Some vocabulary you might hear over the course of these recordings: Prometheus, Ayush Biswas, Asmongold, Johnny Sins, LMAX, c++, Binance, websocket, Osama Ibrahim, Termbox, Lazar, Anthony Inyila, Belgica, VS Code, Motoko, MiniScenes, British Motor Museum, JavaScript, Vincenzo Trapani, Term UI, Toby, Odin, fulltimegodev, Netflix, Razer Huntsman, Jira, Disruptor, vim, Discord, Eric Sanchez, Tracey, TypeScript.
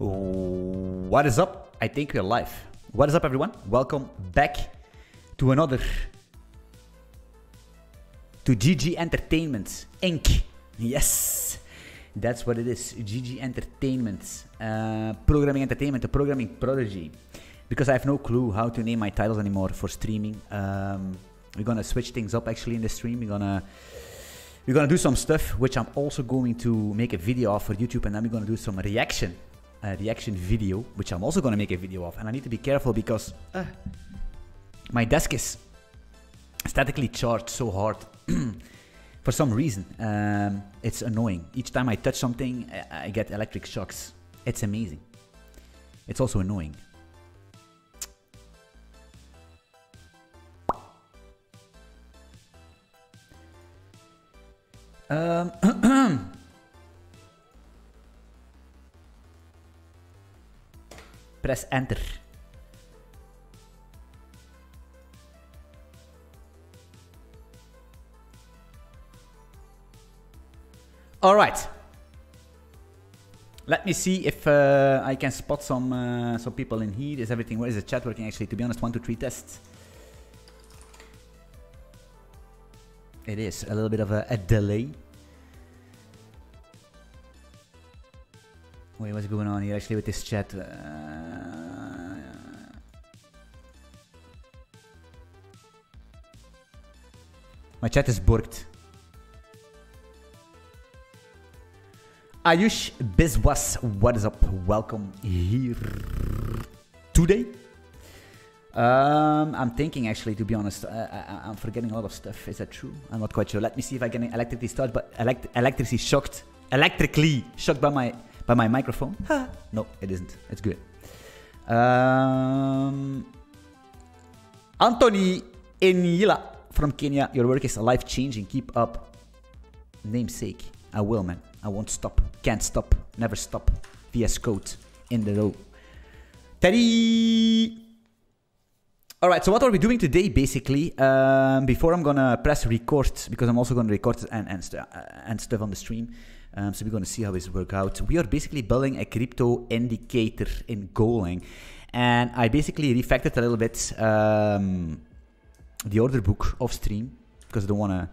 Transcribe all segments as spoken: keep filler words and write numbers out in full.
What is up? I think we're live. What is up, everyone? Welcome back to another to G G Entertainment Incorporated. Yes, that's what it is. G G Entertainment, uh, programming entertainment, a programming prodigy. Because I have no clue how to name my titles anymore for streaming. Um, we're gonna switch things up actually in the stream. We're gonna we're gonna do some stuff which I'm also going to make a video of for YouTube, and then we're gonna do some reaction. Uh, reaction video, which I'm also going to make a video of. And I need to be careful because uh, my desk is statically charged so hard for some reason. Um, it's annoying. Each time I touch something, I, I get electric shocks. It's amazing. It's also annoying. Um... Press enter. All right. Let me see if uh, I can spot some uh, some people in here. Is everything? Where is the chat working? Actually, to be honest, one, two, three tests. It is a little bit of a, a delay. Wait, what's going on here actually with this chat? Uh, my chat is borked. Ayush Biswas, what is up? Welcome here today. Um, I'm thinking actually, to be honest, I, I, I'm forgetting a lot of stuff. Is that true? I'm not quite sure. Let me see if I get electricity started, but elect electricity shocked, electrically shocked by my. By my microphone? No, it isn't. It's good. Um, Anthony Inyila from Kenya. Your work is life-changing. Keep up. Namesake. I will, man. I won't stop. Can't stop. Never stop. V S Code in the row. Teddy! Alright, so what are we doing today, basically? Um, before I'm gonna press record, because I'm also gonna record and, and, st and stuff on the stream. Um, so we're going to see how this works out. We are basically building a crypto indicator in GoLang. And I basically refactored a little bit um, the order book off stream, because I don't want to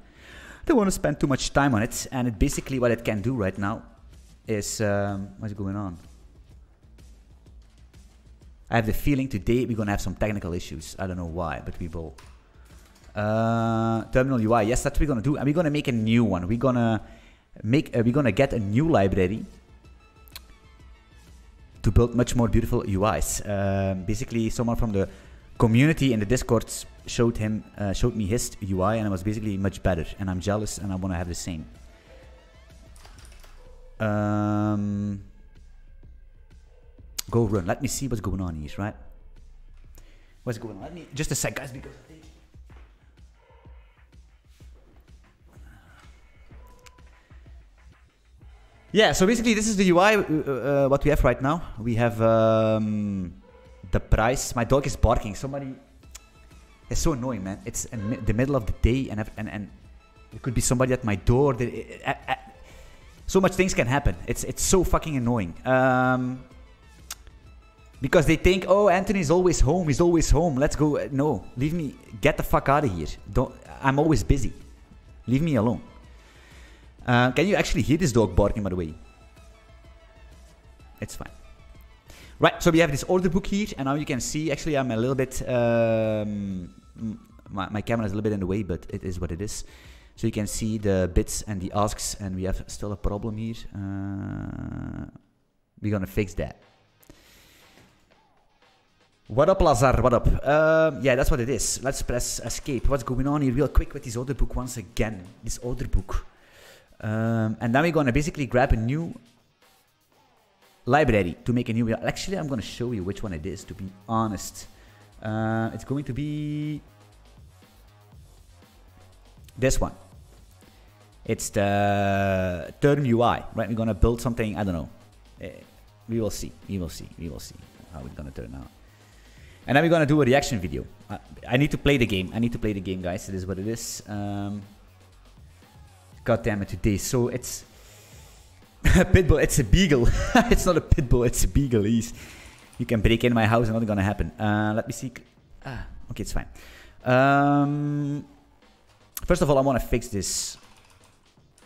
don't want to spend too much time on it. And it basically what it can do right now is... Um, what's going on? I have the feeling today we're going to have some technical issues. I don't know why, but we will. Uh, terminal U I. Yes, that's what we're going to do. And we're going to make a new one. We're going to... Make, uh, we're gonna get a new library to build much more beautiful U Is. Um, basically, someone from the community in the Discord showed him, uh, showed me his U I, and it was basically much better. And I'm jealous, and I want to have the same. Um, go run. Let me see what's going on here. Right? What's going on? Let me just a sec, guys, because. I think Yeah, so basically this is the U I, uh, what we have right now. We have um, the price. My dog is barking. Somebody... It's so annoying, man. It's in the middle of the day and and, and there could be somebody at my door. That, I, I, so much things can happen. It's it's so fucking annoying. Um, because they think, oh, Anthony's always home. He's always home. Let's go. No, leave me. Get the fuck out of here. Don't. I'm always busy. Leave me alone. Uh, can you actually hear this dog barking, by the way? It's fine. Right, so we have this order book here, and now you can see, actually I'm a little bit, um, my, my camera is a little bit in the way, but it is what it is. So you can see the bits and the asks, and we have still a problem here. Uh, we're gonna fix that. What up, Lazar? What up? Um, yeah, that's what it is. Let's press escape. What's going on here real quick with this order book once again? This order book. Um, and then we're going to basically grab a new library to make a new... Actually, I'm going to show you which one it is, to be honest. Uh, it's going to be... This one. It's the Term U I, right? We're going to build something, I don't know. We will see, we will see, we will see how it's going to turn out. And then we're going to do a reaction video. I, I need to play the game. I need to play the game, guys. It is what it is. Um... God damn it today. So it's Pitbull, it's a beagle. It's not a pitbull, it's a beagle. He's, you can break in my house, and not gonna happen. Uh, let me see. Ah, okay, it's fine. Um, first of all, I want to fix this.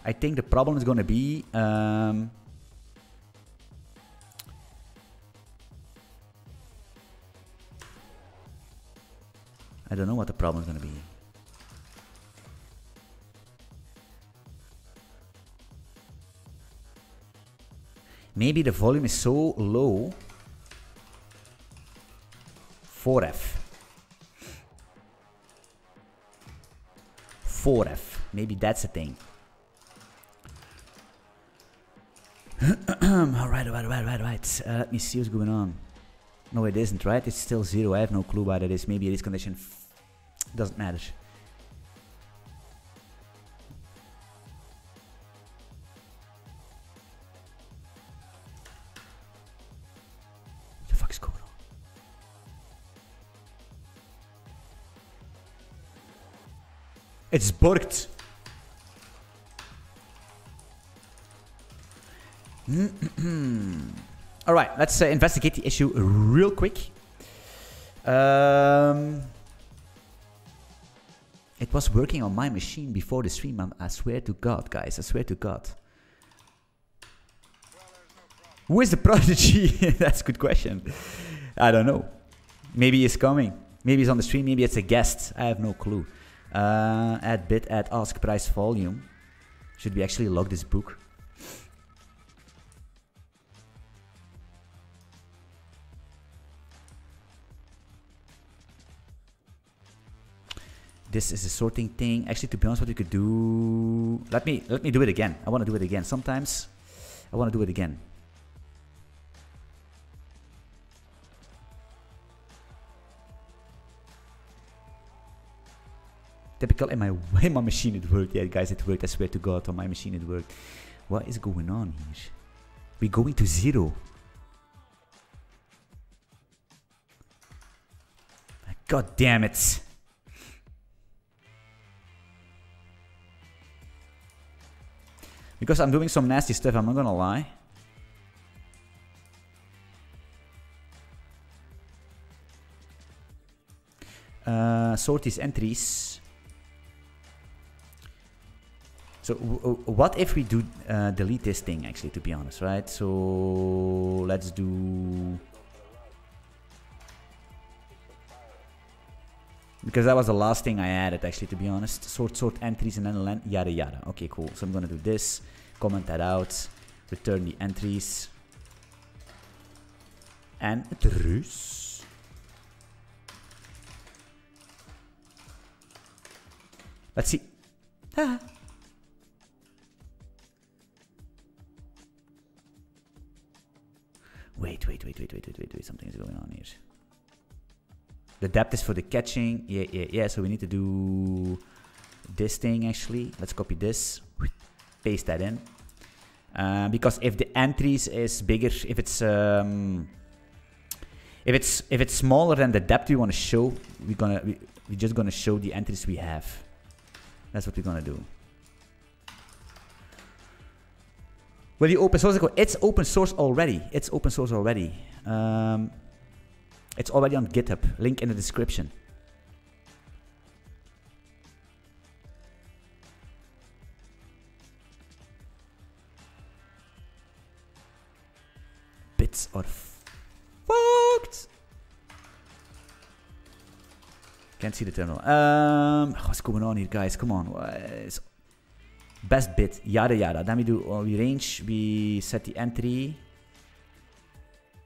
I think the problem is gonna be. Um, I don't know what the problem is gonna be. Maybe the volume is so low. four F. four F. Maybe that's a thing. Alright, alright, alright, alright, alright. Uh, let me see what's going on. No, it isn't, right? It's still zero. I have no clue why that is. Maybe it is condition. Doesn't matter. It's borked. All right, let's uh, investigate the issue real quick. Um, it was working on my machine before the stream. I swear to God, guys. I swear to God. Who is the prodigy? That's a good question. I don't know. Maybe he's coming. Maybe he's on the stream. Maybe it's a guest. I have no clue. Uh, add bid, add ask price volume. Should we actually log this book? This is a sorting thing. Actually, to be honest, what you could do. Let me let me do it again. I want to do it again. Sometimes I want to do it again. Typical in my, in my machine it worked. Yeah, guys, it worked. I swear to God, on my machine it worked. What is going on here? We're going to zero. God damn it. Because I'm doing some nasty stuff, I'm not gonna lie. Uh, sort these entries. So what if we do uh, delete this thing, actually, to be honest, right? So let's do... Because that was the last thing I added, actually, to be honest. Sort, sort entries and then land, yada, yada. Okay, cool. So I'm going to do this, comment that out, return the entries. And entries. Let's see. Ah. Wait, wait, wait, wait, wait, wait, wait, wait, something is going on here. The depth is for the catching. Yeah, yeah, yeah. So we need to do this thing, actually. Let's copy this, paste that in. Uh, because if the entries is bigger, if it's um, if it's if it's smaller than the depth we want to show, we're gonna we, we're just gonna show the entries we have. That's what we're gonna do. Will you open source? It's open source already. It's open source already. Um, it's already on GitHub. Link in the description. Bits are fucked. Can't see the terminal. Um, what's going on here, guys? Come on. It's best bit, yada yada. Then we do, uh, we range, we set the entry,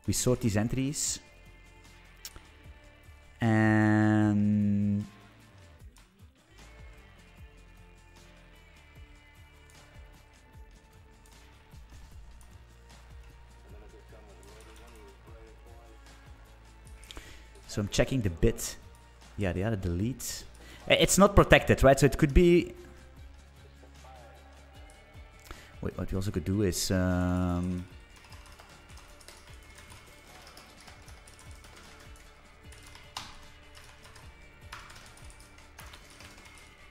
we sort these entries, and so I'm checking the bit, yada yada, delete. It's not protected, right? So it could be. Wait, what we also could do is um,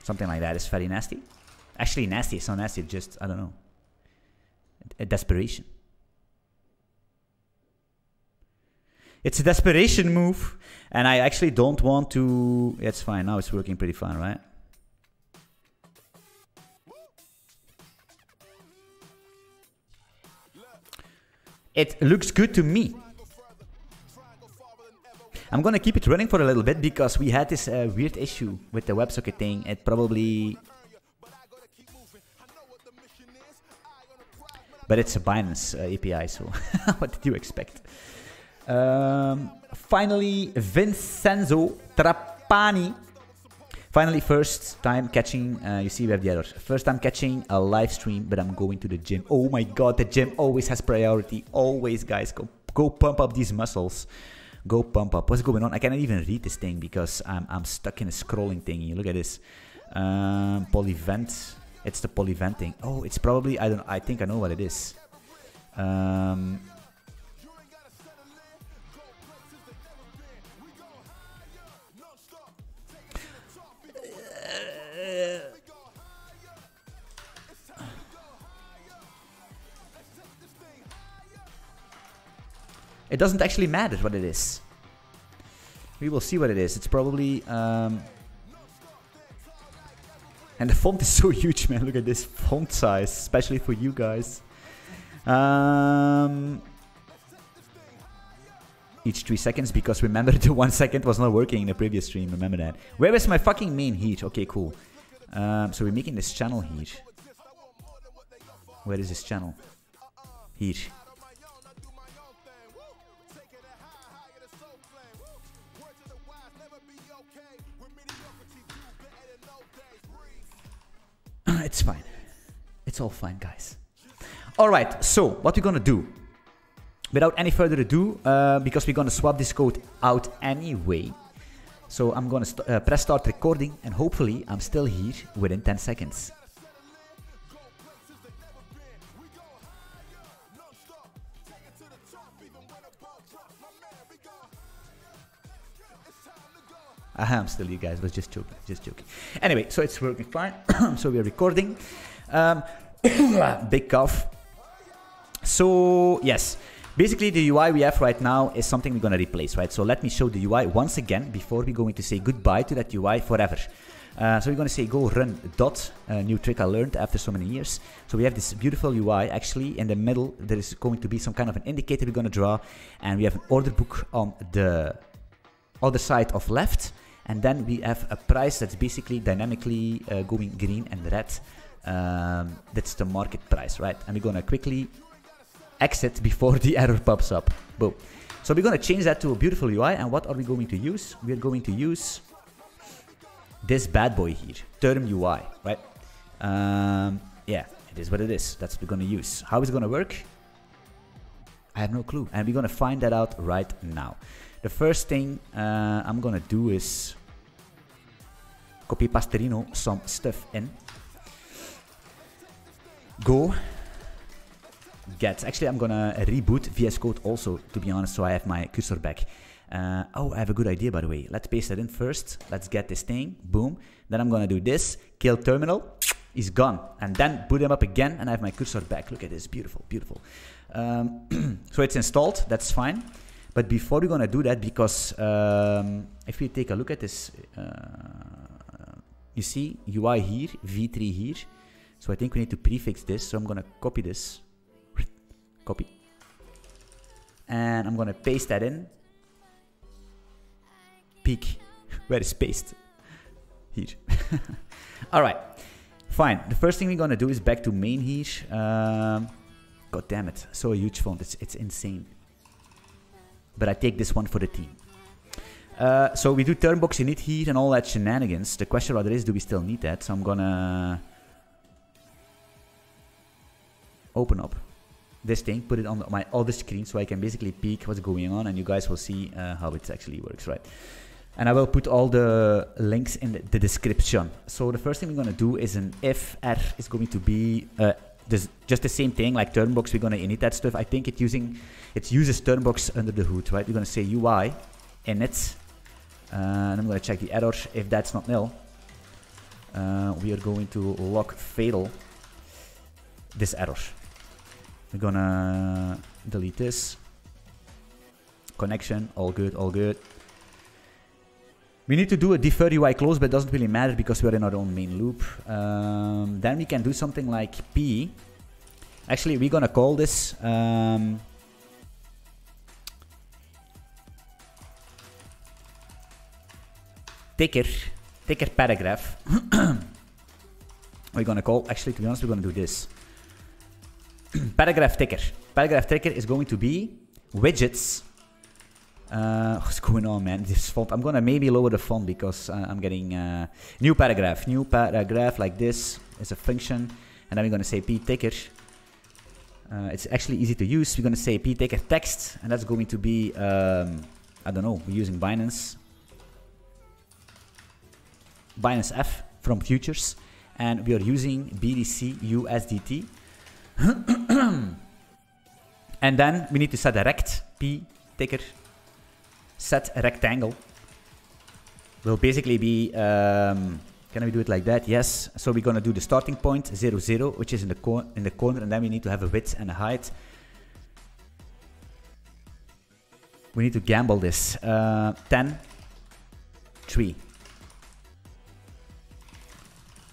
something like that is very nasty. Actually, nasty. It's not nasty. Just I don't know. desperation. It's a desperation move, and I actually don't want to... It's fine, now it's working pretty fine, right? It looks good to me. I'm gonna keep it running for a little bit because we had this uh, weird issue with the WebSocket thing. It probably... But it's a Binance uh, A P I, so what did you expect? Um, finally, Vincenzo Trapani. Finally, first time catching, uh, you see we have the errors. First time catching a live stream, but I'm going to the gym. Oh my god, the gym always has priority. Always, guys, go, go pump up these muscles. Go pump up. What's going on? I cannot even read this thing because I'm, I'm stuck in a scrolling thingy. Look at this. Um, polyvent. It's the polyvent thing. Oh, it's probably, I don't, I think I know what it is. Um... It doesn't actually matter what it is. We will see what it is. It's probably... Um, and the font is so huge, man. Look at this font size, especially for you guys. Um, each three seconds, because remember the one second was not working in the previous stream. Remember that. Where is my fucking main heat? Okay, cool. Um, so we're making this channel heat. Where is this channel? Heat. It's fine. It's all fine, guys. All right, so what we're gonna do, without any further ado, uh, because we're gonna swap this code out anyway, so I'm gonna st uh, press start recording, and hopefully I'm still here within ten seconds. Aha, I'm still you guys, was just joking, just joking. Anyway, so it's working fine, so we're recording. Um, big cough. So, yes, basically the U I we have right now is something we're gonna replace, right? So let me show the U I once again before we're going to say goodbye to that U I forever. Uh, so we're gonna say go run dot, a new trick I learned after so many years. So we have this beautiful U I, actually, in the middle there is going to be some kind of an indicator we're gonna draw, and we have an order book on the other side of left. And then we have a price that's basically dynamically uh, going green and red. Um, that's the market price, right? And we're gonna quickly exit before the error pops up. Boom. So we're gonna change that to a beautiful U I. And what are we going to use? We're going to use this bad boy here, Term U I, right? Um, yeah, it is what it is. That's what we're gonna use. How is it gonna work? I have no clue. And we're gonna find that out right now. The first thing uh, I'm gonna do is copy Pasterino some stuff in. Go get. Actually, I'm gonna reboot V S Code also, to be honest, so I have my cursor back. Uh, oh, I have a good idea, by the way. Let's paste that in first. Let's get this thing. Boom. Then I'm gonna do this. Kill terminal. He's gone. And then boot him up again, and I have my cursor back. Look at this. Beautiful, beautiful. Um, so it's installed. That's fine. But before we're gonna do that, because um, if we take a look at this, uh, you see U I here, v three here. So I think we need to prefix this. So I'm gonna copy this, copy, and I'm gonna paste that in. Peek, where is paste? Here. All right, fine. The first thing we're gonna do is back to main here. Um, God damn it! So a huge font. It's it's insane. But I take this one for the team. Uh, so we do termbox init here and all that shenanigans. The question rather is, do we still need that? So I'm gonna open up this thing, put it on my other screen so I can basically peek what's going on, and you guys will see uh, how it actually works, right? And I will put all the links in the, the description. So the first thing we're gonna do is an if r is going to be uh, This, just the same thing, like Termbox, we're gonna init that stuff. I think it using it uses Termbox under the hood, right? We're gonna say U I init, uh, and I'm gonna check the error. If that's not nil, uh, we are going to lock fatal this error. We're gonna delete this. Connection, all good, all good. We need to do a defer U I close, but it doesn't really matter because we're in our own main loop. Um, then we can do something like P. Actually, we're gonna call this um, ticker, ticker paragraph. We're gonna call, actually, to be honest, we're gonna do this. Paragraph ticker. Paragraph ticker is going to be widgets. Uh, what's going on, man? This font. I'm gonna maybe lower the font because uh, I'm getting uh, new paragraph. New paragraph like this is a function, and then we're gonna say p ticker. Uh, it's actually easy to use. We're gonna say p ticker text, and that's going to be um, I don't know. We're using Binance, Binance F from futures, and we are using B T C U S D T. And then we need to set a rect p ticker. Set rectangle will basically be, um, can we do it like that? Yes. So we're going to do the starting point, zero, zero, which is in the, cor in the corner. And then we need to have a width and a height. We need to gamble this. Uh, ten, three.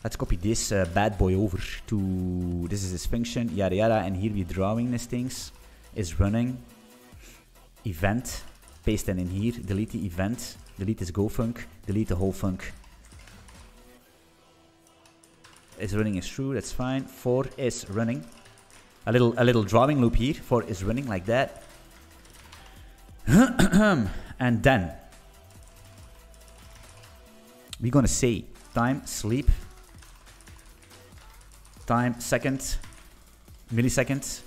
Let's copy this uh, bad boy over to, this is this function, yada, yada. And here we're drawing these things. Is running event. Paste that in here, delete the event, delete this go funk, delete the whole funk. Is running is true, that's fine. For is running. A little a little drawing loop here. For is running like that. And then we're gonna say time sleep. Time second milliseconds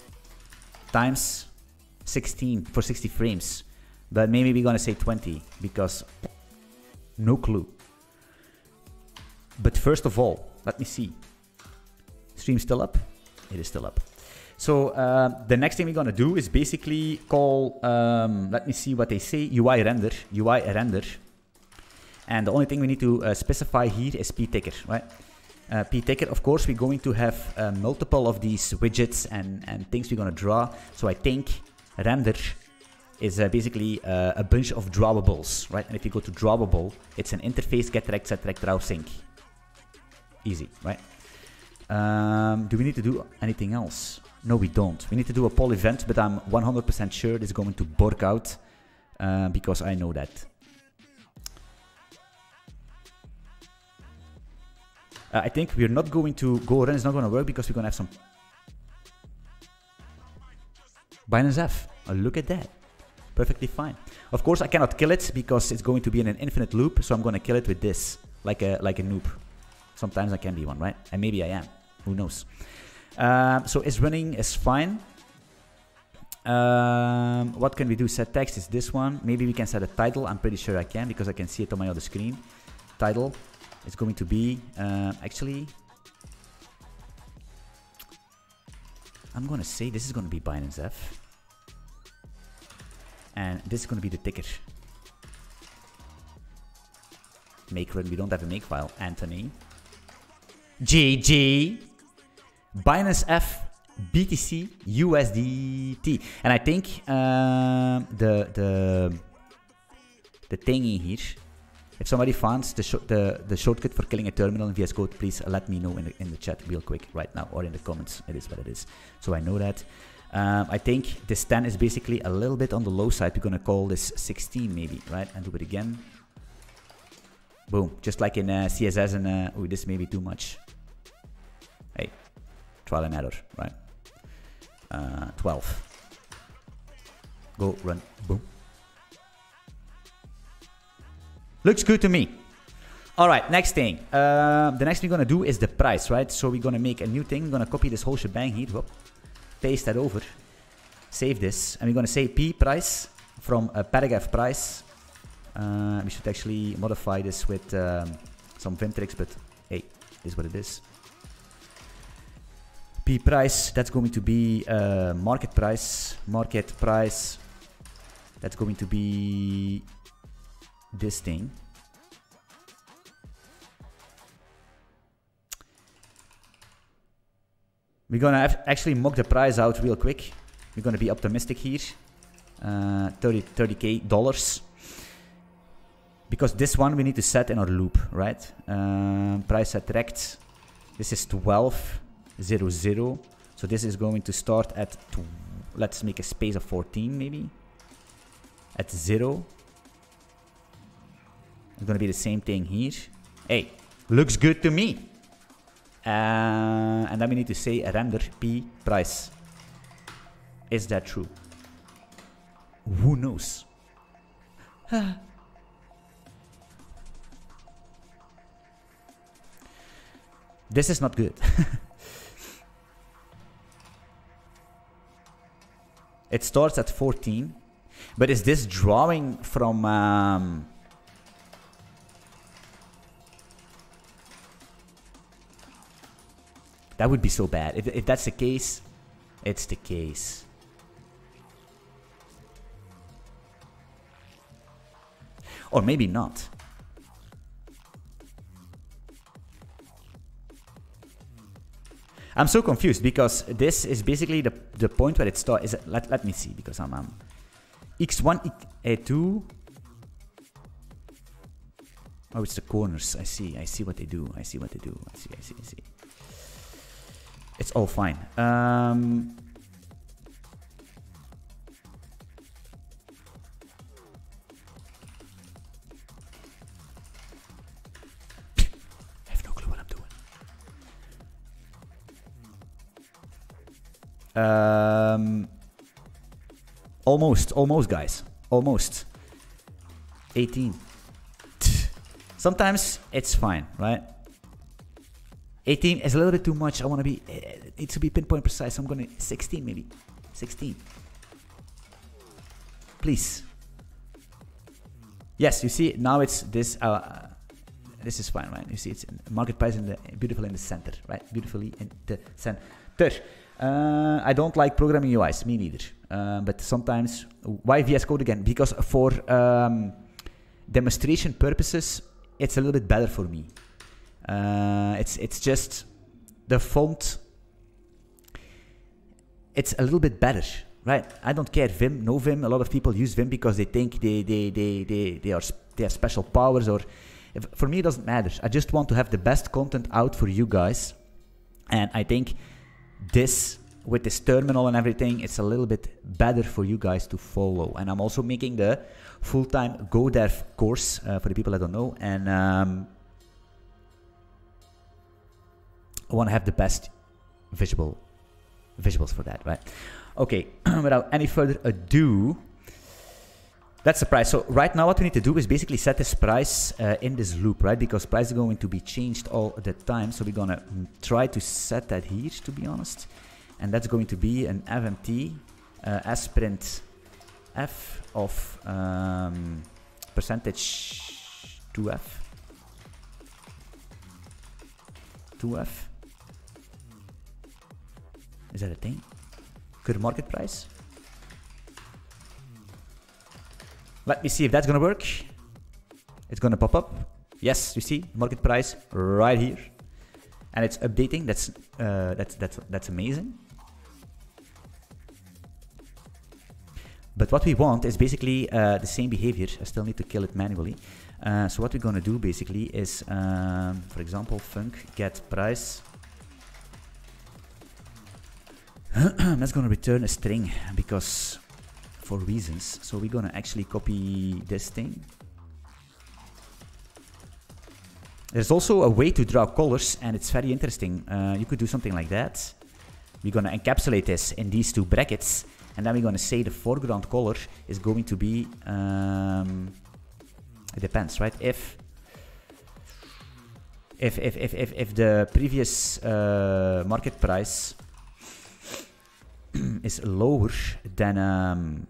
times sixteen for sixty frames. But maybe we're gonna say twenty because no clue. But first of all, let me see. Stream still up? It is still up. So uh, the next thing we're gonna do is basically call. Um, let me see what they say. U I render. U I render. And the only thing we need to uh, specify here is p ticker, right? Uh, p ticker. Of course, we're going to have uh, multiple of these widgets and and things we're gonna draw. So I think render is uh, basically uh, a bunch of drawables, right? And if you go to drawable, it's an interface, get rect, set rect, draw, sync. Easy, right? Um, do we need to do anything else? No, we don't. We need to do a poll event, but I'm one hundred percent sure it's going to bork out uh, because I know that. Uh, I think we're not going to go run. It's not going to work because we're going to have some Binance F. Oh, look at that. Perfectly fine. Of course, I cannot kill it because it's going to be in an infinite loop. So I'm going to kill it with this, like a like a noob. Sometimes I can be one, right? And maybe I am. Who knows? Um, so it's running is fine. Um, what can we do? Set text is this one. Maybe we can set a title. I'm pretty sure I can because I can see it on my other screen. Title is going to be uh, actually. I'm going to say this is going to be Binance F. And this is going to be the ticker. Make run. We don't have a make file. Anthony. G G. Binance F. B T C. U S D T. And I think uh, the the the thingy here. If somebody finds the, the the shortcut for killing a terminal in V S Code, please let me know in the, in the chat real quick right now or in the comments. It is what it is. So I know that. Um, I think this ten is basically a little bit on the low side. We're going to call this sixteen maybe, right? And do it again. Boom. Just like in uh, C S S and... Uh, oh, this may be too much. Hey. Trial and error, right? Uh, twelve. Go, run. Boom. Looks good to me. All right, next thing. Uh, the next thing we're going to do is the price, right? So we're going to make a new thing. We're going to copy this whole shebang here. Whoop. Paste that over, save this, and we're going to say p price from a paragraph price. Uh, we should actually modify this with um, some vim tricks, but hey, is what it is. P price, that's going to be uh, market price, market price, that's going to be this thing. We're going to actually mock the price out real quick. We're going to be optimistic here. Uh, thirty, thirty K dollars. Because this one we need to set in our loop, right? Um, price attract. This is twelve, zero, zero. So this is going to start at, let's make a space of fourteen maybe. At zero. It's going to be the same thing here. Hey, looks good to me. Uh, and then we need to say render p price. Is that true? Who knows? This is not good. It starts at fourteen, but is this drawing from um, that would be so bad. If, if that's the case, it's the case. Or maybe not. I'm so confused because this is basically the, the point where it starts. Is let, let me see, because I'm, I'm X one, X two. Oh, it's the corners. I see. I see what they do. I see what they do. I see. I see. I see. It's all fine. Um, I have no clue what I'm doing. Um, almost, almost, guys, almost. eighteen. Sometimes it's fine, right? eighteen is a little bit too much. I want to be, it needs to be pinpoint precise. I'm going to sixteen maybe. sixteen. Please. Yes, you see, now it's this. Uh, this is fine, right? You see, it's market price in the beautiful in the center, right? Beautifully in the center. Uh, I don't like programming U Is. Me neither. Uh, but sometimes, why V S Code again? Because for um, demonstration purposes, it's a little bit better for me. Uh, it's it's just the font. It's a little bit better, right? I don't care Vim, no Vim. A lot of people use Vim because they think they they they they they are they have special powers. Or if, for me, it doesn't matter. I just want to have the best content out for you guys, and I think this with this terminal and everything, it's a little bit better for you guys to follow. And I'm also making the full-time GoDev course uh, for the people that don't know. And um, I want to have the best visual visuals for that, right? Okay, without any further ado, that's the price. So right now what we need to do is basically set this price uh, in this loop, right? Because price is going to be changed all the time. So we're going to try to set that here, to be honest. And that's going to be an F M T uh, as print f of um, percentage two F. two F. Is that a thing? Current market price? Let me see if that's gonna work. It's gonna pop up. Yes, you see market price right here, and it's updating. That's uh, that's that's that's amazing. But what we want is basically uh, the same behavior. I still need to kill it manually. Uh, so what we're gonna do basically is, um, for example, func get price. That's gonna return a string because for reasons. So we're gonna actually copy this thing. There's also a way to draw colors, and it's very interesting. Uh, you could do something like that. We're gonna encapsulate this in these two brackets, and then we're gonna say the foreground color is going to be. Um, It depends, right? If if if if if, if the previous uh, market price is lower than um,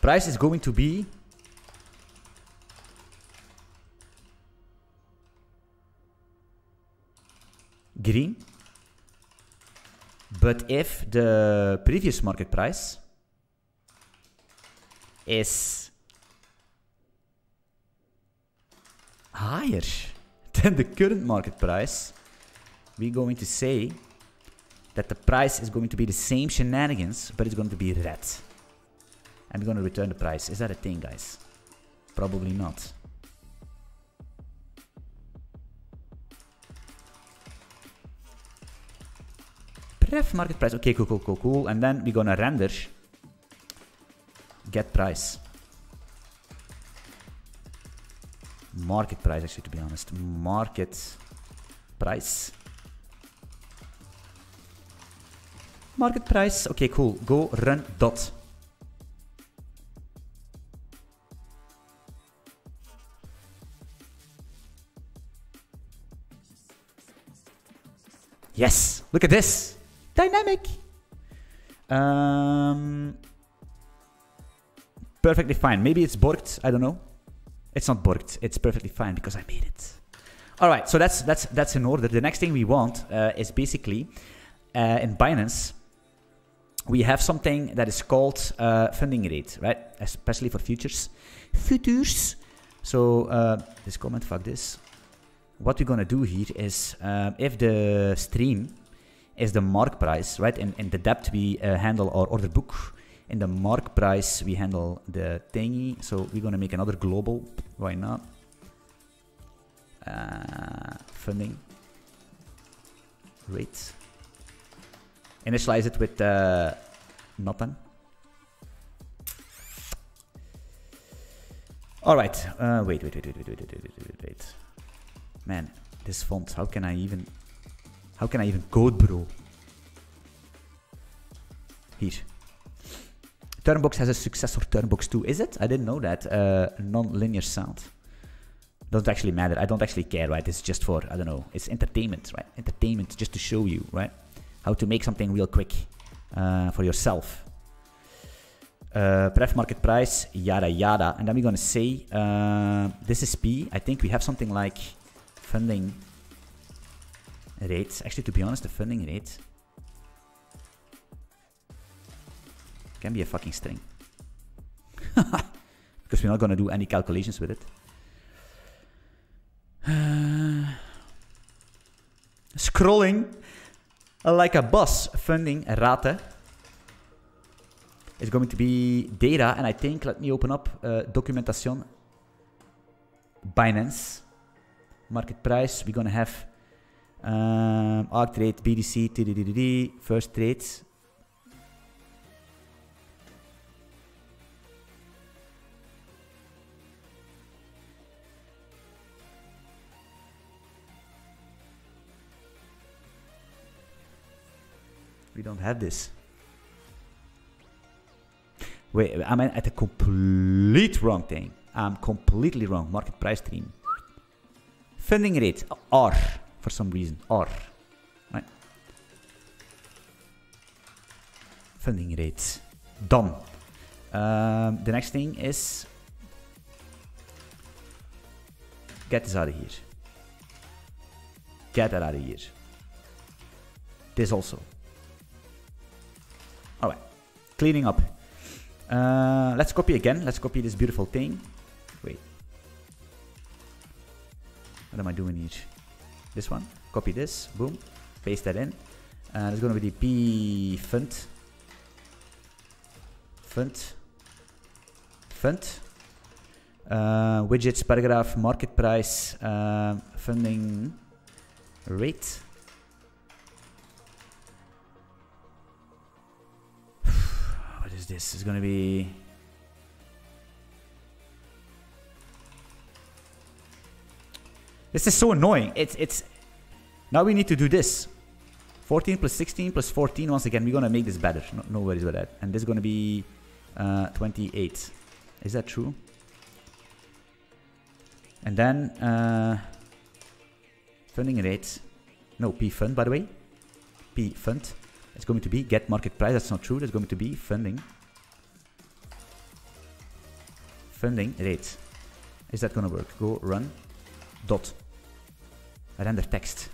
price is going to be green. But if the previous market price is higher than the current market price, we're going to say that the price is going to be the same shenanigans, but it's going to be red. And we're going to return the price. Is that a thing, guys? Probably not. Pref market price. Okay, cool, cool, cool, cool. And then we're going to render get price. Market price, actually, to be honest. Market price. Market price. Okay, cool. Go run dot. Yes, look at this. Dynamic. Um, perfectly fine. Maybe it's borked. I don't know. It's not borked. It's perfectly fine because I made it. All right. So that's that's that's in order. The next thing we want uh, is basically uh, in Binance we have something that is called uh, funding rate, right? Especially for futures. Futures. So uh, this comment. Fuck this. What we're gonna do here is uh, if the stream is the mark price, right? In, in the depth we uh, handle our order book. In the mark price we handle the thingy. So we're gonna make another global. Why not? Uh, funding rate. Initialize it with uh, nothing. All right. Uh, wait, wait, wait, wait, wait, wait, wait, wait, wait, wait. Man, this font, how can I even, how can I even code, bro? Here. Turnbox has a successor, Turnbox two. Is it? I didn't know that. Uh, non-linear sound. Doesn't actually matter. I don't actually care, right? It's just for, I don't know, it's entertainment, right? Entertainment, just to show you, right? How to make something real quick uh, for yourself. Uh, pref market price, yada, yada. And then we're going to say, uh, this is P. I think we have something like... funding rates. Actually, to be honest, the funding rate can be a fucking string. Because we're not going to do any calculations with it. Uh, scrolling like a bus. Funding rate is going to be data. And I think, let me open up uh, documentation. Binance. Market price, we're gonna have um, ARC trade, B D C, T D D D, first trade. We don't have this. Wait, I'm at the complete wrong thing. I'm completely wrong. Market price stream. Funding rate, R, for some reason, R, right? Funding rate, done. Um, the next thing is, get this out of here. Get that out of here. This also. All right, cleaning up. Uh, let's copy again. Let's copy this beautiful thing. Wait. What am I doing here? This one. Copy this. Boom. Paste that in. Uh, it's going to be the P fund. Fund. Fund. Uh, widgets, paragraph, market price, uh, funding rate. What is this? It's going to be... This is so annoying. It's it's now we need to do this. fourteen plus sixteen plus fourteen. Once again, we're gonna make this better. No, no worries about that. And this is gonna be uh, twenty-eight. Is that true? And then uh, funding rate. No, P fund. By the way, P fund. It's going to be get market price. That's not true. That's going to be funding. Funding rate. Is that gonna work? Go run. Dot. Render text.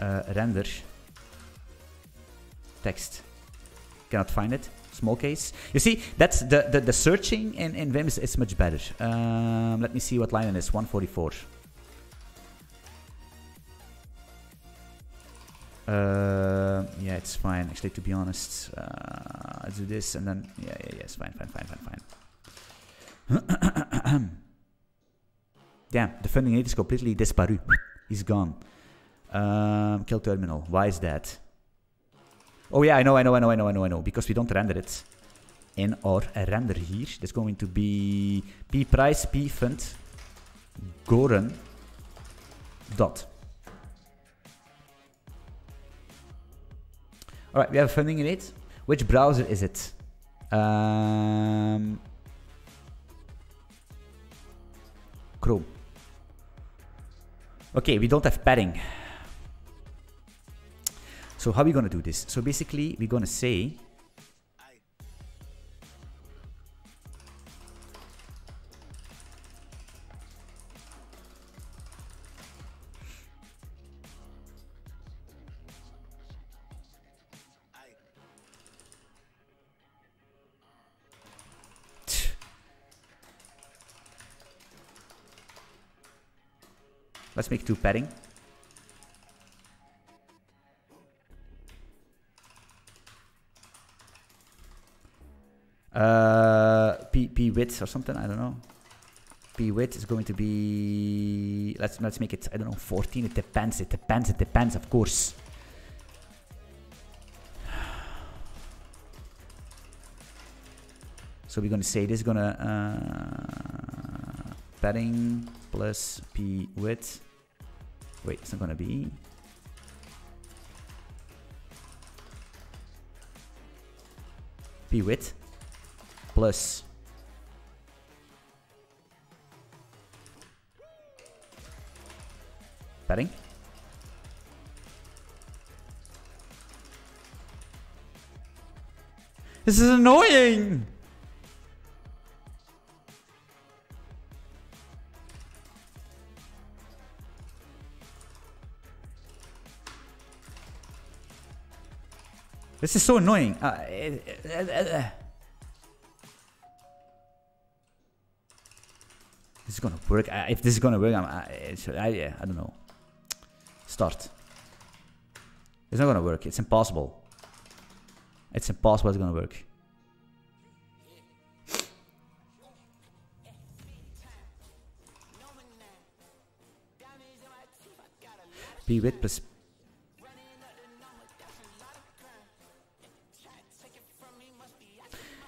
Uh, render text. Cannot find it. small case. You see, that's the, the, the searching in, in Vim is, is much better. Um, let me see what line it is, one forty-four. Uh, yeah, it's fine, actually, to be honest. Uh, I'll do this and then, yeah, yeah, yeah, it's fine, fine, fine, fine, fine. Damn, the funding aid is completely disparu. He's gone. Um, kill terminal, why is that? Oh yeah, I know, I know, I know, I know, I know, I know. Because we don't render it in our render here. There's going to be p price p fund goren dot. All right, we have funding in it. Which browser is it? Um, Chrome. Okay, we don't have padding. So how are we going to do this? So basically, we're going to say let's make two padding. Uh, P, P width or something, I don't know. P width is going to be, let's let's make it, I don't know, fourteen. It depends, it depends, it depends, of course. So we're gonna say this is gonna uh, padding plus P width. Wait, it's not gonna be. P width. Plus padding . This is annoying. This is so annoying. Uh, it, it, it, uh, This is gonna work. Uh, if this is gonna work, I'm, I, I, yeah, I don't know. Start. It's not gonna work. It's impossible. It's impossible. It's gonna work. P width plus.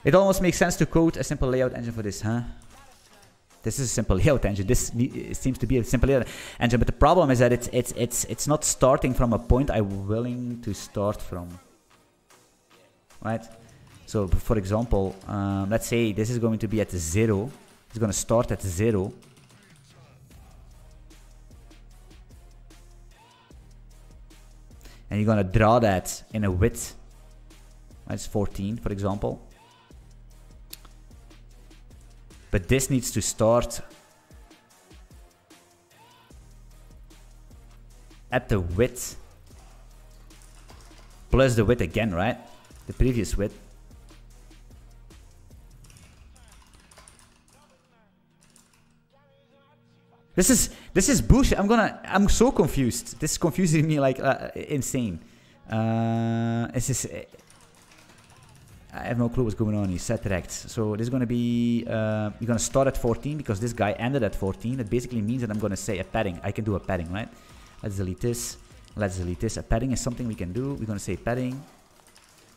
It almost makes sense to code a simple layout engine for this, huh? This is a simple layout engine. This seems to be a simple layout engine, but the problem is that it's it's it's it's not starting from a point I'm willing to start from. Right? So, for example, um, let's say this is going to be at zero. It's going to start at zero. And you're going to draw that in a width. That's fourteen, for example. But this needs to start at the width plus the width again, right? The previous width. This is this is bullshit. I'm gonna. I'm so confused. This is confusing me like uh, insane. Uh, this is. Uh, I have no clue what's going on here. Set rect. So this is going to be, uh, you're going to start at fourteen because this guy ended at fourteen. It basically means that I'm going to say a padding. I can do a padding, right? Let's delete this. Let's delete this. A padding is something we can do. We're going to say padding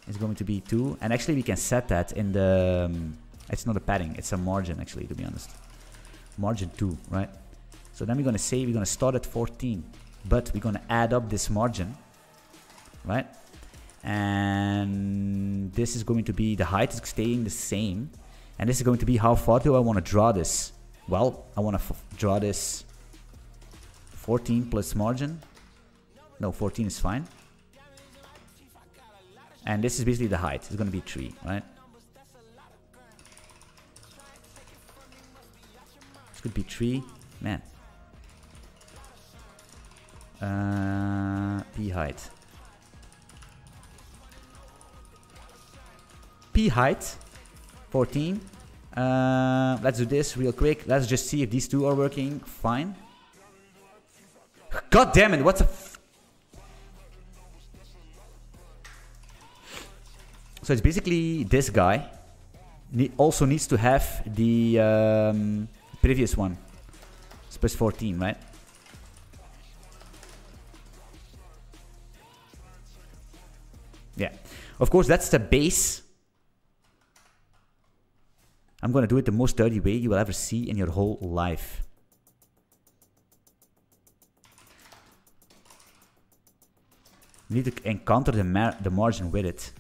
is going to be two. And actually we can set that in the, um, it's not a padding. It's a margin actually, to be honest. Margin two, right? So then we're going to say we're going to start at fourteen, but we're going to add up this margin, right? And this is going to be, the height is staying the same. And this is going to be, how far do I want to draw this? Well, I want to f draw this fourteen plus margin. No, fourteen is fine. And this is basically the height. It's going to be three, right? This could be three. Man. Uh, P height. P height fourteen. Uh, let's do this real quick. Let's just see if these two are working fine. God damn it! What the? F so it's basically this guy. Ne also needs to have the um, previous one. It's plus fourteen, right? Yeah. Of course, that's the base. I'm gonna do it the most dirty way you will ever see in your whole life. You need to encounter the, mar the margin with it.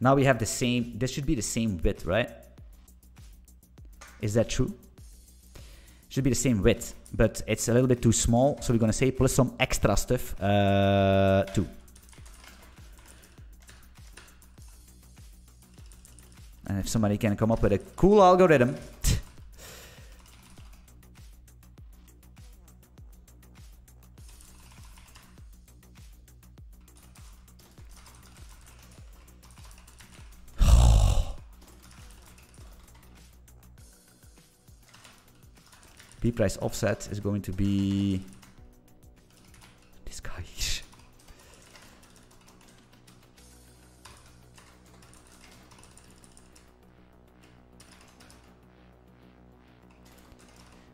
Now we have the same, this should be the same width, right? Is that true? Should be the same width, but it's a little bit too small, so we're gonna say plus some extra stuff uh, too. And if somebody can come up with a cool algorithm. Price offset is going to be this guy.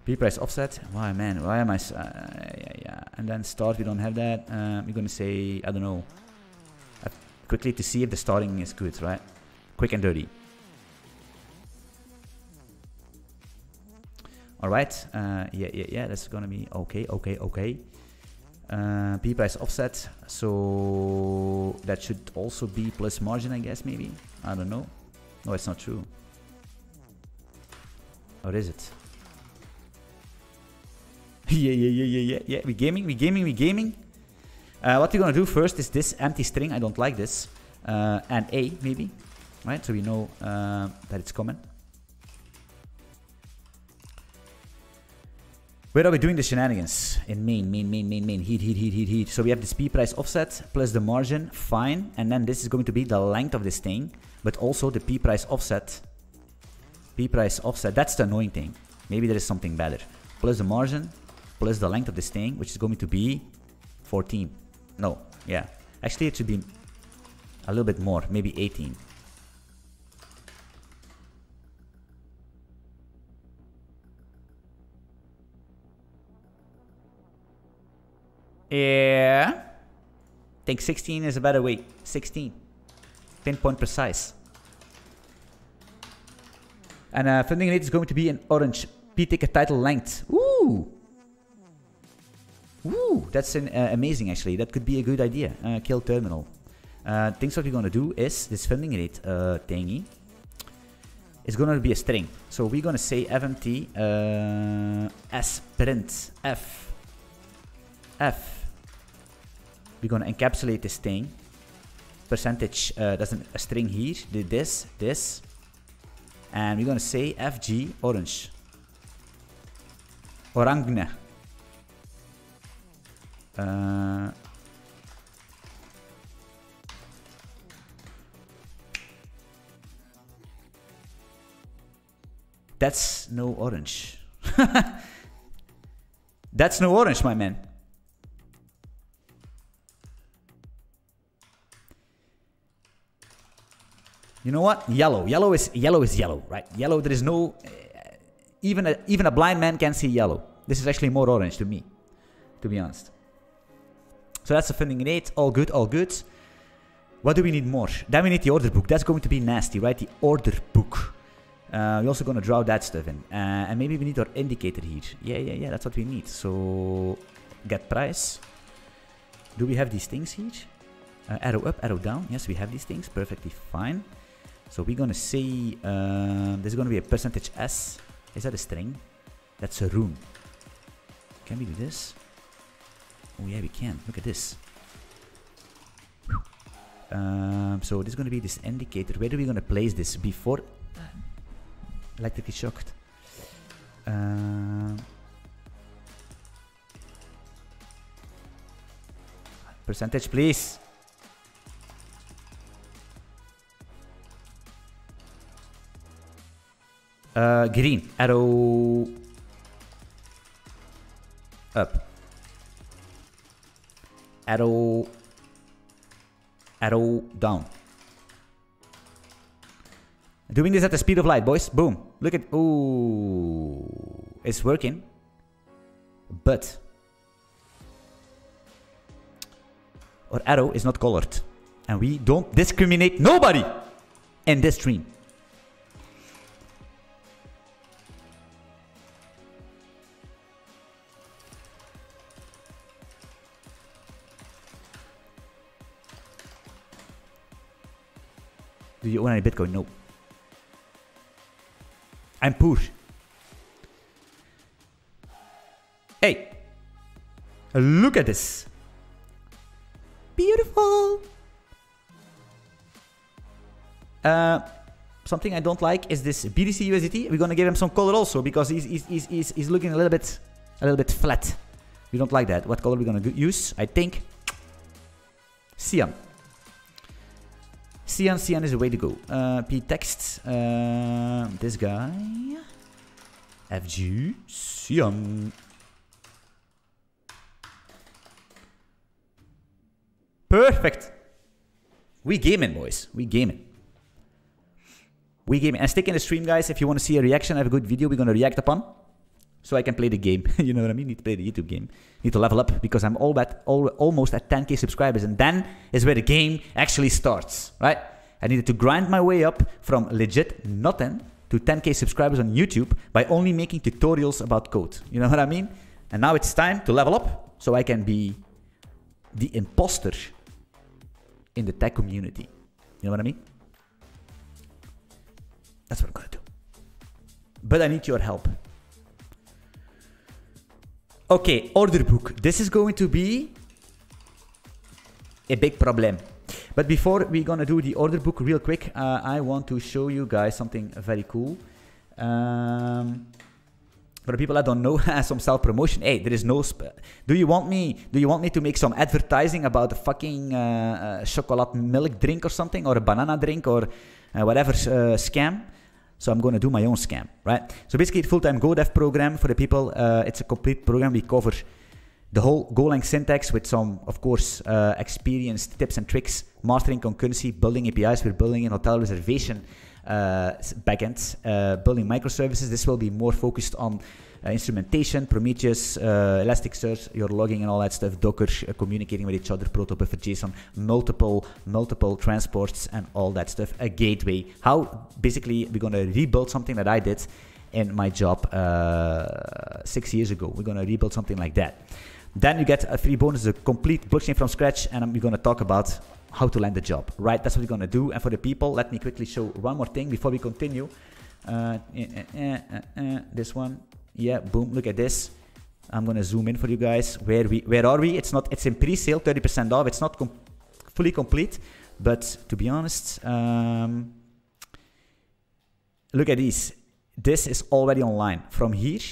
P price offset. Why, man? Why am I? Uh, yeah, yeah. And then start. We don't have that. Uh, we're gonna say I don't know. Uh, quickly to see if the starting is good, right? Quick and dirty. Alright, uh, yeah, yeah, yeah, that's gonna be okay, okay, okay. Uh, P price offset, so that should also be plus margin, I guess, maybe? I don't know. No, it's not true. Or is it? yeah, yeah, yeah, yeah, yeah, yeah, we gaming, we gaming, we gaming. Uh, what we're gonna do first is this empty string, I don't like this, uh, and A, maybe, right? So we know uh, that it's coming. Where are we doing the shenanigans? In main, main, main, main, main, heat, heat, heat, heat, heat. So we have this P price offset plus the margin, fine. And then this is going to be the length of this thing, but also the P price offset. P price offset, that's the annoying thing. Maybe there is something better. Plus the margin, plus the length of this thing, which is going to be fourteen. No, yeah. Actually, it should be a little bit more, maybe eighteen. Yeah, I think sixteen is a better way. sixteen, pinpoint precise. And uh, funding rate is going to be in orange. P ticket title length. Ooh, ooh, that's an, uh, amazing actually. That could be a good idea. Uh, kill terminal. Uh, things what we're gonna do is this funding rate uh, thingy. It's gonna be a string. So we're gonna say fmt uh, s print f f. We're gonna encapsulate this thing. Percentage uh, doesn't a string here. Did this, this, and we're gonna say F G orange. Orangne. Uh, that's no orange. That's no orange, my man. You know what? Yellow. Yellow is yellow is yellow, right? Yellow. There is no uh, even a, even a blind man can see yellow. This is actually more orange to me, to be honest. So that's the funding rate. All good. All good. What do we need more? Then we need the order book. That's going to be nasty, right? The order book. Uh, we're also going to draw that stuff in, uh, and maybe we need our indicator here. Yeah, yeah, yeah. That's what we need. So get price. Do we have these things here? Uh, arrow up, arrow down. Yes, we have these things. Perfectly fine. So we're gonna say uh, there's gonna be a percentage S. Is that a string? That's a rune. Can we do this? Oh yeah, we can. Look at this. Um, so this is gonna be this indicator. Where are we gonna place this? Before electrically shocked. Uh, percentage, please. Uh, green arrow up, arrow arrow down. Doing this at the speed of light, boys. Boom. Look at, ooh, it's working. But our arrow is not colored, and we don't discriminate nobody in this stream. Do you own any Bitcoin? No. I'm poor. Hey, look at this. Beautiful. Uh, something I don't like is this B T C U S D T. We're gonna give him some color also because he's he's he's he's, he's looking a little bit a little bit flat. We don't like that. What color are we gonna use? I think cyan. Cyan, cyan is the way to go. Uh, P text. Uh, this guy. F G cyan. Perfect. We gaming, boys. We gaming. We gaming. And stick in the stream, guys. If you want to see a reaction, I have a good video we're going to react upon. So I can play the game. You know what I mean? Need to play the YouTube game. Need to level up because I'm all at, all, almost at ten K subscribers. And then is where the game actually starts, right? I needed to grind my way up from legit nothing to ten K subscribers on YouTube by only making tutorials about code. You know what I mean? And now it's time to level up so I can be the imposter in the tech community. You know what I mean? That's what I'm gonna do. But I need your help. Okay, order book. This is going to be a big problem. But before we're gonna do the order book real quick, uh, I want to show you guys something very cool. Um, For the people that don't know, some self-promotion. Hey, there is no. Sp do you want me? Do you want me to make some advertising about the fucking uh, uh, chocolate milk drink or something, or a banana drink, or uh, whatever uh, scam? So I'm going to do my own scam, right? So basically, it's full-time GoDev program for the people. Uh, it's a complete program. We cover the whole GoLang syntax with some, of course, uh, experienced tips and tricks, mastering concurrency, building A P Is. We're building a hotel reservation Uh, backends, uh, building microservices. This will be more focused on uh, instrumentation, Prometheus, uh, Elasticsearch, your logging and all that stuff, Docker, uh, communicating with each other, Proto buffer, JSON, multiple, multiple transports and all that stuff, a gateway. How basically we're going to rebuild something that I did in my job uh, six years ago. We're going to rebuild something like that. Then you get a free bonus, a complete blockchain from scratch, and we're going to talk about how to land the job, right? That's what we're gonna do. And for the people, let me quickly show one more thing before we continue. Uh, eh, eh, eh, eh, this one, yeah, boom, look at this. I'm gonna zoom in for you guys. Where we, where are we? It's not, it's in pre-sale, thirty percent off. It's not com fully complete, but to be honest, um, look at these. This is already online from here.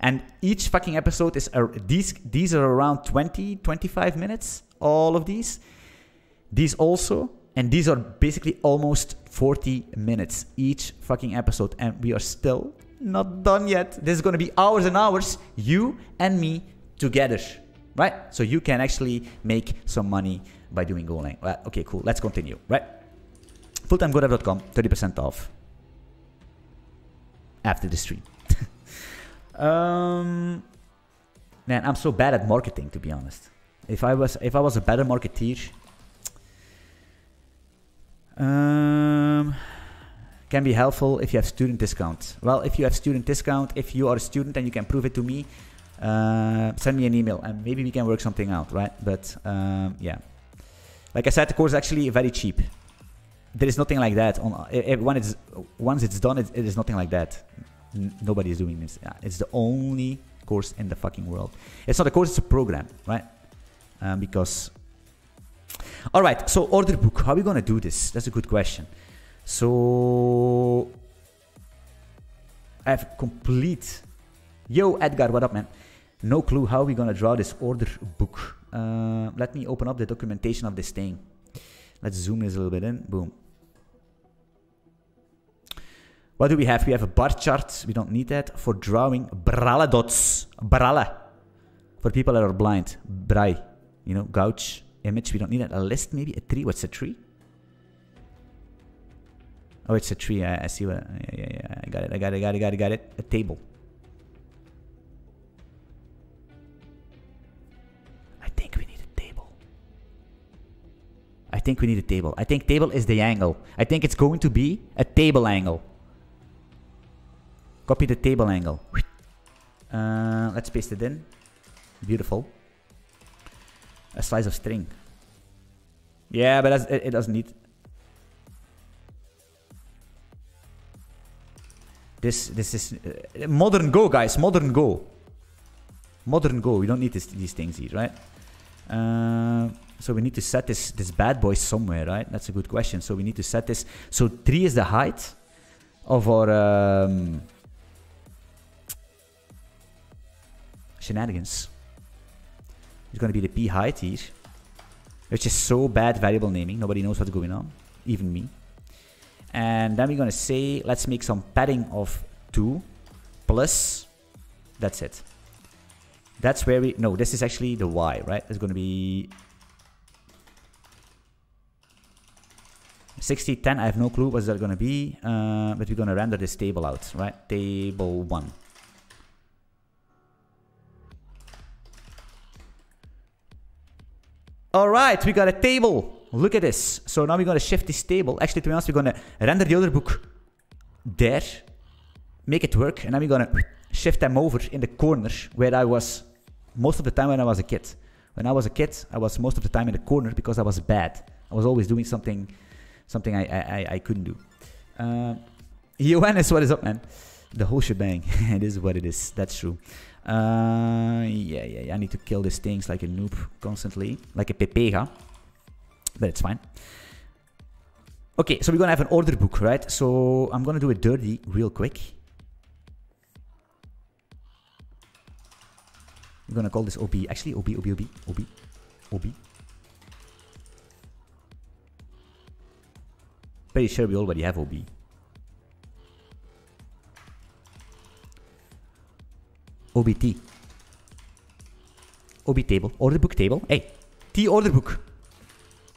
And each fucking episode is, uh, these, these are around twenty, twenty-five minutes, all of these. These also, and these are basically almost forty minutes each fucking episode, and we are still not done yet. This is going to be hours and hours, you and me together, right? So you can actually make some money by doing GoLang. Well, okay, cool. Let's continue, right? full time go dev dot com, thirty percent off after the stream. um, man, I'm so bad at marketing, to be honest. If I was, if I was a better marketeer. Um, can be helpful if you have student discount. Well, if you have student discount, if you are a student and you can prove it to me, uh, send me an email and maybe we can work something out, right? But um, yeah, like I said, the course is actually very cheap. There is nothing like that. On it, when it's once it's done, it, it is nothing like that. N nobody is doing this. It's the only course in the fucking world. It's not a course; it's a program, right? Um, because. All right, so order book. How are we gonna do this? That's a good question. So I have complete. Yo, Edgar, what up, man? No clue how we're gonna draw this order book. Uh, let me open up the documentation of this thing. Let's zoom this a little bit in. Boom. What do we have? We have a bar chart. We don't need that. For drawing, braille dots. Braille. For people that are blind. Braille. You know, gouge. Image. We don't need that. A list maybe? A tree? What's a tree? Oh, it's a tree. I, I see what... Yeah, yeah, yeah. I got it. I got it. I got it. I got it. Got it. A table. I think we need a table. I think we need a table. I think table is the angle. I think it's going to be a table angle. Copy the table angle. Uh, let's paste it in. Beautiful. A slice of string. Yeah, but that's, it, it doesn't need... This this is... Uh, modern Go, guys. Modern Go. Modern Go. We don't need this, these things here, right? Uh, so we need to set this, this bad boy somewhere, right? That's a good question. So we need to set this... So three is the height of our... Um, shenanigans. It's going to be the p height here, which is so bad variable naming. Nobody knows what's going on, even me. And then we're going to say, let's make some padding of two plus. That's it. That's where we... No, this is actually the y, right? It's going to be sixty, ten. I have no clue what's that going to be, uh, but we're going to render this table out, right? Table one. All right, we got a table. Look at this. So now we're going to shift this table. Actually, to be honest, we're going to render the other book there, make it work, and then we're going to shift them over in the corner where I was most of the time when I was a kid. When I was a kid, I was most of the time in the corner because I was bad. I was always doing something something I, I, I couldn't do. Uh, Ioannis, what is up, man? The whole shebang. It is what it is. That's true. Uh, yeah, yeah, yeah, I need to kill these things like a noob constantly, like a pepega, but it's fine. Okay, so we're gonna have an order book, right? So I'm gonna do it dirty real quick. We're gonna call this O B, actually O B, O B, O B, O B, O B. Pretty sure we already have O B. O B T. O B table. Order book table. Hey. T order book.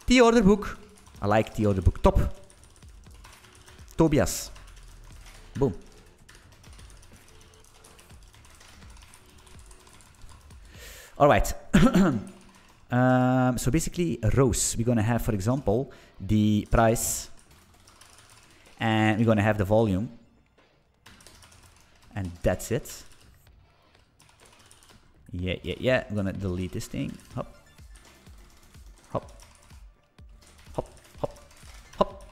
T order book. I like T order book. Top. Tobias. Boom. Alright. um, so basically rows. We're going to have, for example, the price. And we're going to have the volume. And that's it. Yeah, yeah, yeah. I'm gonna delete this thing. Hop. Hop. Hop. Hop. Hop.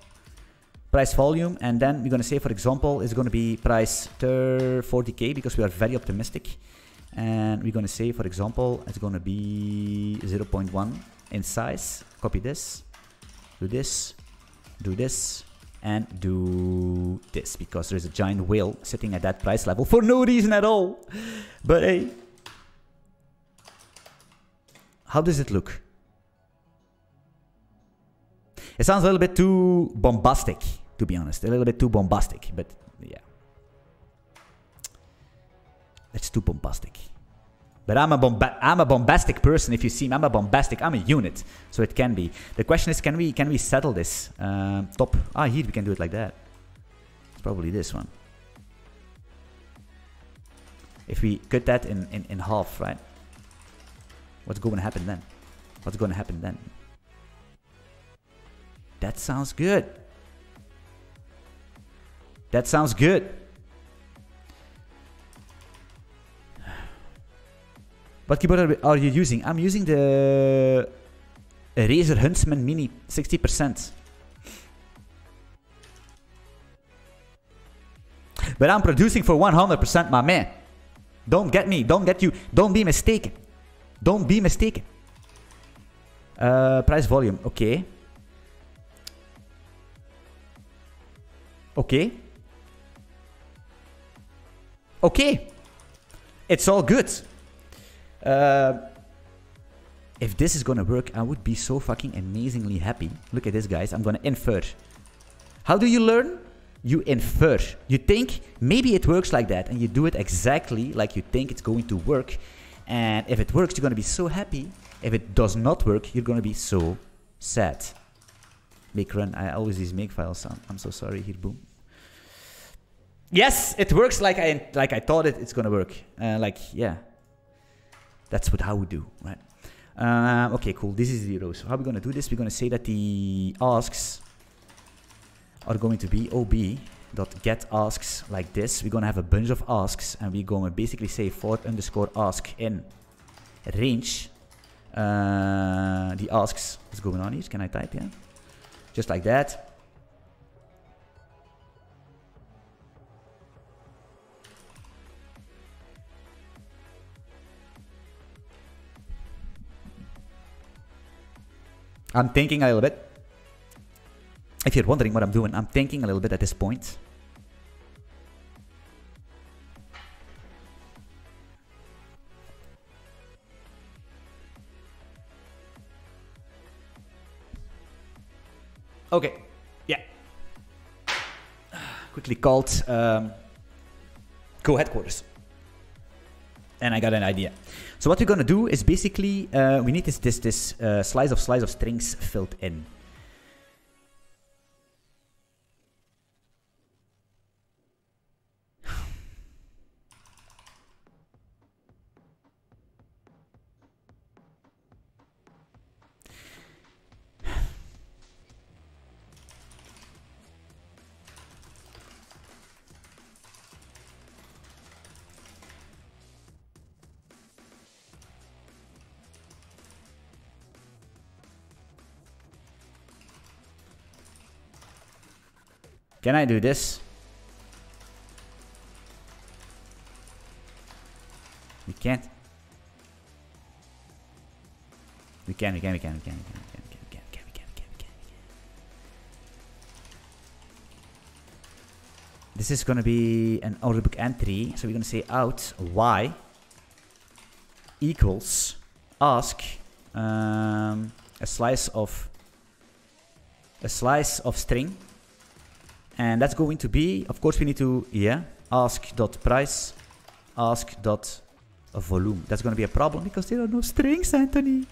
Price volume. And then we're gonna say, for example, it's gonna be price forty K because we are very optimistic. And we're gonna say, for example, it's gonna be zero point one in size. Copy this. Do this. Do this. And do this. Because there's a giant whale sitting at that price level for no reason at all. But hey. How does it look? It sounds a little bit too bombastic, to be honest. A little bit too bombastic, but yeah. It's too bombastic. But I'm a, bomba I'm a bombastic person, if you see me. I'm a bombastic, I'm a unit. So it can be. The question is, can we can we settle this? Uh, top. Ah, here we can do it like that. It's probably this one. If we cut that in, in, in half, right? What's going to happen then? What's going to happen then? That sounds good. That sounds good. What keyboard are you using? I'm using the Razer Huntsman Mini sixty percent. But I'm producing for one hundred percent, my man. Don't get me. Don't get you. Don't be mistaken. Don't be mistaken. Uh, price volume. Okay. Okay. Okay. It's all good. Uh, if this is gonna work, I would be so fucking amazingly happy. Look at this, guys. I'm gonna infer. How do you learn? you infer, you think maybe it works like that, and you do it exactly like you think it's going to work. And if it works, you're going to be so happy. If it does not work, you're going to be so sad. Make run. I always use make files. I'm, I'm so sorry here. Boom. Yes, it works like I like I thought it. It's going to work. Uh, like yeah, that's what how we do, right? Uh, okay, cool. This is zero. So how are we going to do this? We're going to say that the asks are going to be O B dot get asks like this. We're going to have a bunch of asks, and we're going to basically say for underscore ask in range. Uh, the asks, what's going on here? Can I type? Yeah, just like that. I'm thinking a little bit. If you're wondering what I'm doing, I'm thinking a little bit at this point. Okay, yeah. Quickly called um, Go Headquarters. And I got an idea. So what we're gonna do is basically, uh, we need this this, this uh, slice of slice of strings filled in. Can I do this? We can't. We can, we can, we can, we can, we can, we can, we can, we can, we can, we can, we can. This is gonna be an order book entry, so we're gonna say out y equals ask um, a slice of a slice of string. And that's going to be, of course, we need to, yeah, ask.price, ask.volume. That's going to be a problem because there are no strings, Anthony.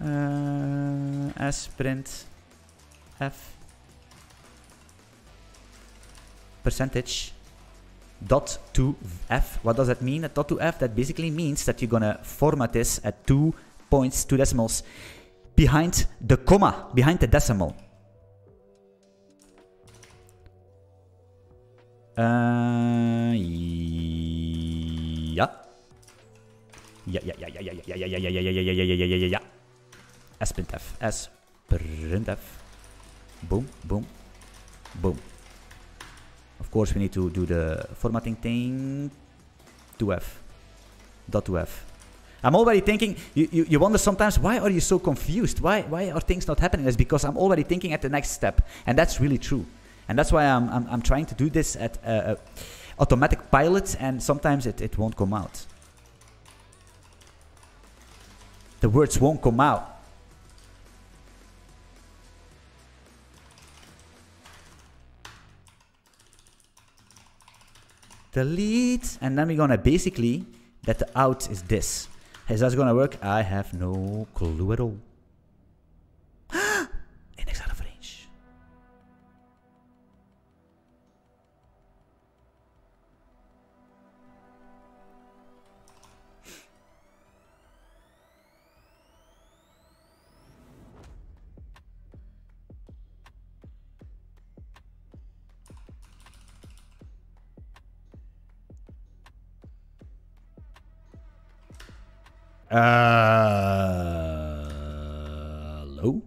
Uh, S print F percentage dot to F. What does that mean? A dot to F, that basically means that you're going to format this at two points, two decimals behind the comma, behind the decimal. Uh, yeah. Yeah, yeah, yeah, yeah, yeah, yeah, yeah, yeah, yeah, yeah, yeah, yeah, yeah, yeah, yeah, yeah. S print F, S print F. Boom, boom, boom. Of course, we need to do the formatting thing. two F. Dot two F. I'm already thinking, you, you, you wonder sometimes, why are you so confused? Why, why are things not happening? It's because I'm already thinking at the next step. And that's really true. And that's why I'm, I'm, I'm trying to do this at uh, uh, automatic pilot, and sometimes it, it won't come out. The words won't come out. Delete, and then we're gonna basically, that the out is this. Is that gonna work? I have no clue at all. Uh, hello?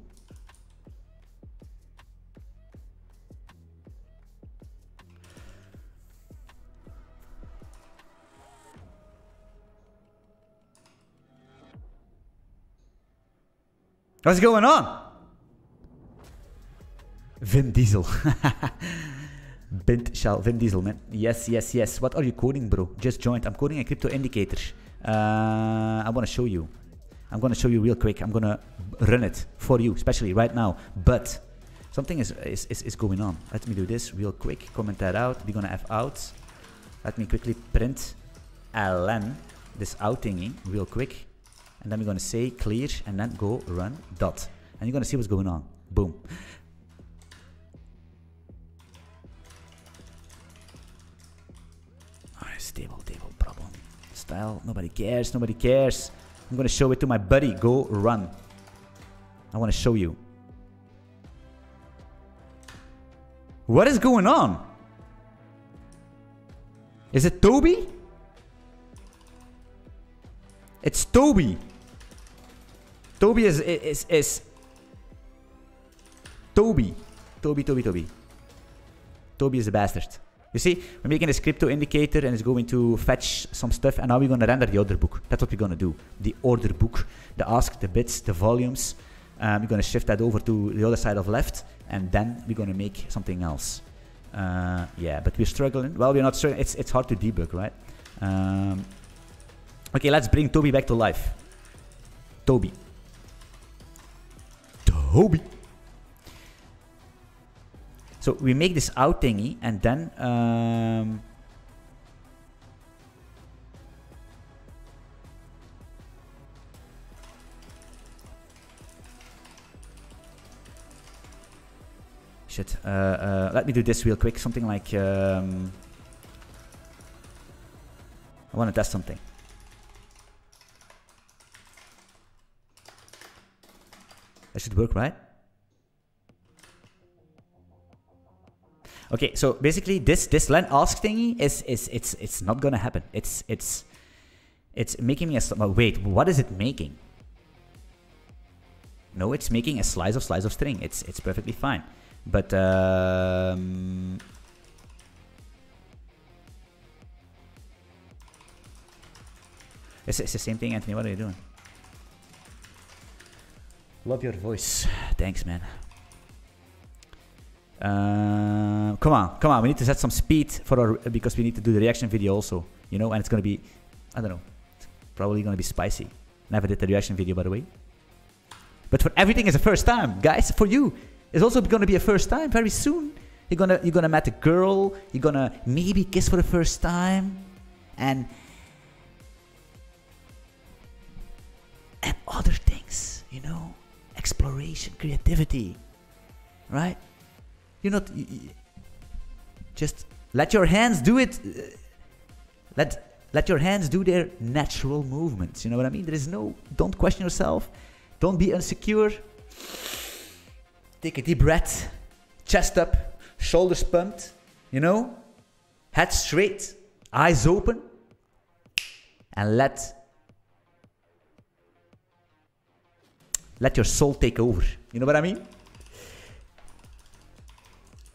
What's going on? Vim Diesel. Bint shall Vim Diesel, man. Yes, yes, yes. What are you coding, bro? Just joined. I'm coding a crypto indicator. Uh, I want to show you. I'm going to show you real quick. I'm going to run it for you, especially right now. But, so Something is, is, is, is going on. Let me do this real quick. Comment that out. We're going to F out. Let me quickly print ln, this out thingy, real quick. And then we're going to say clear and then go run dot. And you're going to see what's going on. Boom. Alright, stable, table, problem. Style, nobody cares, nobody cares. I'm going to show it to my buddy. Go run. I want to show you. What is going on? Is it Toby? It's Toby. Toby is is is Toby. Toby, Toby, Toby. Toby is a bastard. You see, we're making this crypto indicator and it's going to fetch some stuff, and now we're going to render the order book. That's what we're going to do. The order book, the ask, the bits, the volumes. Um, we're going to shift that over to the other side of left, and then we're going to make something else. Uh, yeah, but we're struggling. Well, we're not struggling. It's, it's hard to debug, right? Um, okay, let's bring Toby back to life. Toby. Toby. So we make this out thingy, and then um, shit. Uh, uh, let me do this real quick. Something like um, I want to test something. That should work, right? Okay, so basically this this len ask thingy is is it's it's not gonna happen. It's it's it's making me a well, wait. What is it making? No, it's making a slice of slice of string. It's it's perfectly fine. But um, it's it's the same thing, Anthony. What are you doing? Love your voice. Thanks, man. Uh, come on, come on, we need to set some speed for our, because we need to do the reaction video also, you know, and it's gonna be, I don't know, it's probably gonna be spicy. Never did the reaction video, by the way. But for everything is a first time, guys, for you. It's also gonna be a first time very soon. You're gonna, you're gonna meet a girl, you're gonna maybe kiss for the first time, and, and other things, you know, exploration, creativity, right? You're not. You, you, just let your hands do it. Let let your hands do their natural movements. You know what I mean? There is no. Don't question yourself. Don't be insecure. Take a deep breath. Chest up. Shoulders pumped. You know. Head straight. Eyes open. And let. Let your soul take over. You know what I mean?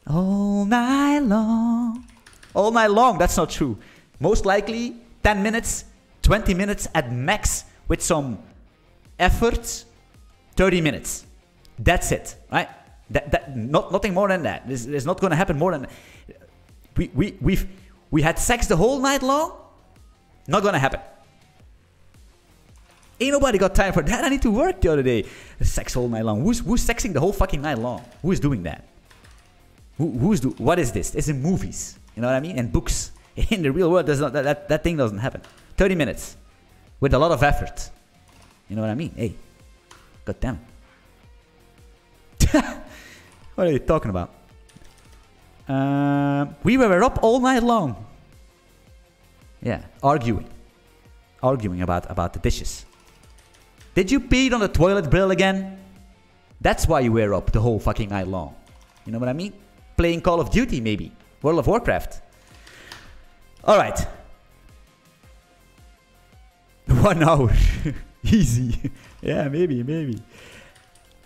All night long. All night long, that's not true. Most likely ten minutes, twenty minutes at max with some effort, thirty minutes. That's it, right? That, that, not, nothing more than that. It's, it's not going to happen more than that. We, we, we've, we had sex the whole night long? Not going to happen. Ain't nobody got time for that. I need to work the other day. Sex all night long. Who's, who's sexing the whole fucking night long? Who's doing that? Who, who's do what is this? It's in movies, you know what I mean, and books. In the real world, does not that, that that thing doesn't happen. thirty minutes with a lot of effort, you know what I mean? Hey, god damn it. What are you talking about? Uh, we were up all night long. Yeah, arguing, arguing about about the dishes. Did you pee on the toilet bill again? That's why you were up the whole fucking night long. You know what I mean? Playing Call of Duty, maybe. World of Warcraft. Alright. One hour. Easy. Yeah, maybe, maybe.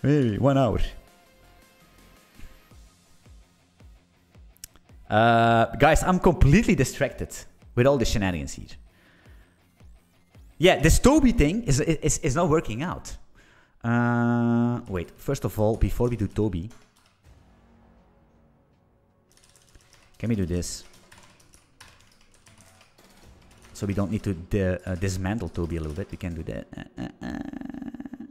Maybe, one hour. Uh, guys, I'm completely distracted with all the shenanigans here. Yeah, this Toby thing is, is, is not working out. Uh, wait, first of all, before we do Toby... Can we do this? So we don't need to uh, dismantle Toby a little bit. We can do that. Uh, uh, uh.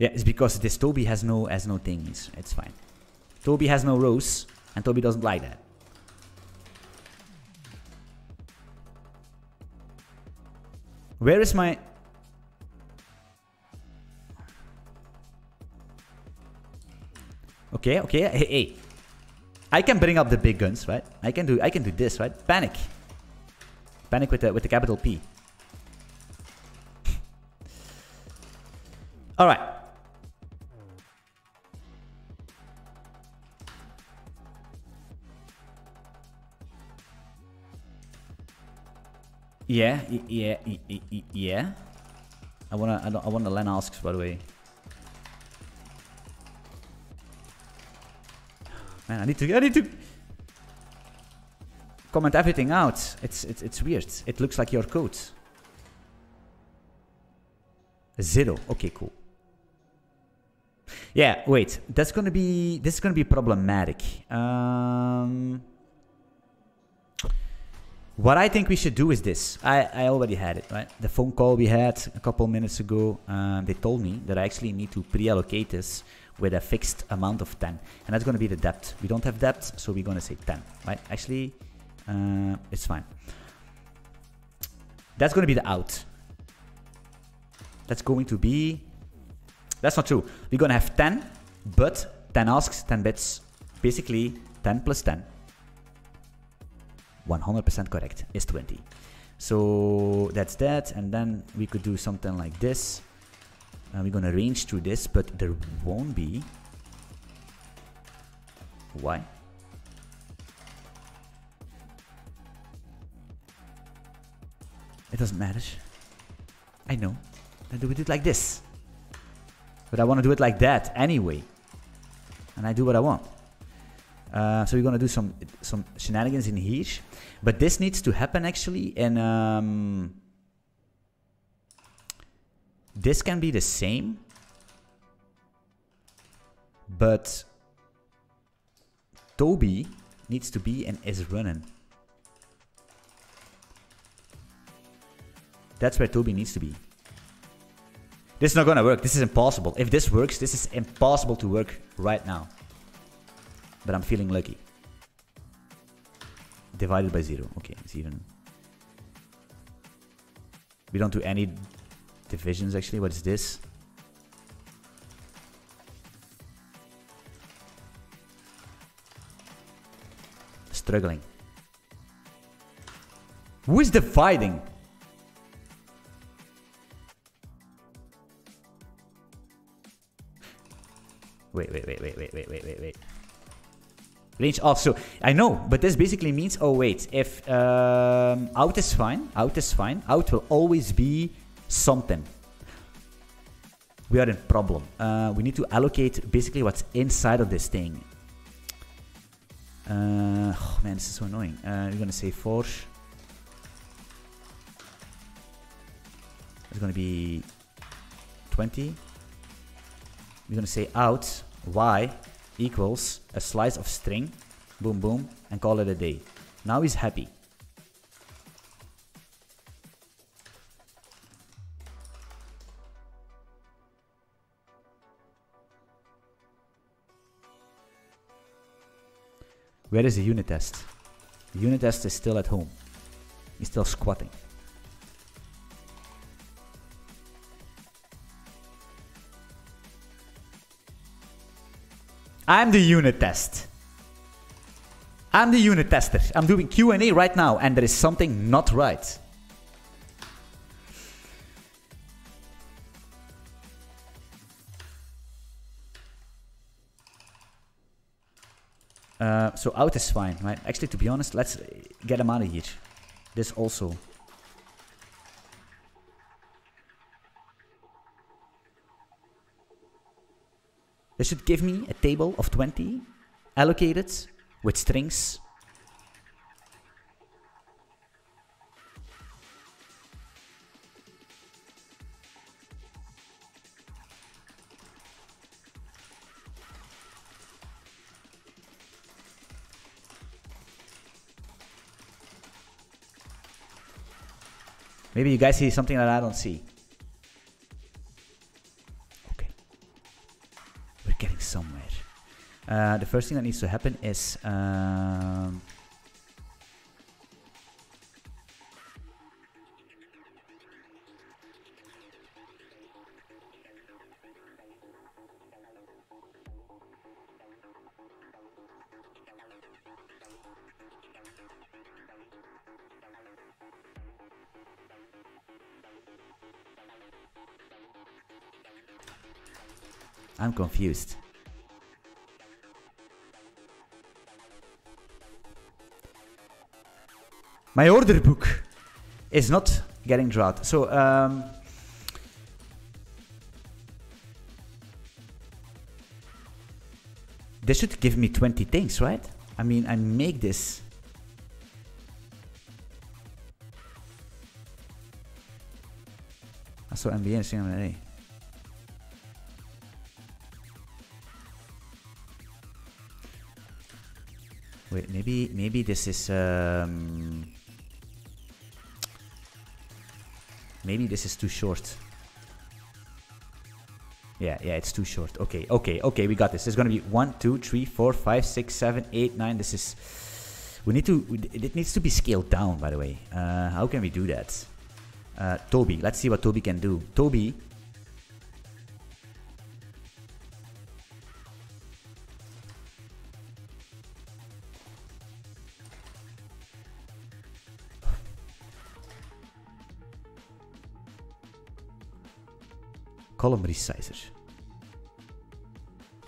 Yeah, it's because this Toby has no has no thingies. It's fine. Toby has no rows, and Toby doesn't like that. Where is my... Okay, okay, hey, hey. I can bring up the big guns, right? I can do I can do this, right? Panic. Panic with the with the capital P. Alright. Yeah, yeah, yeah. I wanna, I don't, I want the LAN asks, by the way. Man, I need to, I need to comment everything out. It's, it's, it's weird. It looks like your code. Zero. Okay, cool. Yeah, wait. That's gonna be, this is gonna be problematic. Um. What I think we should do is this. I, I already had it, right? The phone call we had a couple minutes ago, um, they told me that I actually need to pre-allocate this with a fixed amount of ten. And that's going to be the depth. We don't have depth, so we're going to say ten, right? Actually, uh, it's fine. That's going to be the out. That's going to be... That's not true. We're going to have ten, but ten asks, ten bits. Basically, ten plus ten. one hundred percent correct is twenty. So that's that, and then we could do something like this. Uh, we're gonna range through this, but there won't be. Why? It doesn't matter. I know. Then do we do it like this? But I want to do it like that anyway, and I do what I want. Uh, so we're gonna do some some shenanigans in here, but this needs to happen actually. And um, this can be the same, but Toby needs to be and is running. That's where Toby needs to be. This is not gonna work. This is impossible. If this works, this is impossible to work right now. But I'm feeling lucky. Divided by zero. Okay, it's even. We don't do any divisions actually. What is this? Struggling. Who is dividing? Wait, wait, wait, wait, wait, wait, wait, wait, wait. Range off, so I know, but this basically means, oh wait, if um, out is fine, out is fine, out will always be something. We are in problem. Uh, we need to allocate basically what's inside of this thing. Uh, oh man, this is so annoying. Uh, we're gonna say four. It's gonna be twenty. We're gonna say out, y equals a slice of string, boom boom, and call it a day. Now he's happy. Where is the unit test? The unit test is still at home. He's still squatting. I'm the unit test. I'm the unit tester. I'm doing Q and A right now, and there is something not right. Uh, so out is fine, right? Actually, to be honest, let's get him out of here. This also. They should give me a table of twenty allocated with strings. Maybe you guys see something that I don't see. Uh, the first thing that needs to happen is um, I'm confused. My order book is not getting drawn. So um, they should give me twenty things, right? I mean, I make this. I saw M B N singing. Wait, maybe maybe this is um, maybe this is too short. Yeah, yeah, it's too short. Okay, okay, okay, we got this. There's gonna be one, two, three, four, five, six, seven, eight, nine. This is we need to. It needs to be scaled down, by the way. Uh, how can we do that? Uh, Toby, let's see what Toby can do. Toby. Column resizer,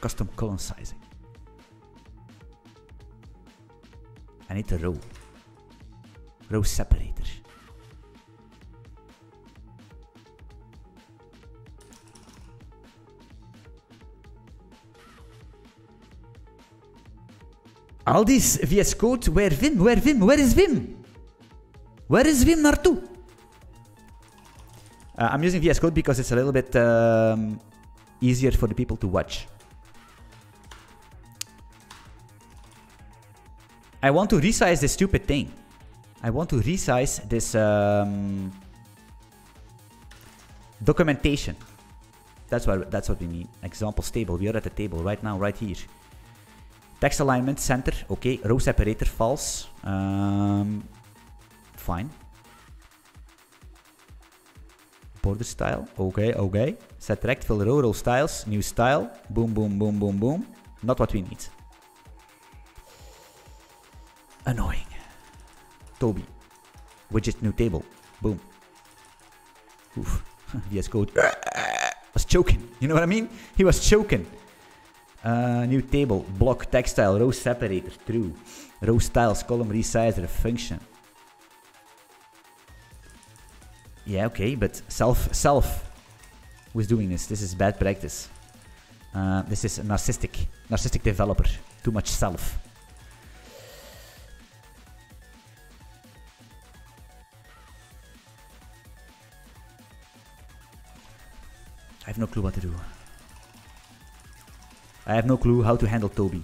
custom column sizing. I need a row, row separator. All these V S Code, where Vim, where Vim, where is Vim? Where is Vim naartoe? Uh, I'm using V S Code because it's a little bit um, easier for the people to watch. I want to resize this stupid thing. I want to resize this um, documentation. That's what, that's what we mean. Examples table. We are at the table right now, right here. Text alignment, center. Okay. Row separator, false. Um, fine. Border style, okay, okay. Set rect, fill row, row styles, new style, boom, boom, boom, boom, boom. Not what we need. Annoying. Toby, widget, new table, boom. Oof, V S Code was choking, you know what I mean? He was choking. Uh, new table, block, text style, row separator, true. Row styles, column resizer, function. Yeah, okay, but self, self was doing this. This is bad practice. Uh, this is a narcissistic, narcissistic developer. Too much self. I have no clue what to do. I have no clue how to handle Toby.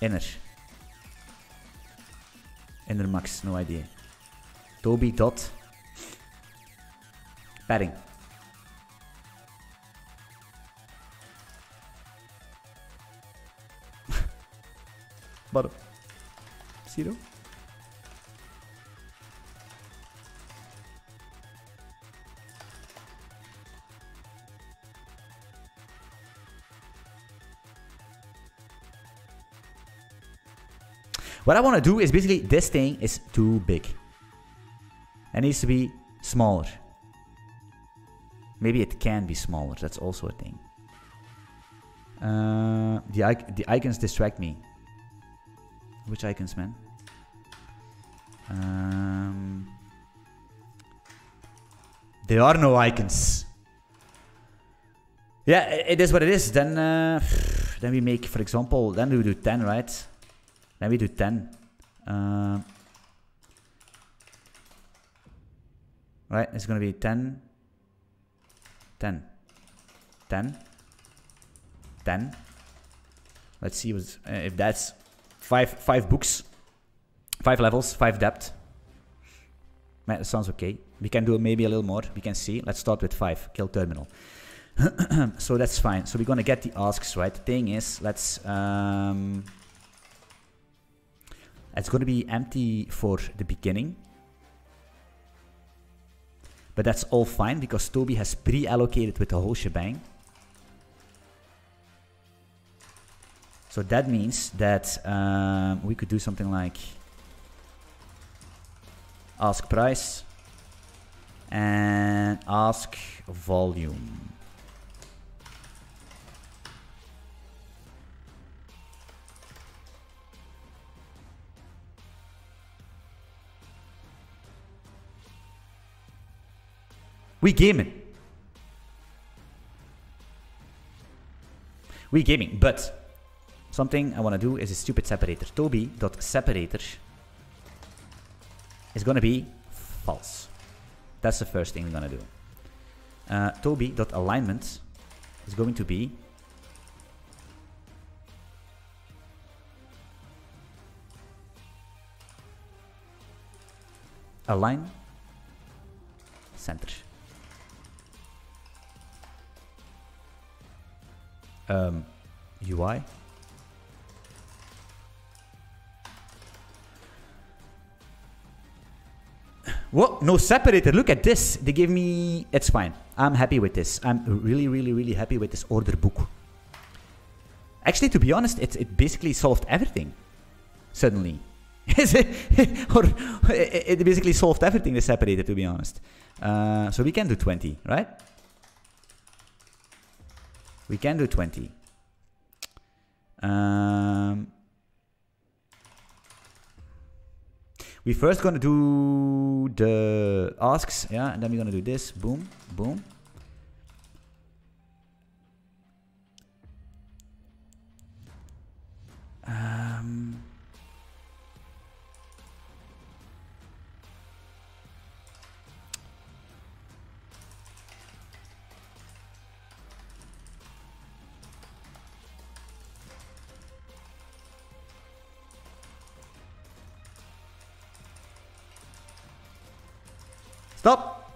Inner. Inner Max, no idea. Toby dot padding. Bottom zero. What I want to do is basically this thing is too big. It needs to be smaller. Maybe it can be smaller. That's also a thing. Uh, the, the icons distract me. Which icons, man? Um, there are no icons. Yeah, it is what it is. Then, uh, then we make, for example, then we do ten, right? Then we do ten. Uh, Right, it's gonna be ten, ten, ten, ten. Let's see what's, uh, if that's five, five books, five levels, five depth. Man, that sounds okay. We can do maybe a little more. We can see. Let's start with five. Kill terminal. So that's fine. So we're going to get the asks, right? The thing is, let's... Um, it's going to be empty for the beginning. But that's all fine because Toby has pre-allocated with the whole shebang. So that means that um, we could do something like ask price and ask volume. We gaming. We gaming, but something I want to do is a stupid separator. Toby.separator is going to be false. That's the first thing we're going to do. Uh, Toby.alignment is going to be align center. Um, U I. Whoa, no separator. Look at this. They gave me... It's fine. I'm happy with this. I'm really, really, really happy with this order book. Actually, to be honest, it, it basically solved everything. Suddenly. or It basically solved everything, the separator, to be honest. Uh, so we can do twenty, right? We can do twenty. Um... We first gonna do the asks, yeah, and then we're gonna do this. Boom, boom. Um. Stop.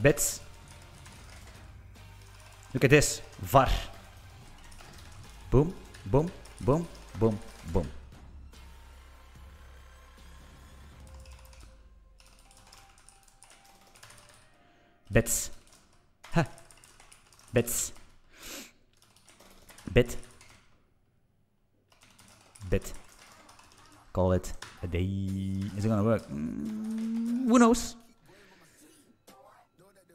Bits. Look at this. Var. Boom, boom, boom, boom, boom. Bits. Ha. Bits. Bit, bit, call it a day. Is it gonna work? Mm, who knows?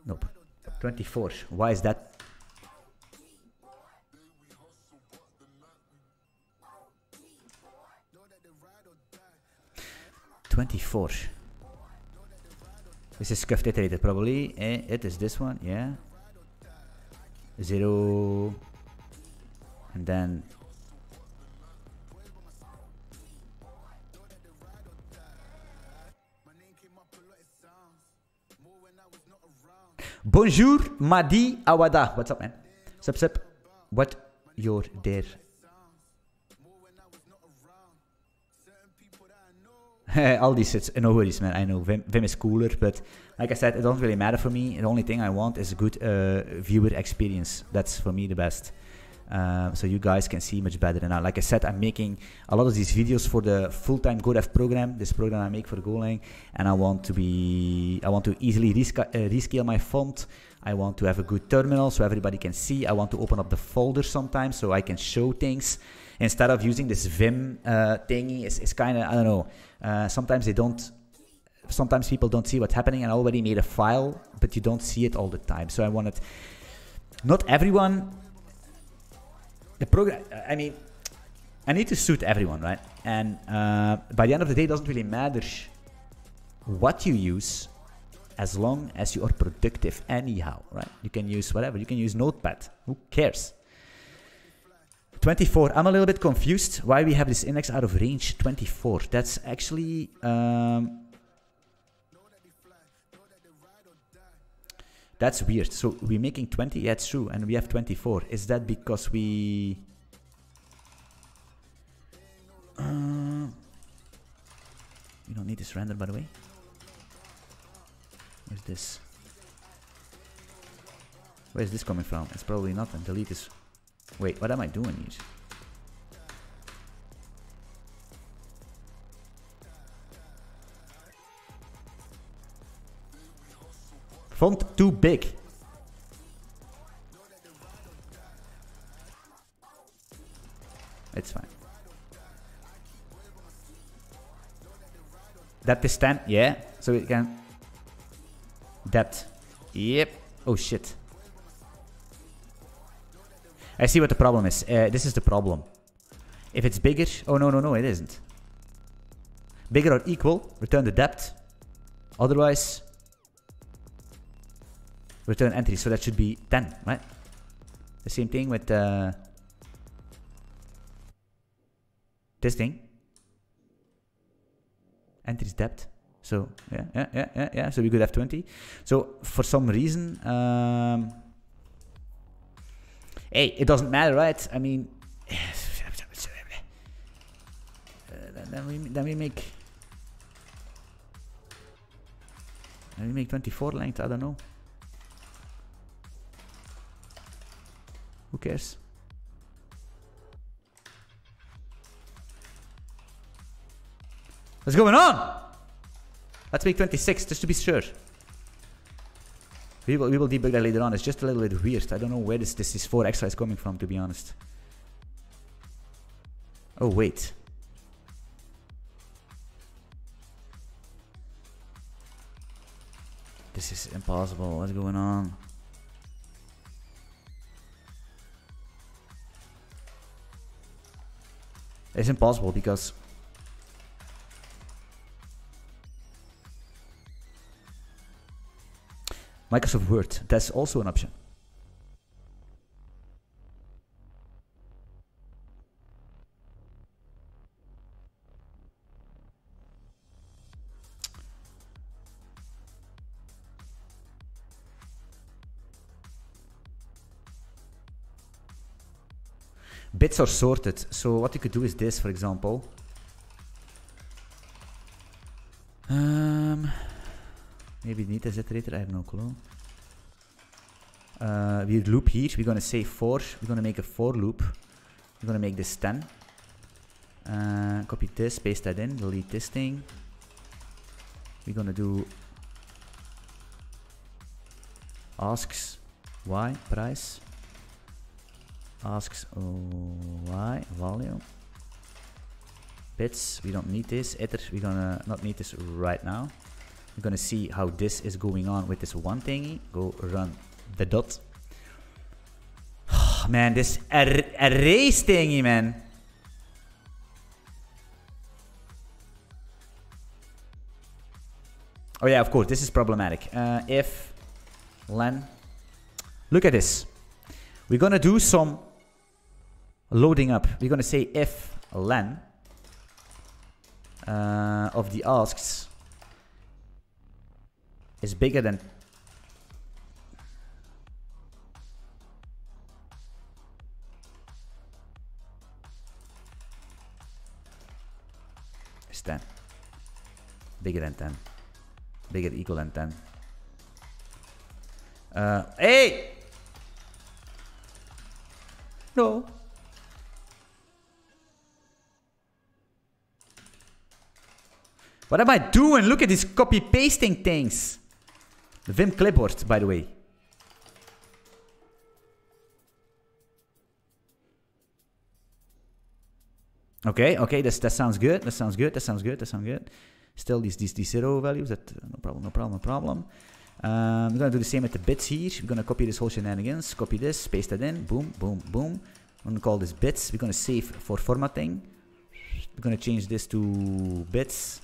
Nope. twenty-four. Why is that? twenty-four. This is scuffed iterated probably. Eh, it is this one. Yeah. Zero. And then Bonjour Madi Awada. What's up, man? Sup, sup. What you're there? All these sits. No worries, man. I know Vim, Vim is cooler, but like I said, it doesn't really matter for me. The only thing I want is a good uh, viewer experience. That's for me the best. Uh, so you guys can see much better. And now, like I said, I'm making a lot of these videos for the full-time GoDev program, this program I make for GoLang, and I want to be, I want to easily resca uh, rescale my font. I want to have a good terminal so everybody can see. I want to open up the folder sometimes so I can show things. Instead of using this Vim uh, thingy, it's, it's kind of, I don't know, uh, sometimes they don't, sometimes people don't see what's happening, and I already made a file, but you don't see it all the time. So I wanted, not everyone... The program, I mean, I need to suit everyone, right? And uh, by the end of the day, it doesn't really matter what you use as long as you are productive anyhow, right? You can use whatever. You can use Notepad. Who cares? twenty-four. I'm a little bit confused why we have this index out of range twenty-four. That's actually... Um, That's weird. So we're making twenty, yeah, it's true, and we have twenty-four. Is that because we... Uh, handle, by the way. Where's this? Where's this coming from? It's probably nothing. Delete this. Wait, what am I doing here? Font too big. It's fine. That is ten, yeah. So we can. That. Yep. Oh shit. I see what the problem is. Uh, this is the problem. If it's bigger, oh no no no, it isn't. Bigger or equal, return the depth. Otherwise, return entry. So that should be ten, right? The same thing with uh, this thing. Entries depth. So yeah, yeah, yeah, yeah, yeah. So we could have twenty. So for some reason, um, hey, it doesn't matter, right? I mean, uh, then we then we make then we make twenty-four length. I don't know. Who cares? What's going on? Let's make twenty-six, just to be sure. We will, we will debug that later on. It's just a little bit weird. I don't know where this, this, this four extra is coming from, to be honest. Oh, wait. This is impossible. What's going on? It's impossible because... Microsoft Word, that's also an option. Bits are sorted, so what you could do is this, for example. Um... Maybe it needs a iterator, I have no clue. Uh, we loop here, we're gonna say for, we're gonna make a for loop. We're gonna make this ten. Uh, copy this, paste that in, delete this thing. We're gonna do asks y price, asks y value, bits, we don't need this, iter, we're gonna not need this right now. We're gonna see how this is going on with this one thingy. Go run the dot. Oh, man, this er erase thingy, man. Oh yeah, of course, this is problematic. Uh, if len, look at this. We're gonna do some loading up. We're gonna say if len uh, of the asks is bigger than is ten, bigger than ten, bigger equal than ten. Uh, hey, no. What am I doing? Look at these copy pasting things. The Vim clipboard, by the way. Okay, okay, that's, that sounds good, that sounds good, that sounds good, that sounds good. Still these, these, these zero values, that, no problem, no problem, no problem. Um, we're gonna do the same with the bits here. We're gonna copy this whole shenanigans, copy this, paste that in, boom, boom, boom. I'm gonna call this bits, we're gonna save for formatting. We're gonna change this to bits.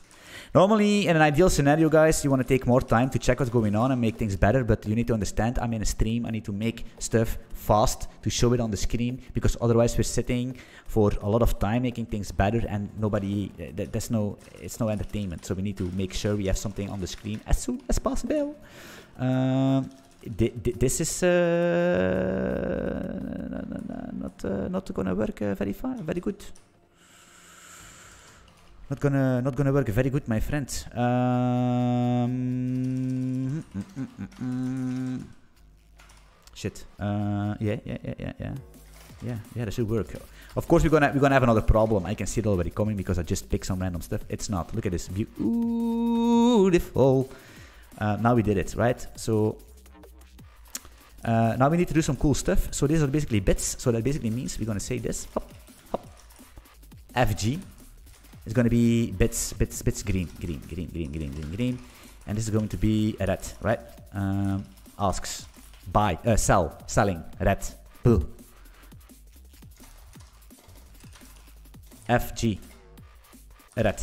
Normally, in an ideal scenario, guys, you want to take more time to check what's going on and make things better, but you need to understand I'm in a stream. I need to make stuff fast to show it on the screen, because otherwise we're sitting for a lot of time making things better, and nobody, that's no, it's no entertainment. So we need to make sure we have something on the screen as soon as possible. Um, this is uh, not uh, not gonna work uh, very far, very good. Not gonna, not gonna work very good, my friend. Um, mm, mm, mm, mm. Shit. Uh, yeah, yeah, yeah, yeah, yeah, yeah, yeah. That should work. Of course, we're gonna, we're gonna have another problem. I can see it already coming because I just picked some random stuff. It's not. Look at this, beautiful. Uh, now we did it, right? So. Uh, now we need to do some cool stuff. So these are basically bits. So that basically means we're gonna say this. Hop, hop. F G is gonna be bits, bits, bits. Green, green, green, green, green, green, green. And this is going to be a red, right? Um, asks, buy, uh, sell, selling, red. Bull. F G, red.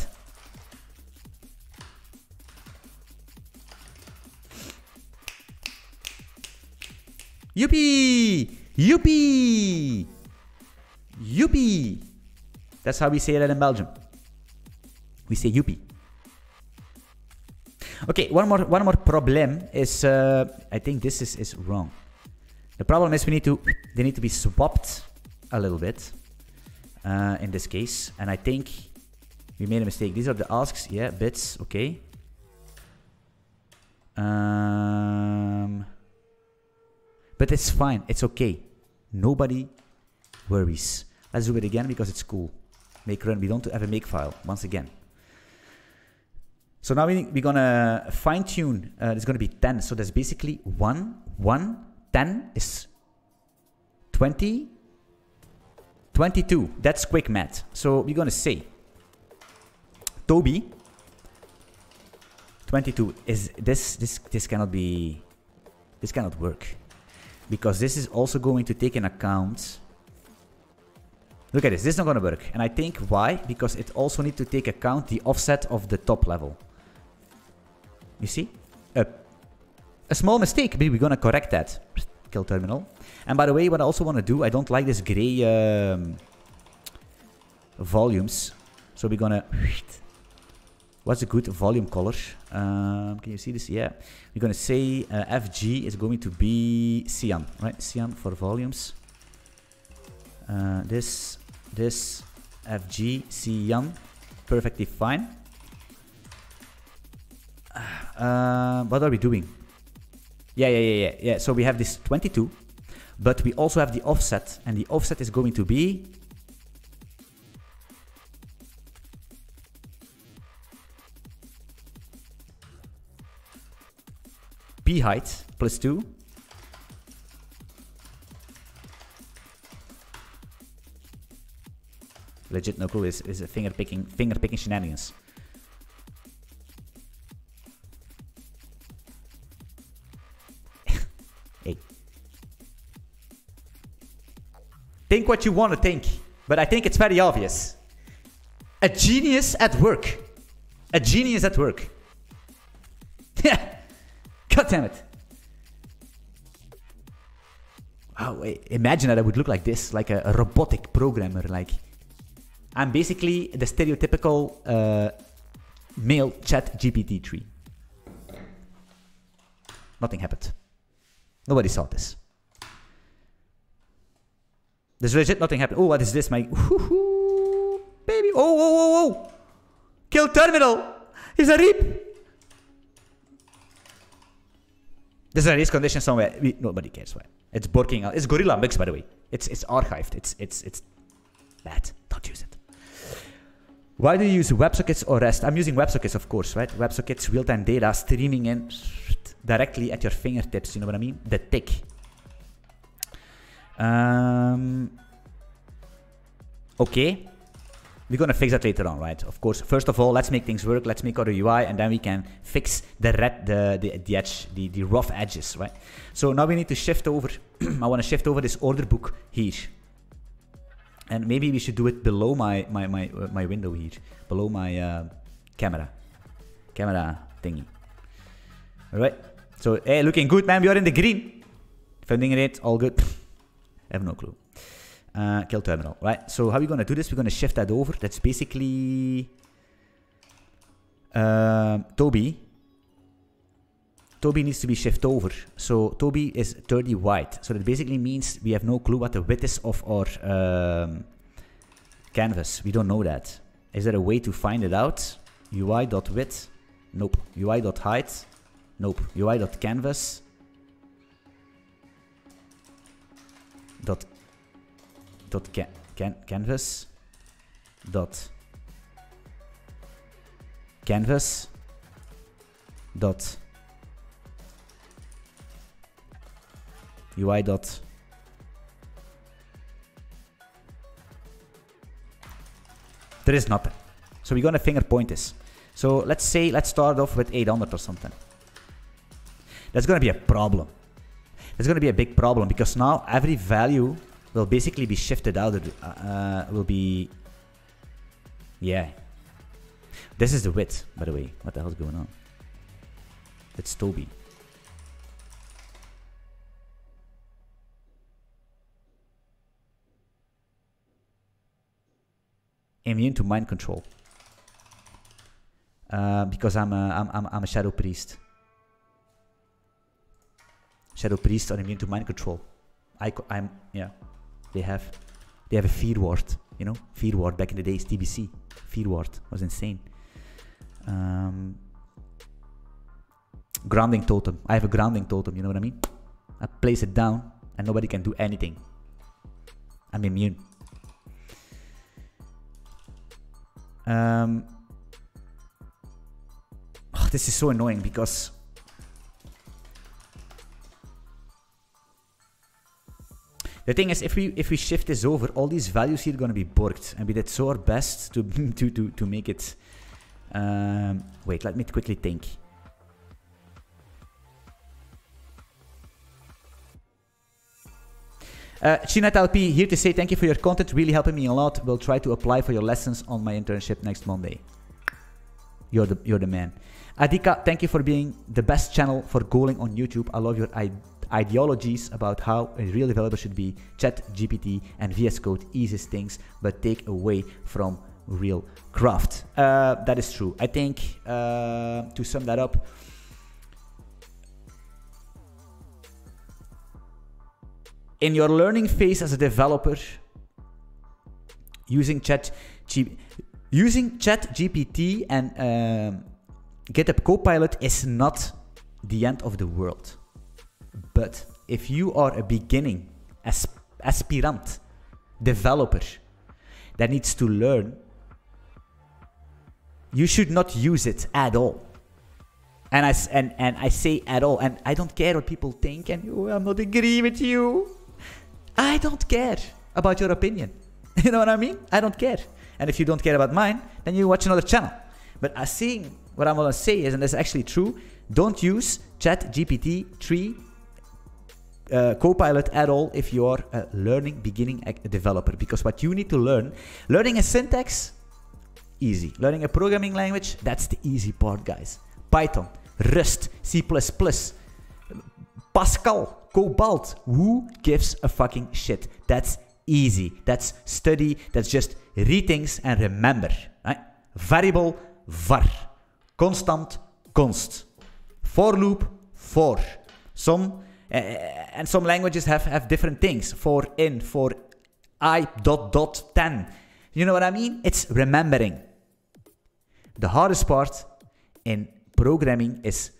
Yuppie! Yuppie! Yuppie! That's how we say that in Belgium. We say yuppie. Okay, one more one more problem is uh, I think this is, is wrong. The problem is we need to they need to be swapped a little bit uh, in this case, and I think we made a mistake. These are the asks, yeah, bits, okay. Um. But it's fine, it's okay. Nobody worries. Let's do it again because it's cool. Make run, we don't have a makefile, once again. So now we, we're gonna fine tune, uh, there's gonna be ten. So that's basically one, one, ten is twenty, twenty-two. That's quick math. So we're gonna say Toby, twenty-two is this, this, this cannot be, this cannot work. Because this is also going to take in account. Look at this, this is not going to work. And I think why? Because it also needs to take account the offset of the top level. You see? A, a small mistake, but we're going to correct that. Kill terminal. And by the way, what I also want to do, I don't like this gray um, volumes. So we're going to... What's a good volume color? Um, can you see this? Yeah. We're going to say uh, F G is going to be cyan, right? Cyan for volumes. Uh, this, this, F G, cyan. Perfectly fine. Uh, what are we doing? Yeah, yeah, yeah, yeah, yeah. So we have this twenty-two, but we also have the offset, and the offset is going to be... B height plus two legit no clue is is a finger picking finger picking shenanigans. Hey, think what you want to think, but I think it's very obvious. A genius at work, a genius at work. Yeah. God damn it. Wow, wait, imagine that I would look like this, like a, a robotic programmer. Like, I'm basically the stereotypical uh, male chat G P T tree. Nothing happened. Nobody saw this. There's legit nothing happened. Oh, what is this? My woohoo, baby. Oh, oh, oh, oh. Kill terminal. He's a reap. There's a race condition somewhere. We, nobody cares why. It's working out. It's Gorilla Mix, by the way. It's it's archived. It's it's it's bad. Don't use it. Why do you use WebSockets or Rust? I'm using WebSockets, of course, right? WebSockets, real-time data streaming in directly at your fingertips. You know what I mean? The tick. Um. Okay. We're gonna fix that later on, right? Of course. First of all, let's make things work. Let's make our U I, and then we can fix the red, the the, the edge, the, the rough edges, right? So now we need to shift over. I want to shift over this order book here, and maybe we should do it below my my my uh, my window here, below my uh, camera, camera thingy. All right. So hey, looking good, man. We are in the green. Funding rate, all good. I have no clue. Uh, kill terminal, right? So how are we gonna do this? We're gonna shift that over. That's basically uh, Toby. Toby needs to be shift over. So Toby is thirty wide. So that basically means we have no clue what the width is of our um, canvas. We don't know that. Is there a way to find it out? U I.width? Nope. U I.height? Nope. U I.canvas? Dot, dot can, can, canvas? Dot canvas? Dot U I. Dot there is nothing. So we're gonna finger point this. So let's say, let's start off with eight hundred or something. That's gonna be a problem. That's gonna be a big problem because now every value will basically be shifted out. Uh, will be, yeah. This is the width, by the way. What the hell's going on? It's Toby. Immune to mind control uh, because I'm a, I'm, I'm, I'm a shadow priest. Shadow priests are immune to mind control. I, I'm yeah. They have they have a fear ward, you know, fear ward back in the days. T B C fear ward was insane. Um, grounding totem. I have a grounding totem. You know what I mean? I place it down and nobody can do anything. I'm immune. Um, oh, this is so annoying because the thing is, if we if we shift this over, all these values here are going to be borked, and we did so our best to to to to make it. Um, wait, let me quickly think. Uh, Chinat L P here to say thank you for your content, really helping me a lot. Will try to apply for your lessons on my internship next Monday. You're the you're the man. Adika, thank you for being the best channel for GoLang on YouTube. I love your I ideologies about how a real developer should be. Chat G P T and V S Code eases things, but take away from real craft. Uh, that is true. I think uh, to sum that up. In your learning phase as a developer, using Chat, G using Chat G P T and um, GitHub Copilot is not the end of the world. But if you are a beginning asp aspirant developer that needs to learn, you should not use it at all. And I and and I say at all. And I don't care what people think. And oh, I'm not agree with you. I don't care about your opinion. You know what I mean? I don't care. And if you don't care about mine, then you watch another channel. But I seeing what I'm gonna say is, and that's actually true, don't use Chat G P T three uh, Copilot at all if you are a learning beginning developer. Because what you need to learn, learning a syntax, easy. Learning a programming language, that's the easy part, guys. Python, Rust, C plus plus, Pascal, Cobalt, who gives a fucking shit? That's easy. That's study. That's just read things and remember. Right? Variable, var. Constant, const. For loop, for. Some, uh, and some languages have, have different things. For in, for I, dot, dot, ten. You know what I mean? It's remembering. The hardest part in programming is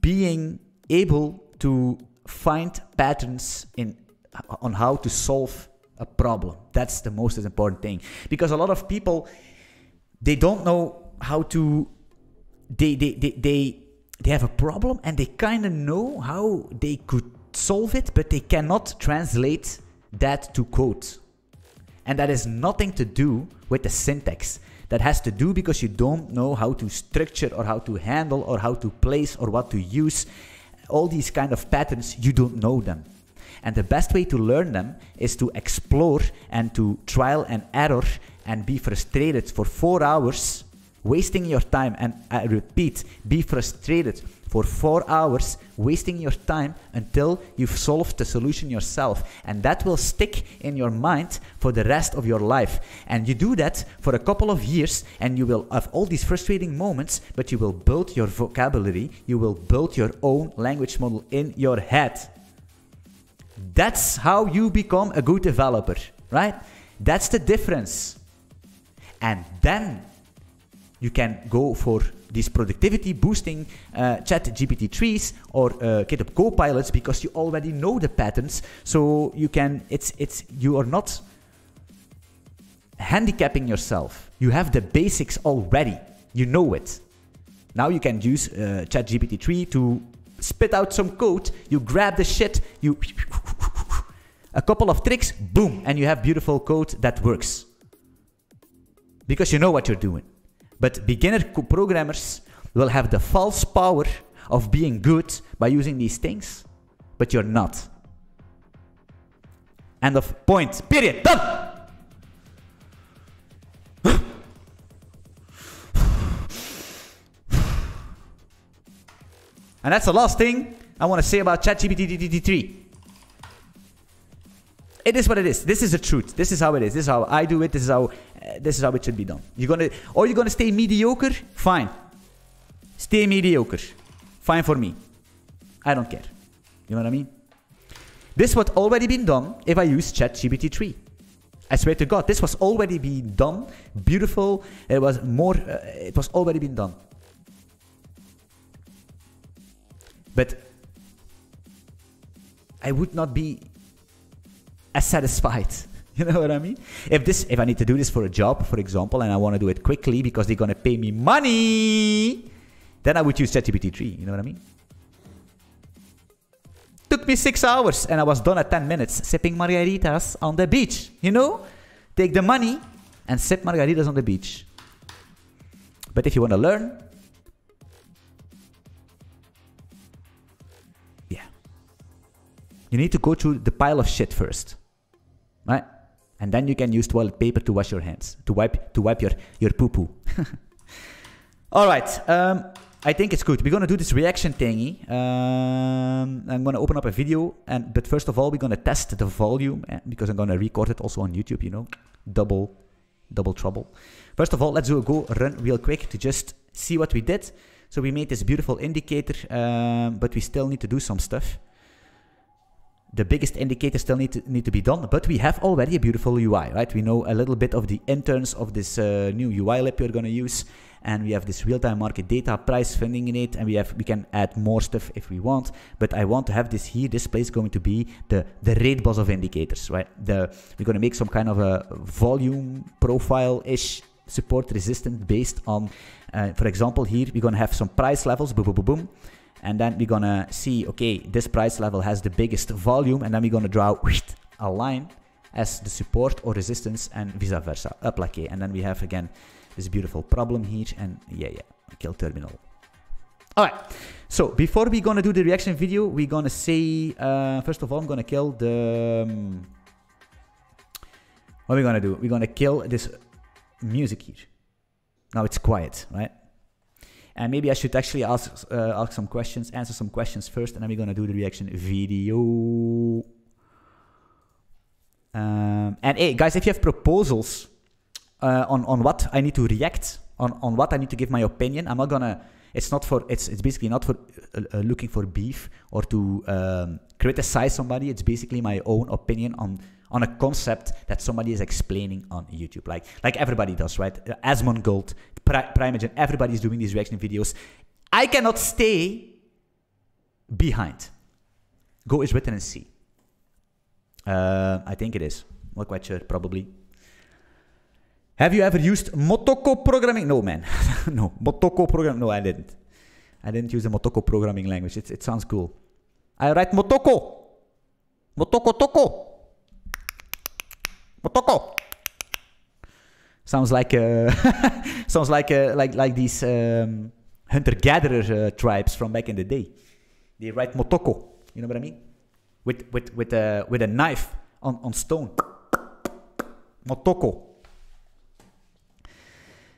being able to find patterns in on how to solve a problem. That's the most important thing, because a lot of people, they don't know how to they they they they, they have a problem and they kind of know how they could solve it, but they cannot translate that to code. And that has nothing to do with the syntax. That has to do because you don't know how to structure or how to handle or how to place or what to use. All these kind of patterns, you don't know them. And the best way to learn them is to explore and to trial and error and be frustrated for four hours, wasting your time. And I repeat, be frustrated for four hours, wasting your time until you've solved the solution yourself. And that will stick in your mind for the rest of your life. And you do that for a couple of years and you will have all these frustrating moments, but you will build your vocabulary, you will build your own language model in your head. That's how you become a good developer, right? That's the difference. and then you can go for these productivity boosting uh, Chat G P T threes or uh, GitHub Copilots, because you already know the patterns, so you can it's it's you are not handicapping yourself. You have the basics already. You know it. Now you can use uh, Chat G P T three to spit out some code. You grab the shit, you a couple of tricks, boom, and you have beautiful code that works because you know what you're doing. But beginner programmers will have the false power of being good by using these things, but you're not. End of point. Period. Done. And that's the last thing I want to say about Chat G P T three. It is what it is. This is the truth. This is how it is. This is how I do it. This is how uh, this is how it should be done. You're gonna or you're gonna stay mediocre. Fine. Stay mediocre. Fine for me. I don't care. You know what I mean? This would already been done if I used Chat G P T three. I swear to God, this was already been done. Beautiful. It was more. Uh, it was already been done. But I would not be as satisfied, you know what I mean? If this, if I need to do this for a job, for example, and I want to do it quickly because they're gonna pay me money, then I would use Chat G P T three, you know what I mean? Took me six hours and I was done at ten minutes sipping margaritas on the beach, you know? Take the money and sip margaritas on the beach. But if you want to learn, you need to go through the pile of shit first, right? And then you can use toilet paper to wash your hands, to wipe, to wipe your your poo poo. All right, um, I think it's good. We're gonna do this reaction thingy. Um, I'm gonna open up a video, and but first of all, we're gonna test the volume because I'm gonna record it also on YouTube. You know, double, double trouble. First of all, let's do a go run real quick to just see what we did. So we made this beautiful indicator, um, but we still need to do some stuff. The biggest indicators still need to, need to be done, but we have already a beautiful U I, right? We know a little bit of the interns of this uh, new U I lib you're going to use, and we have this real-time market data, price funding in it, and we have we can add more stuff if we want. But I want to have this here. This place is going to be the the rate bus of indicators, right? The we're going to make some kind of a volume profile-ish support resistant based on, uh, for example, here we're going to have some price levels. Boom, boom, boom, boom. And then we're gonna see, okay, this price level has the biggest volume, and then we're gonna draw a line as the support or resistance, and vice versa, up like a. And then we have again this beautiful problem here, and yeah, yeah, kill terminal. All right. So before we're gonna do the reaction video, we're gonna say uh, first of all, I'm gonna kill the. Um, what are we gonna do? We're gonna kill this music here. Now it's quiet, right? And maybe I should actually ask, uh, ask some questions, answer some questions first, and then we're going to do the reaction video. Um, and hey, guys, if you have proposals uh, on, on what I need to react, on, on what I need to give my opinion, I'm not going to, it's not for, it's, it's basically not for uh, uh, looking for beef or to um, criticize somebody. It's basically my own opinion on on a concept that somebody is explaining on YouTube. Like like everybody does, right? Asmongold, Pri Primogen, everybody's doing these reaction videos. I cannot stay behind. Go is written in C. Uh, I think it is. Not quite sure, probably. Have you ever used Motoko programming? No, man. No, Motoko programming. No, I didn't. I didn't use the Motoko programming language. It, it sounds cool. I write Motoko. Motoko toko. Motoko sounds like uh, sounds like uh, like like these um, hunter-gatherer uh, tribes from back in the day. They write Motoko, you know what I mean? With with with a uh, with a knife on on stone. Motoko.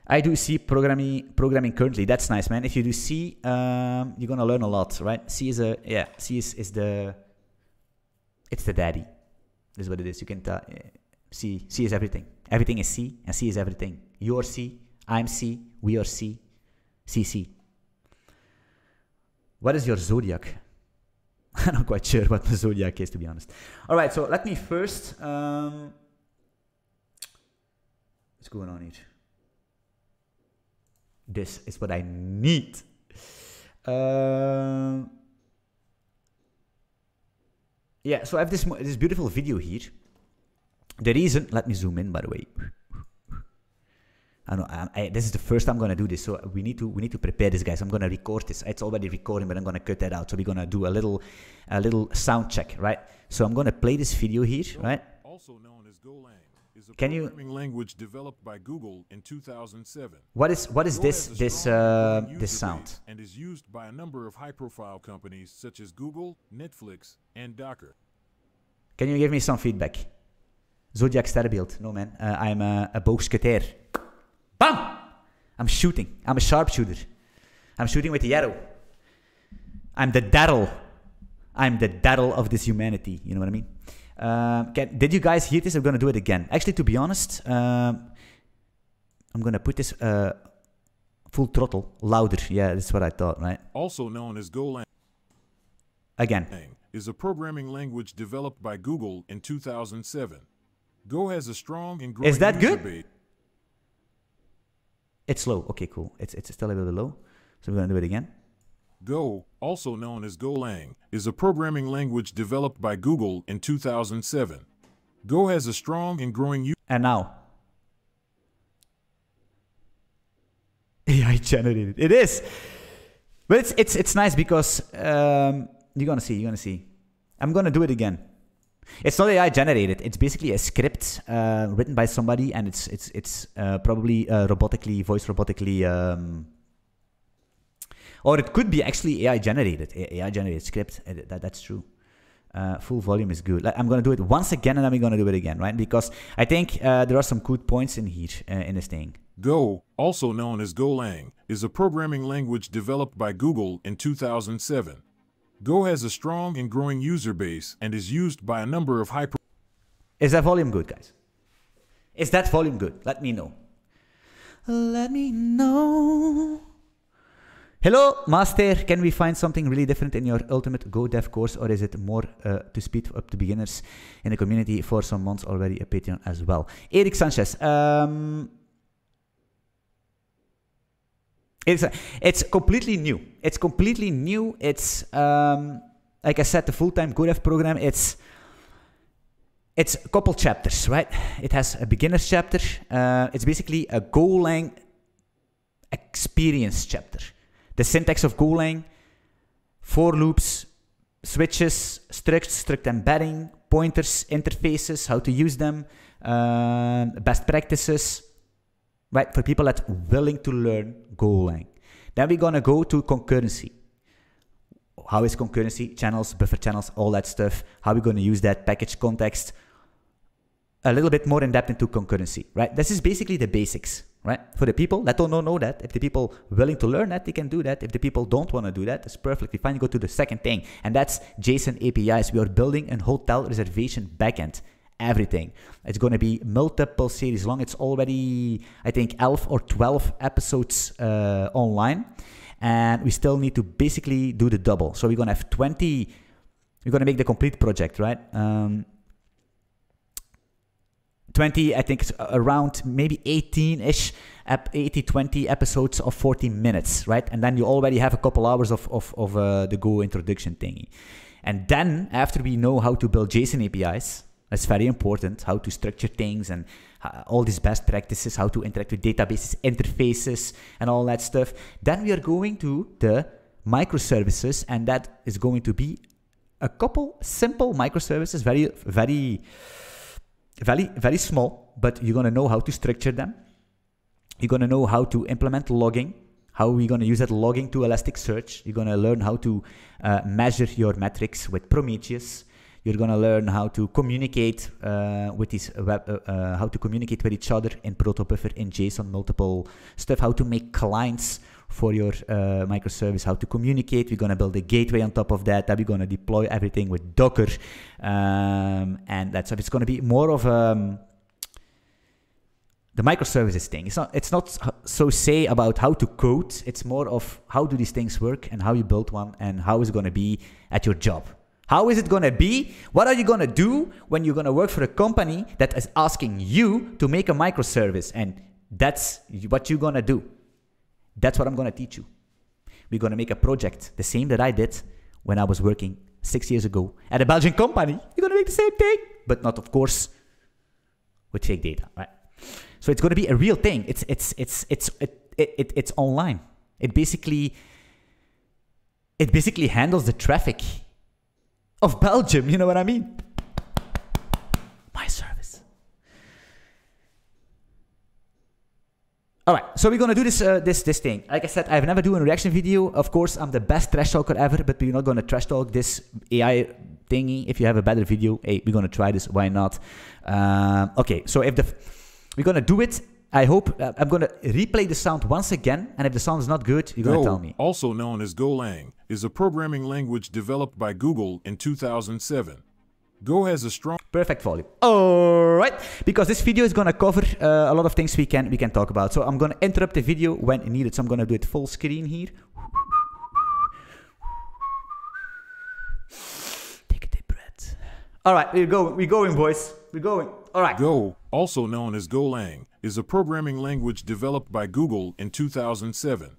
I do C programming programming currently. That's nice, man. If you do C, um, you're gonna learn a lot, right? C is a yeah. C is is the it's the daddy. This is what it is. You can tell. C, C is everything. Everything is C, and C is everything. You are C, I'm C, we are C, C, C. What is your zodiac? I'm not quite sure what the zodiac is, to be honest. All right, so let me first. Um, what's going on here? This is what I need. Uh, yeah, so I have this, this beautiful video here. The reason, let me zoom in, by the way. I know I, I, this is the first time I'm gonna do this, so we need to we need to prepare this, guys. I'm gonna record this. It's already recording, but I'm gonna cut that out. So we're gonna do a little a little sound check, right? So I'm gonna play this video here, right? Also known as GoLang, is a Can programming you, language developed by Google in two thousand seven. What is what is Go this this uh, this sound? And is used by a number of high-profile companies such as Google, Netflix, and Docker. Can you give me some feedback? Zodiac Starbuild. No man, uh, I'm a, a bogsketeer. Bam! I'm shooting. I'm a sharpshooter. I'm shooting with the arrow. I'm the Daryl. I'm the Daryl of this humanity. You know what I mean? Um, can, did you guys hear this? I'm going to do it again. Actually, to be honest, um, I'm going to put this uh, full throttle, louder. Yeah, that's what I thought, right? Also known as GoLang. Again. Is a programming language developed by Google in two thousand seven. Go has a strong and growing Is that user good? Base. It's low. Okay, cool. It's, it's still a little low. So we're going to do it again. Go, also known as GoLang, is a programming language developed by Google in two thousand seven. Go has a strong and growing user. And now. A I generated. It is. But it's, it's, it's nice because um, you're going to see. You're going to see. I'm going to do it again. It's not A I generated. It's basically a script uh, written by somebody, and it's it's it's uh, probably uh, robotically, voice robotically, um, or it could be actually A I generated, A I generated script. That, that's true. Uh, full volume is good. I'm gonna do it once again, and then we're gonna do it again, right? Because I think uh, there are some good points in here uh, in this thing. Go, also known as GoLang, is a programming language developed by Google in two thousand seven. Go has a strong and growing user base and is used by a number of hyper... Is that volume good, guys? Is that volume good? Let me know. Let me know. Hello, Master. Can we find something really different in your ultimate Go Dev course, or is it more uh, to speed up to beginners in the community for some months already, a Patreon as well? Eric Sanchez. Um... It's, it's completely new. It's completely new. It's, um, like I said, the full-time GoDev program, it's it's a couple chapters, right? It has a beginner's chapter. Uh, it's basically a GoLang experience chapter. The syntax of GoLang, for loops, switches, structs, struct embedding, pointers, interfaces, how to use them, uh, best practices. Right, for people that are willing to learn GoLang. Then we're gonna go to concurrency. How is concurrency? Channels, buffer channels, all that stuff. How we're gonna use that package context. A little bit more in depth into concurrency, right? This is basically the basics, right? For the people that don't know, know that. If the people willing to learn that, they can do that. If the people don't wanna do that, it's perfectly fine. You go to the second thing, and that's JSON A P Is. We are building a hotel reservation backend. Everything. It's going to be multiple series long. It's already, I think, eleven or twelve episodes uh, online, and we still need to basically do the double. So we're going to have twenty. We're going to make the complete project, right? Um, twenty, I think, it's around maybe eighteen-ish, eighty twenty episodes of forty minutes, right? And then you already have a couple hours of of, of uh, the Go introduction thingy. And then after we know how to build JSON A P Is. That's very important, how to structure things and uh, all these best practices, how to interact with databases, interfaces, and all that stuff. Then we are going to the microservices, and that is going to be a couple simple microservices, very, very, very, very small, but you're going to know how to structure them. You're going to know how to implement logging, how we're going to use that logging to Elasticsearch. You're going to learn how to uh, measure your metrics with Prometheus. You're gonna learn how to communicate uh, with these web, uh, uh, how to communicate with each other in Proto buffer, in JSON, multiple stuff. How to make clients for your uh, microservice. How to communicate. We're gonna build a gateway on top of that. That we're gonna deploy everything with Docker, um, and that's. So it's gonna be more of um, the microservices thing. It's not. It's not so say about how to code. It's more of how do these things work and how you build one and how it's gonna be at your job. How is it going to be? What are you going to do when you're going to work for a company that is asking you to make a microservice? And that's what you're going to do. That's what I'm going to teach you. We're going to make a project, the same that I did when I was working six years ago at a Belgian company. You're going to make the same thing, but not, of course, with fake data, right? So it's going to be a real thing. It's it's it's it's it, it, it it's online. It basically it basically handles the traffic of Belgium. You know what I mean? My service. All right, so we're gonna do this uh, this this thing. Like I said, I've never done a reaction video. Of course, I'm the best trash talker ever, but we're not gonna trash talk this A I thingy. If you have a better video, hey, we're gonna try this. Why not? Um, okay, so if the we're gonna do it. I hope uh, I'm gonna replay the sound once again, and if the sound is not good, you're Go, gonna tell me. Also known as GoLang, is a programming language developed by Google in two thousand seven. Go has a strong perfect volume. All right, because this video is gonna cover uh, a lot of things we can we can talk about. So I'm gonna interrupt the video when needed. So I'm gonna do it full screen here. Take a deep breath. All right, we're going, we're going, boys. We're going. All right. Go, also known as GoLang, is a programming language developed by Google in two thousand seven.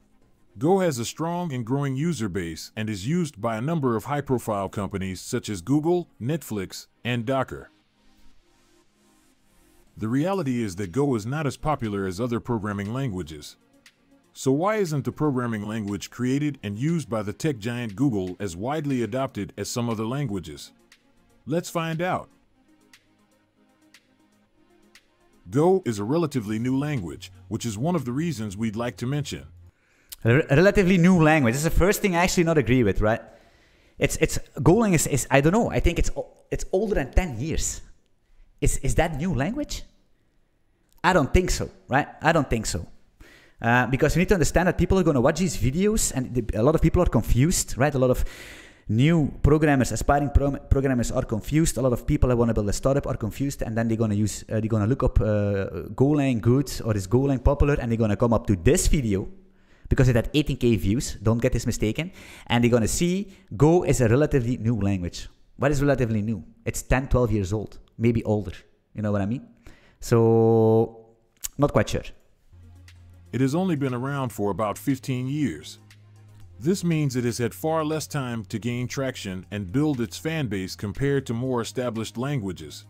Go has a strong and growing user base and is used by a number of high-profile companies such as Google, Netflix, and Docker. The reality is that Go is not as popular as other programming languages. So why isn't the programming language created and used by the tech giant Google as widely adopted as some other languages? Let's find out. Go is a relatively new language, which is one of the reasons we'd like to mention. A relatively new language. This is the first thing I actually not agree with, right? It's it's GoLang is, is I don't know. I think it's it's older than ten years. Is is that new language? I don't think so, right? I don't think so, uh, because you need to understand that people are going to watch these videos, and the, a lot of people are confused, right? A lot of new programmers, aspiring pro programmers are confused. A lot of people that want to build a startup are confused, and then they're going to use uh, they're going to look up uh, GoLang good or is GoLang popular, and they're going to come up to this video. Because it had eighteen K views, don't get this mistaken. And they're gonna see Go is a relatively new language. What is relatively new? It's ten, twelve years old, maybe older. You know what I mean? So, not quite sure. It has only been around for about fifteen years. This means it has had far less time to gain traction and build its fan base compared to more established languages.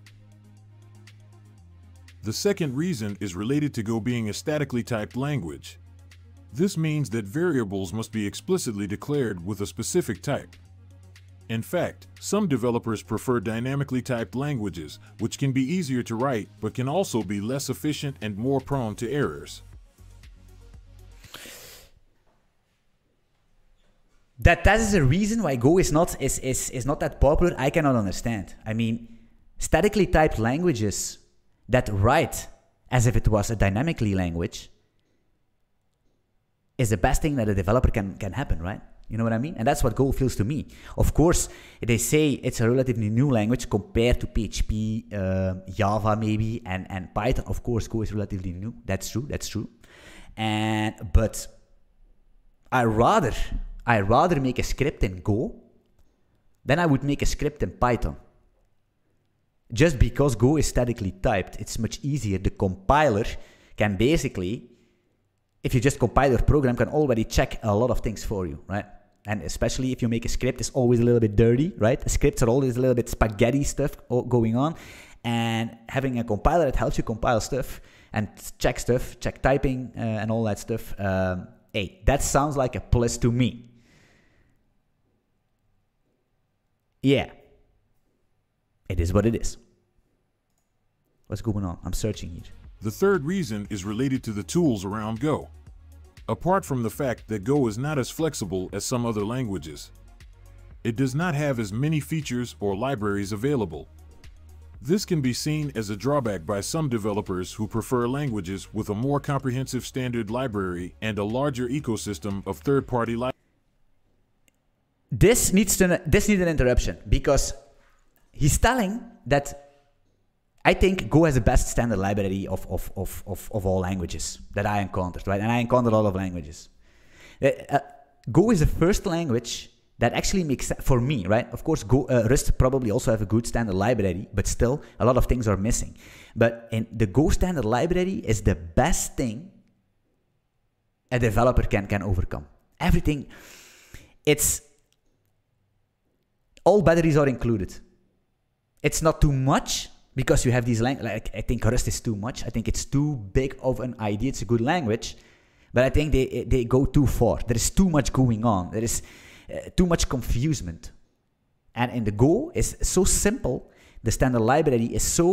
The second reason is related to Go being a statically typed language. This means that variables must be explicitly declared with a specific type. In fact, some developers prefer dynamically typed languages, which can be easier to write, but can also be less efficient and more prone to errors. That that is a reason why Go is not, is, is, is not that popular, I cannot understand. I mean, statically typed languages that write as if it was a dynamically language is the best thing that a developer can, can happen, right? You know what I mean? And that's what Go feels to me. Of course, they say it's a relatively new language compared to P H P, uh, Java maybe, and, and Python. Of course, Go is relatively new. That's true, that's true. And But I rather, I rather make a script in Go than I would make a script in Python. Just because Go is statically typed, it's much easier. The compiler can basically, if you just compile your program, can already check a lot of things for you, right? And especially if you make a script, it's always a little bit dirty, right? Scripts are always a little bit spaghetti stuff going on. And having a compiler that helps you compile stuff and check stuff, check typing uh, and all that stuff. Um, hey, that sounds like a plus to me. Yeah. It is what it is. What's going on? I'm searching here. The third reason is related to the tools around Go. Apart from the fact that Go is not as flexible as some other languages, it does not have as many features or libraries available. This can be seen as a drawback by some developers who prefer languages with a more comprehensive standard library and a larger ecosystem of third-party libraries. This needs to, this needs an interruption, because he's telling that I think Go has the best standard library of, of, of, of, of all languages that I encountered, right? And I encountered a lot of languages. Uh, uh, Go is the first language that actually makes sense for me, right? Of course, Go, uh, Rust probably also have a good standard library, but still a lot of things are missing. But in the Go standard library is the best thing a developer can can overcome. Everything, it's all batteries are included. It's not too much because you have these language. Like, I think Rust is too much. I think it's too big of an idea. It's a good language, but I think they they go too far. There is too much going on. There is uh, too much confusion. And in the Go, it's so simple. The standard library is so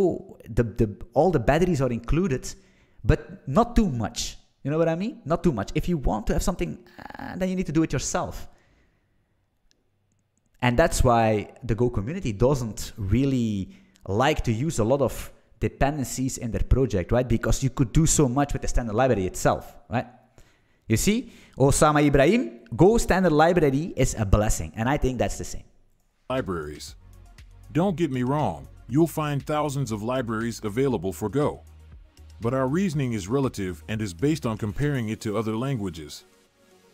the the all the batteries are included, but not too much. You know what I mean? Not too much. If you want to have something, uh, then you need to do it yourself. And that's why the Go community doesn't really like to use a lot of dependencies in their project, right? Because you could do so much with the standard library itself, right? You see, Osama Ibrahim, Go standard library is a blessing. And I think that's the same. Libraries. Don't get me wrong. You'll find thousands of libraries available for Go. But our reasoning is relative and is based on comparing it to other languages.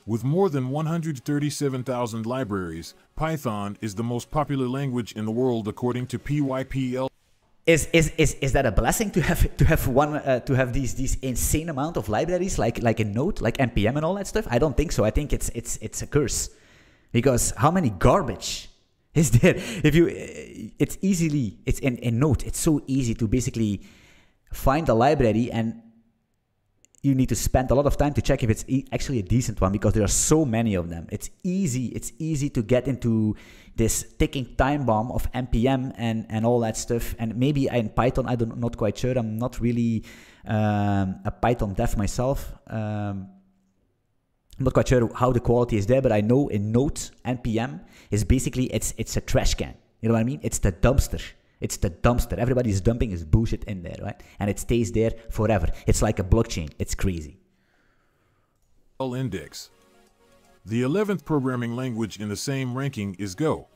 With more than one hundred thirty-seven thousand libraries, Python is the most popular language in the world according to P Y P L. Is is is is that a blessing to have to have one uh, to have these these insane amount of libraries like like a Node, like N P M and all that stuff? I don't think so. I think it's it's it's a curse, because how many garbage is there? If you, it's easily it's in in Node. It's so easy to basically find a library, and you need to spend a lot of time to check if it's e actually a decent one, because there are so many of them. It's easy. It's easy to get into this ticking time bomb of N P M and, and all that stuff. And maybe in Python, I don't, not quite sure. I'm not really um, a Python dev myself. Um, I'm not quite sure how the quality is there, but I know in Node, N P M is basically, it's, it's a trash can. You know what I mean? It's the dumpster. It's the dumpster. Everybody's dumping his bullshit in there, right? And it stays there forever. It's like a blockchain. It's crazy. Index. The eleventh programming language in the same ranking is Go.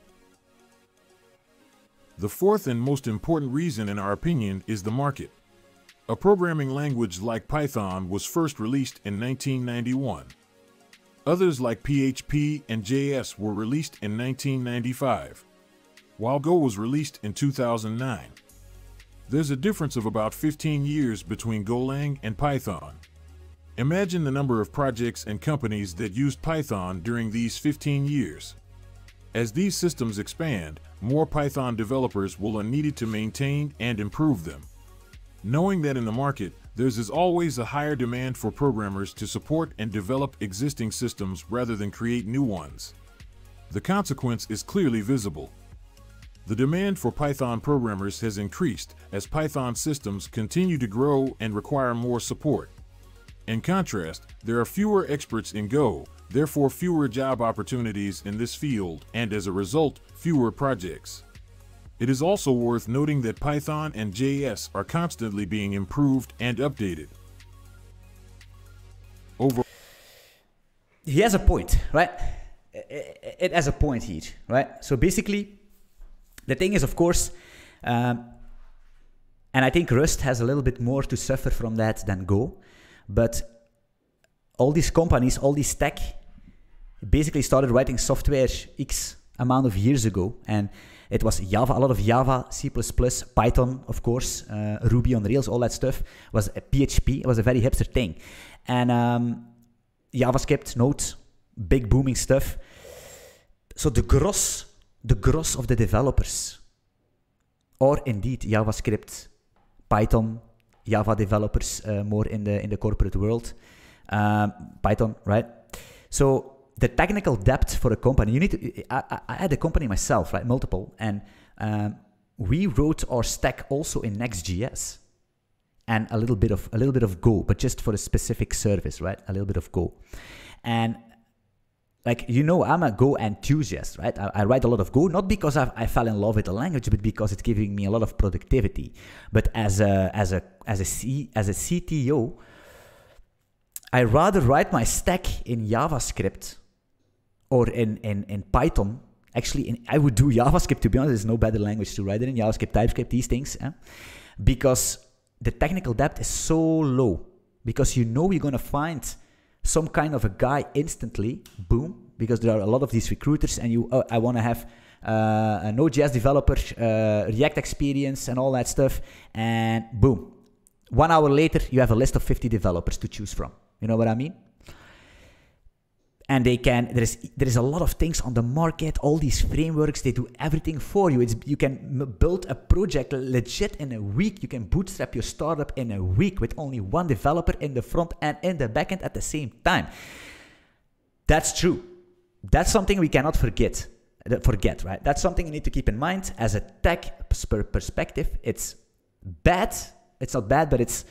The fourth and most important reason, in our opinion, is the market. A programming language like Python was first released in nineteen ninety-one. Others like P H P and J S were released in nineteen ninety-five. While Go was released in two thousand nine. There's a difference of about fifteen years between GoLang and Python. Imagine the number of projects and companies that used Python during these fifteen years. As these systems expand, more Python developers will be needed to maintain and improve them. Knowing that in the market, there's as always a higher demand for programmers to support and develop existing systems rather than create new ones. The consequence is clearly visible. The demand for Python programmers has increased as Python systems continue to grow and require more support. In contrast, there are fewer experts in Go, therefore fewer job opportunities in this field, and as a result, fewer projects. It is also worth noting that Python and J S are constantly being improved and updated. Over. He has a point, right? It has a point here, right? So basically, the thing is, of course, um, and I think Rust has a little bit more to suffer from that than Go, but all these companies, all these tech, basically started writing software X amount of years ago, and it was Java, a lot of Java, C plus plus, Python, of course, uh, Ruby on Rails, all that stuff, was a P H P, it was a very hipster thing. And um, JavaScript, Node, big booming stuff. So the gross The gross of the developers or indeed JavaScript, Python, Java developers uh, more in the in the corporate world, um, Python, right? So the technical depth for a company, you need to, I, I had a company myself, right? Multiple, and um, we wrote our stack also in Next.js and a little bit of a little bit of Go, but just for a specific service, right? A little bit of Go, and. Like, you know, I'm a Go enthusiast, right? I, I write a lot of Go, not because I've, I fell in love with the language, but because it's giving me a lot of productivity. But as a as a as a C, as a C T O, I rather write my stack in JavaScript or in in in Python. Actually, in, I would do JavaScript. To be honest, there's no better language to write it in. JavaScript, TypeScript, these things, eh? Because the technical depth is so low. Because you know you're gonna find some kind of a guy instantly, boom, because there are a lot of these recruiters, and you, oh, I want to have uh, a Node.js developer, uh, React experience and all that stuff, and boom. One hour later, you have a list of fifty developers to choose from. You know what I mean? And they can, there is, there is a lot of things on the market, all these frameworks, they do everything for you. It's, you can build a project legit in a week. You can bootstrap your startup in a week with only one developer in the front and in the backend at the same time. That's true. That's something we cannot forget, forget, right? That's something you need to keep in mind as a tech perspective. It's bad. It's not bad, but it's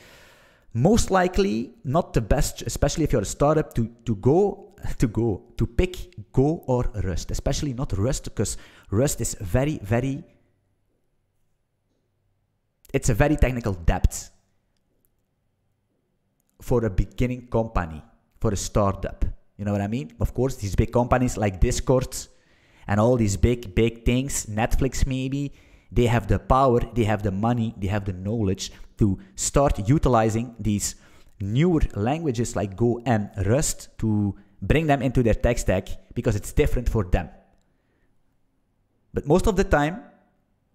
most likely not the best, especially if you're a startup, to, to go to go to pick Go or Rust, especially not Rust, because Rust is very very it's a very technical depth for a beginning company, for a startup, you know what I mean? Of course, these big companies like Discord and all these big big things, Netflix maybe, they have the power, they have the money, they have the knowledge to start utilizing these newer languages like Go and Rust to bring them into their tech stack, because it's different for them. But most of the time,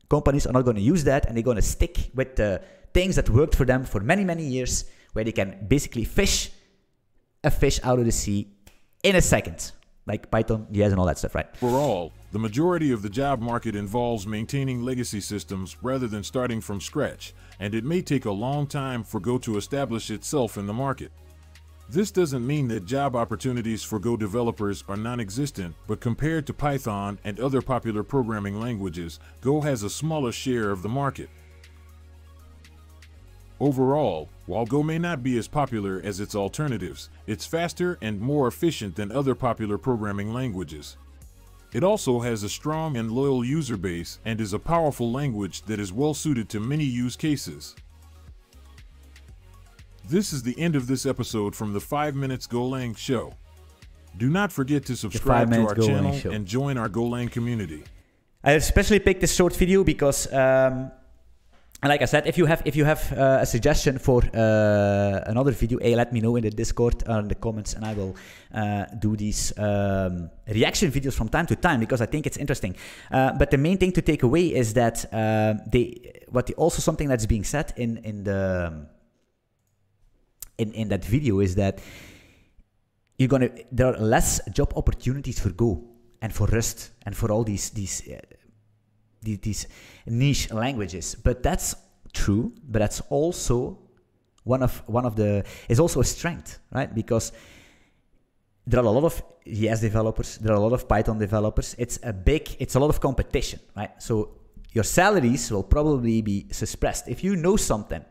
companies are not going to use that, and they're going to stick with the things that worked for them for many, many years, where they can basically fish a fish out of the sea in a second, like Python, J S, and all that stuff, right? Overall, the majority of the job market involves maintaining legacy systems rather than starting from scratch, and it may take a long time for Go to establish itself in the market. This doesn't mean that job opportunities for Go developers are non-existent, but compared to Python and other popular programming languages, Go has a smaller share of the market. Overall, while Go may not be as popular as its alternatives, it's faster and more efficient than other popular programming languages. It also has a strong and loyal user base and is a powerful language that is well suited to many use cases. This is the end of this episode from the five minutes GoLang Show. Do not forget to subscribe to our channel and join our GoLang community. I especially picked this short video because, um, and like I said, if you have if you have uh, a suggestion for uh, another video, hey, let me know in the Discord or in the comments, and I will uh, do these um, reaction videos from time to time, because I think it's interesting. Uh, but the main thing to take away is that uh, they, what the, also something that's being said in in the In, in that video is that you're gonna there are less job opportunities for Go and for Rust and for all these these uh, these, these niche languages. But that's true, but that's also one of one of the is also a strength, right? Because there are a lot of J S developers, there are a lot of Python developers. It's a big it's a lot of competition, right? So your salaries will probably be suppressed if you know something.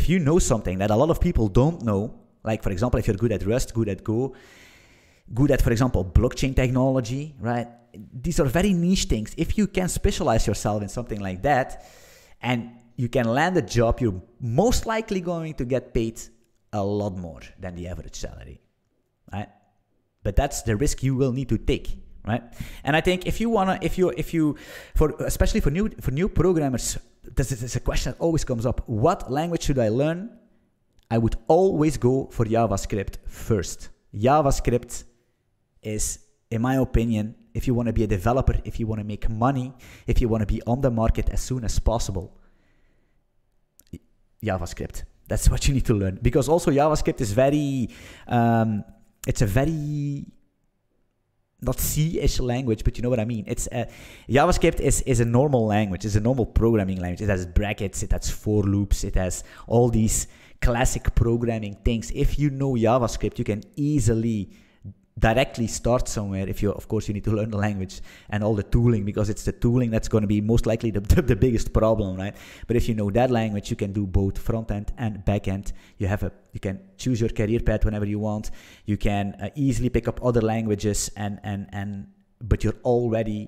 If you know something that a lot of people don't know, like, for example, if you're good at Rust, good at Go, good at, for example, blockchain technology, right? These are very niche things. If you can specialize yourself in something like that and you can land a job, you're most likely going to get paid a lot more than the average salary, right? But that's the risk you will need to take, right? And I think if you wanna, if you, if you, for especially for new for new programmers, this is a question that always comes up. What language should I learn? I would always go for JavaScript first. JavaScript is, in my opinion, if you want to be a developer, if you want to make money, if you want to be on the market as soon as possible, JavaScript. That's what you need to learn. Because also JavaScript is very, um, it's a very... not C-ish language, but you know what I mean. It's a, JavaScript is, is a normal language. It's a normal programming language. It has brackets, it has for loops, it has all these classic programming things. If you know JavaScript, you can easily directly start somewhere. If you, of course, you need to learn the language and all the tooling, because it's the tooling that's going to be most likely the, the, the biggest problem, right? But if you know that language, you can do both front-end and back-end. You have a, you can choose your career path whenever you want. You can uh, easily pick up other languages, and and and but you're already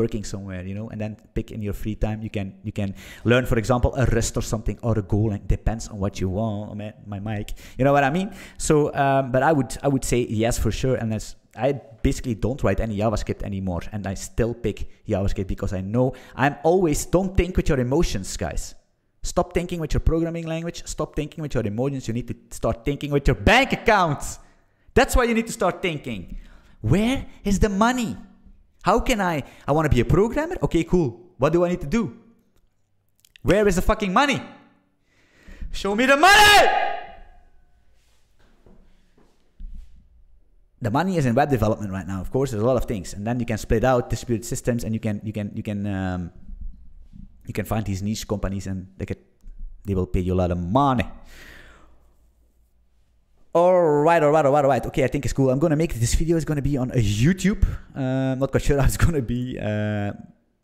working somewhere, you know. And then pick in your free time. You can you can learn, for example, a Rust or something, or a GoLang. Depends on what you want. My, my mic, you know what I mean. So, um, but I would I would say yes for sure. And that's, I basically don't write any JavaScript anymore, and I still pick JavaScript because I know I'm always don't think with your emotions, guys. Stop thinking with your programming language. Stop thinking with your emotions. You need to start thinking with your bank accounts. That's why you need to start thinking. Where is the money? How can I, I want to be a programmer? Okay, cool. What do I need to do? Where is the fucking money? Show me the money! the money is in web development right now. Of course, there's a lot of things, and then you can split out distributed systems, and you can you can you can um, you can find these niche companies, and they get they will pay you a lot of money. All right, all right, all right, all right. Okay, I think it's cool. I'm gonna make this video is gonna be on YouTube. Uh, not quite sure how it's gonna be, uh,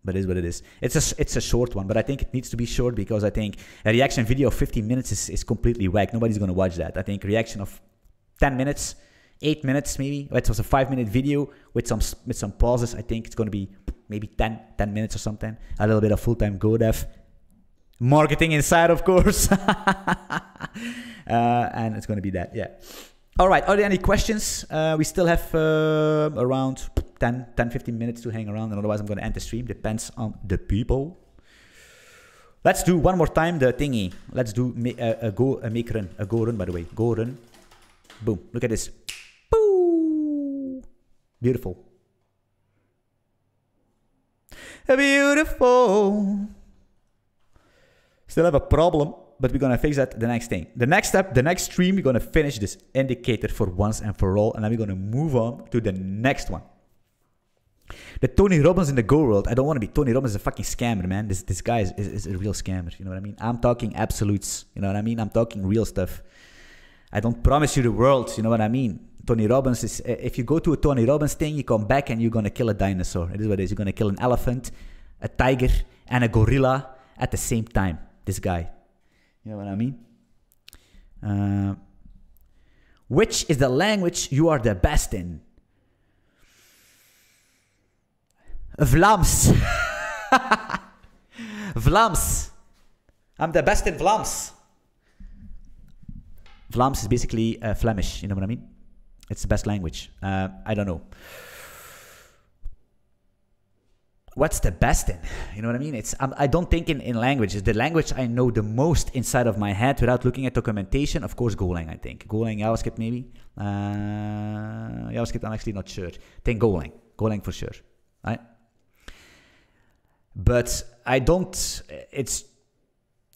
but it is what it is. It's a it's a short one, but I think it needs to be short because I think a reaction video of fifteen minutes is is completely whack. Nobody's gonna watch that. I think reaction of ten minutes, eight minutes maybe. It was a five-minute video with some with some pauses. I think it's gonna be maybe ten minutes or something. A little bit of full-time GoDev marketing inside, of course. Uh, and it's going to be that, yeah. All right, are there any questions? Uh, we still have uh, around ten, ten, fifteen minutes to hang around, and otherwise I'm going to end the stream. Depends on the people. Let's do one more time the thingy. Let's do a, a go, a make run, a go run, by the way. Go run. Boom. Look at this. Boo. Beautiful. Beautiful. Still have a problem, but we're going to fix that the next thing. The next step, the next stream, we're going to finish this indicator for once and for all. And then we're going to move on to the next one. The Tony Robbins in the Go world. I don't want to be Tony Robbins, a fucking scammer, man. This this guy is, is, is a real scammer. You know what I mean? I'm talking absolutes. You know what I mean? I'm talking real stuff. I don't promise you the world. You know what I mean? Tony Robbins is, if you go to a Tony Robbins thing, you come back and you're going to kill a dinosaur. It is what it is. You're going to kill an elephant, a tiger, and a gorilla at the same time. This guy. You know what I mean? Uh, which is the language you are the best in? Vlaams. Vlaams. I'm the best in Vlaams. Vlaams is basically uh, Flemish. You know what I mean? It's the best language. Uh, I don't know. What's the best in? You know what I mean? It's I'm, I don't think in, in languages. The language I know the most inside of my head without looking at documentation, of course, GoLang, I think. GoLang, JavaScript maybe. Uh, JavaScript, I'm actually not sure. I think GoLang. GoLang for sure. Right? But I don't... It's,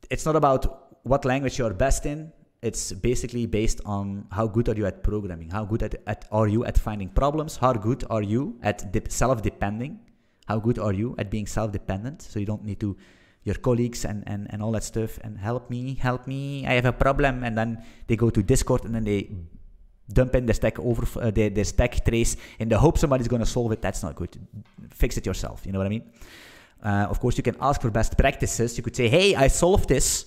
it's not about what language you are best in. It's basically based on how good are you at programming. How good at, at, are you at finding problems? How good are you at self-depending? How good are you at being self-dependent? So you don't need to, your colleagues and, and, and all that stuff, and help me, help me, I have a problem. And then they go to Discord and then they dump in the stack over, uh, the, the stack trace in the hope somebody's going to solve it. That's not good. Fix it yourself. You know what I mean? Uh, of course, you can ask for best practices. You could say, hey, I solved this,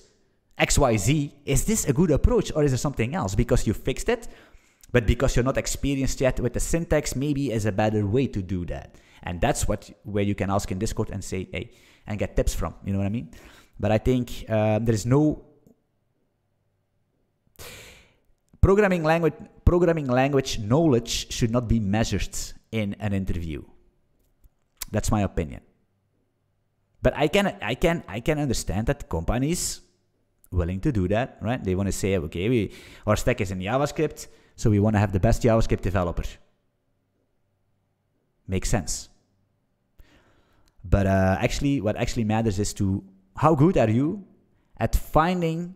X Y Z. Is this a good approach or is there something else? Because you fixed it, but because you're not experienced yet with the syntax, maybe is a better way to do that. And that's what where you can ask in Discord and say, hey, and get tips from, you know what I mean? But I think uh, there is no programming language. Programming language knowledge should not be measured in an interview. That's my opinion. But I can, I can, I can understand that companies willing to do that, right? They want to say, okay, we our stack is in JavaScript, so we want to have the best JavaScript developer. Makes sense. But uh, actually, what actually matters is to how good are you at finding,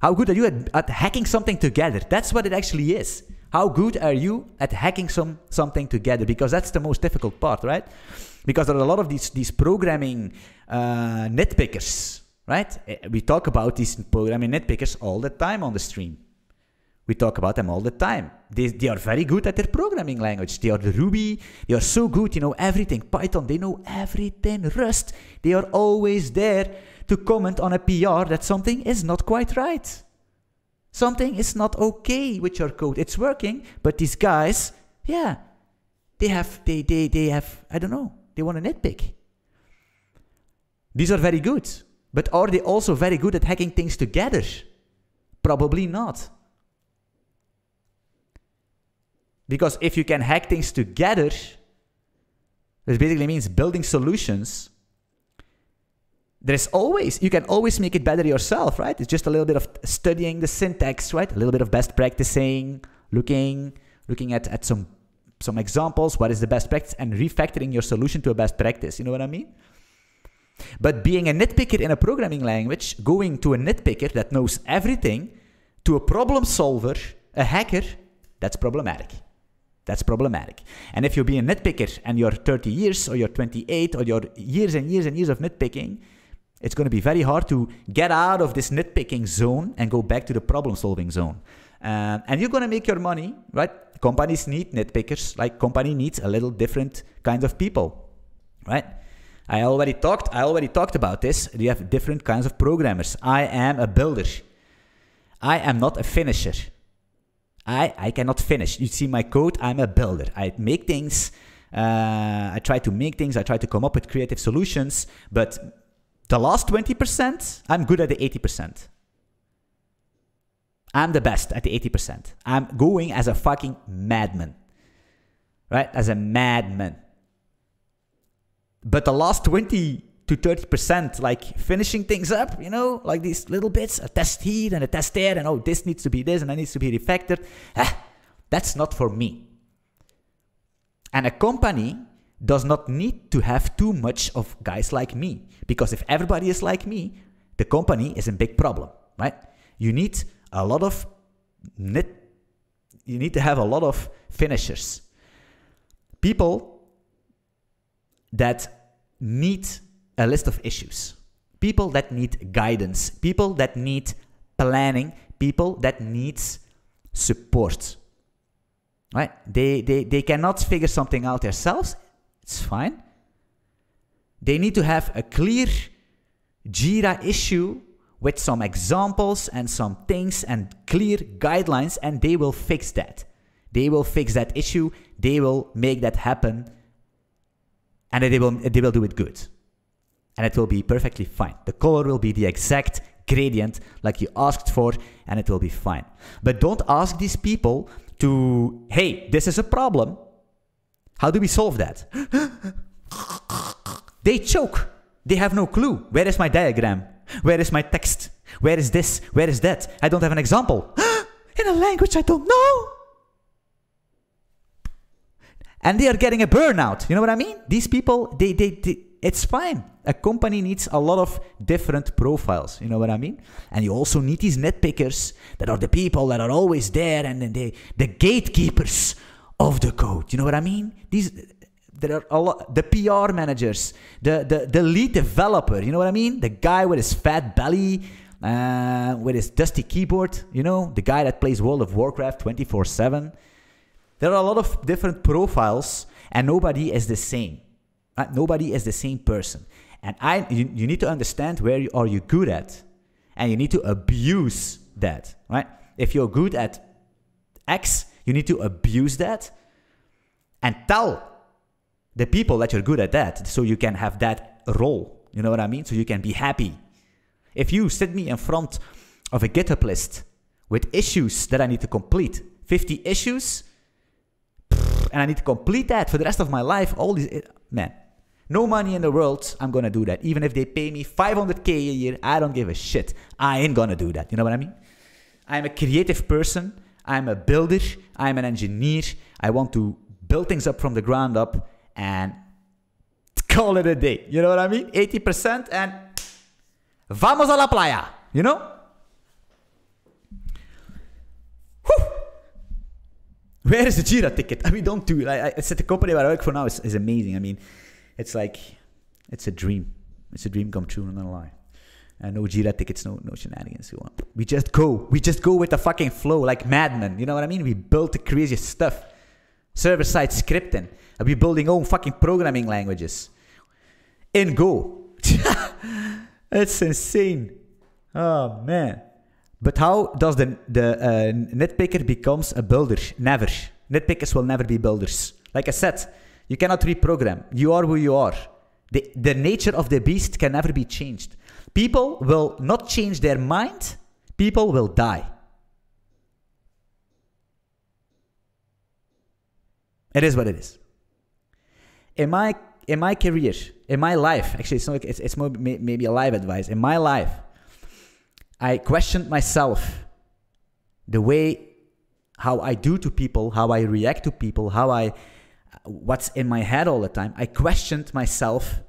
how good are you at, at hacking something together? That's what it actually is. How good are you at hacking some something together? Because that's the most difficult part, right? Because there are a lot of these, these programming uh, nitpickers, right? We talk about these programming nitpickers all the time on the stream. We talk about them all the time. They, they are very good at their programming language. They are the Ruby. They are so good. You know everything. Python. They know everything. Rust. They are always there to comment on a P R that something is not quite right. Something is not okay with your code. It's working, but these guys, yeah, they have, they, they, they have, I don't know. They want to nitpick. These are very good. But are they also very good at hacking things together? Probably not. Because if you can hack things together, which basically means building solutions, there's always, you can always make it better yourself, right? It's just a little bit of studying the syntax, right? A little bit of best practicing, looking, looking at, at some, some examples, what is the best practice, and refactoring your solution to a best practice. You know what I mean? But being a nitpicker in a programming language, going to a nitpicker that knows everything, to a problem solver, a hacker, That's problematic. That's problematic. And if you be a nitpicker and you're thirty years or you're twenty-eight or you're years and years and years of nitpicking, it's going to be very hard to get out of this nitpicking zone and go back to the problem solving zone. Um, and you're going to make your money, right? Companies need nitpickers, like company needs a little different kinds of people, right? I already talked, I already talked about this. You have different kinds of programmers. I am a builder. I am not a finisher. I, I cannot finish. You see my code, I'm a builder. I make things, uh, I try to make things, I try to come up with creative solutions, but the last twenty percent, I'm good at the eighty percent. I'm the best at the eighty percent. I'm going as a fucking madman, right? As a madman. But the last twenty to thirty percent, like finishing things up, you know, like these little bits, a test here and a test there, and oh, this needs to be this and that needs to be refactored. Ah, that's not for me. And a company does not need to have too much of guys like me, because if everybody is like me, the company is a big problem, right? You need a lot of nit, you need to have a lot of finishers. People that need a list of issues, people that need guidance, people that need planning, people that need support, right? They, they, they cannot figure something out themselves. It's fine. They need to have a clear Jira issue with some examples and some things and clear guidelines, and they will fix that. They will fix that issue. They will make that happen, and they will, they will do it good. And it will be perfectly fine. The color will be the exact gradient like you asked for, and it will be fine. But don't ask these people to, hey, this is a problem. How do we solve that? They choke. They have no clue. Where is my diagram? Where is my text? Where is this? Where is that? I don't have an example. In a language I don't know. And they are getting a burnout. You know what I mean? These people, they, they, they, it's fine. A company needs a lot of different profiles. You know what I mean? And you also need these nitpickers that are the people that are always there, and then they, the gatekeepers of the code. You know what I mean? These, there are a lot, the P R managers, the, the, the lead developer, you know what I mean? The guy with his fat belly, uh, with his dusty keyboard, you know? The guy that plays World of Warcraft twenty-four seven. There are a lot of different profiles, and nobody is the same. Right? Nobody is the same person. And I, you, you need to understand where you, are you good at, and you need to abuse that, right? If you're good at X, you need to abuse that and tell the people that you're good at that, so you can have that role. You know what I mean? So you can be happy. If you sit me in front of a GitHub list with issues that I need to complete, fifty issues, and I need to complete that for the rest of my life, all these, man, no money in the world, I'm gonna do that. Even if they pay me five hundred K a year, I don't give a shit. I ain't gonna do that. You know what I mean? I'm a creative person. I'm a builder. I'm an engineer. I want to build things up from the ground up and call it a day. You know what I mean? eighty percent and vamos a la playa, you know? Whew. Where is the Jira ticket? I mean, don't do it. I, I said the company where I work for now is, is amazing. I mean, it's like, it's a dream. It's a dream come true, I'm not gonna lie. And no Jira tickets, no, no shenanigans, so on. We just go. We just go with the fucking flow like madmen. You know what I mean? We build the craziest stuff. Server-side scripting. We're building own fucking programming languages. In Go. It's insane. Oh, man. But how does the, the uh, nitpicker becomes a builder? Never. Nitpickers will never be builders. Like I said, you cannot reprogram. You are who you are. The, the nature of the beast can never be changed. People will not change their mind. People will die. It is what it is. In my, in my career, in my life, actually, it's, not, it's, it's more maybe a life advice. In my life, I questioned myself the way how I do to people, how I react to people, how I, what's in my head all the time. I questioned myself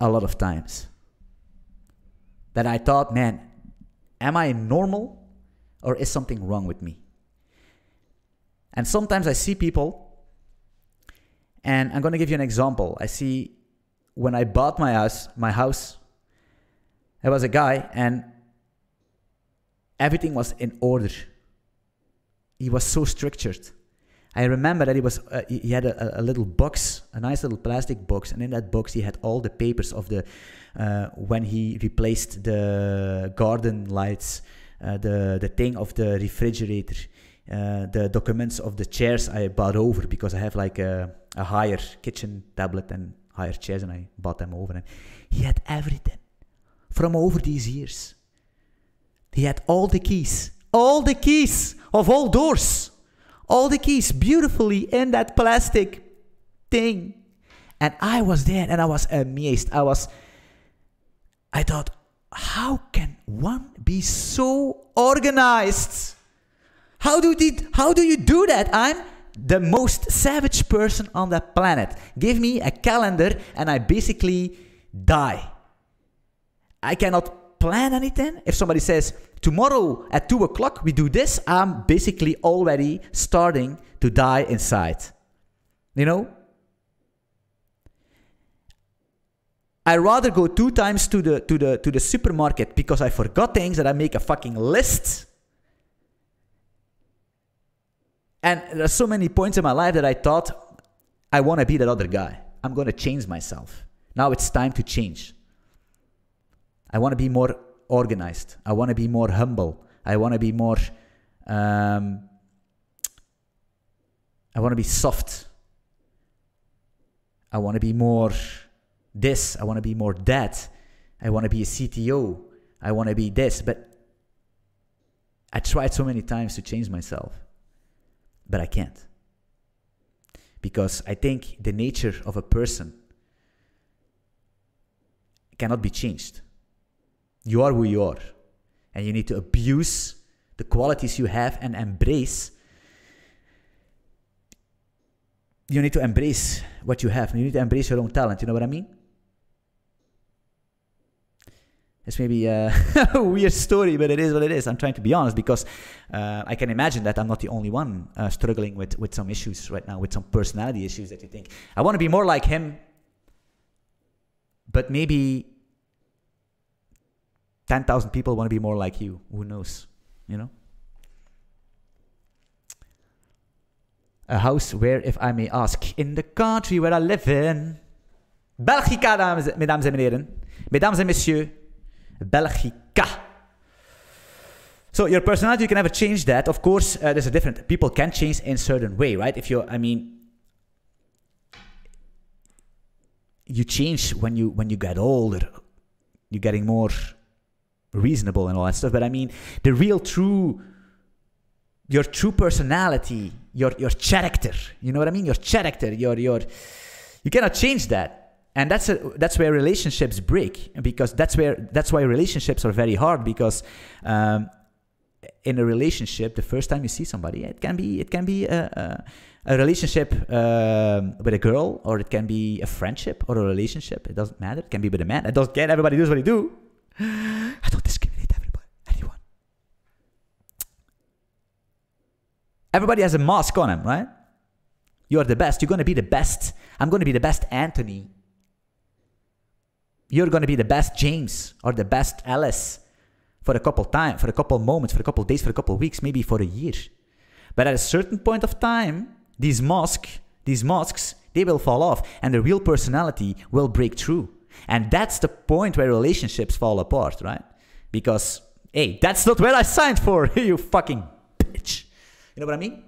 a lot of times. That I thought, man, am I normal or is something wrong with me? And sometimes I see people, and I'm going to give you an example. I see when I bought my house, my house, there was a guy and everything was in order. He was so structured. I remember that he was uh, he had a, a little box, a nice little plastic box, and in that box he had all the papers of the uh, when he replaced the garden lights, uh, the the thing of the refrigerator, uh, the documents of the chairs I bought over, because I have like a, a higher kitchen tablet and higher chairs, and I bought them over. And he had everything from over these years. He had all the keys, all the keys of all doors. All the keys beautifully in that plastic thing. And I was there and I was amazed. I was, I thought, how can one be so organized? How do, they, how do you do that? I'm the most savage person on the planet. Give me a calendar and I basically die. I cannot plan anything. If somebody says, tomorrow at two o'clock we do this, I'm basically already starting to die inside. You know? I rather go two times to the to the to the supermarket because I forgot things, that I make a fucking list. And there are so many points in my life that I thought I want to be that other guy. I'm going to change myself. Now it's time to change. I want to be more organized. I want to be more humble. I want to be more, um, I want to be soft. I want to be more this. I want to be more that. I want to be a C T O. I want to be this. But I tried so many times to change myself, but I can't. Because I think the nature of a person cannot be changed. You are who you are, and you need to abuse the qualities you have and embrace. You need to embrace what you have, and you need to embrace your own talent. You know what I mean? It's maybe a weird story, but it is what it is. I'm trying to be honest, because uh, I can imagine that I'm not the only one uh, struggling with, with some issues right now, with some personality issues that you think, I want to be more like him, but maybe ten thousand people want to be more like you. Who knows, you know? A house where, if I may ask, in the country where I live in. Belgica, mesdames et messieurs. Mesdames et messieurs. Belgica. So your personality, you can never change that. Of course, uh, there's a different. People can change in a certain way, right? If you're, I mean, you change when you, when you get older. You're getting more reasonable and all that stuff, but I mean the real true, your true personality, your your character, you know what I mean, your character, your your you cannot change that. And that's a, that's where relationships break, because that's where that's why relationships are very hard, because um, in a relationship, the first time you see somebody, it can be it can be a, a, a relationship um, with a girl, or it can be a friendship or a relationship, it doesn't matter, it can be with a man, it doesn't care, everybody does what they do. I don't discriminate everybody, anyone. Everybody has a mask on him, right? You are the best. You're going to be the best. I'm going to be the best Anthony. You're going to be the best James or the best Alice for a couple time, for a couple moments, for a couple days, for a couple weeks, maybe for a year. But at a certain point of time, these masks, these masks, they will fall off, and the real personality will break through. And that's the point where relationships fall apart, right? Because, hey, that's not what I signed for, you fucking bitch. You know what I mean?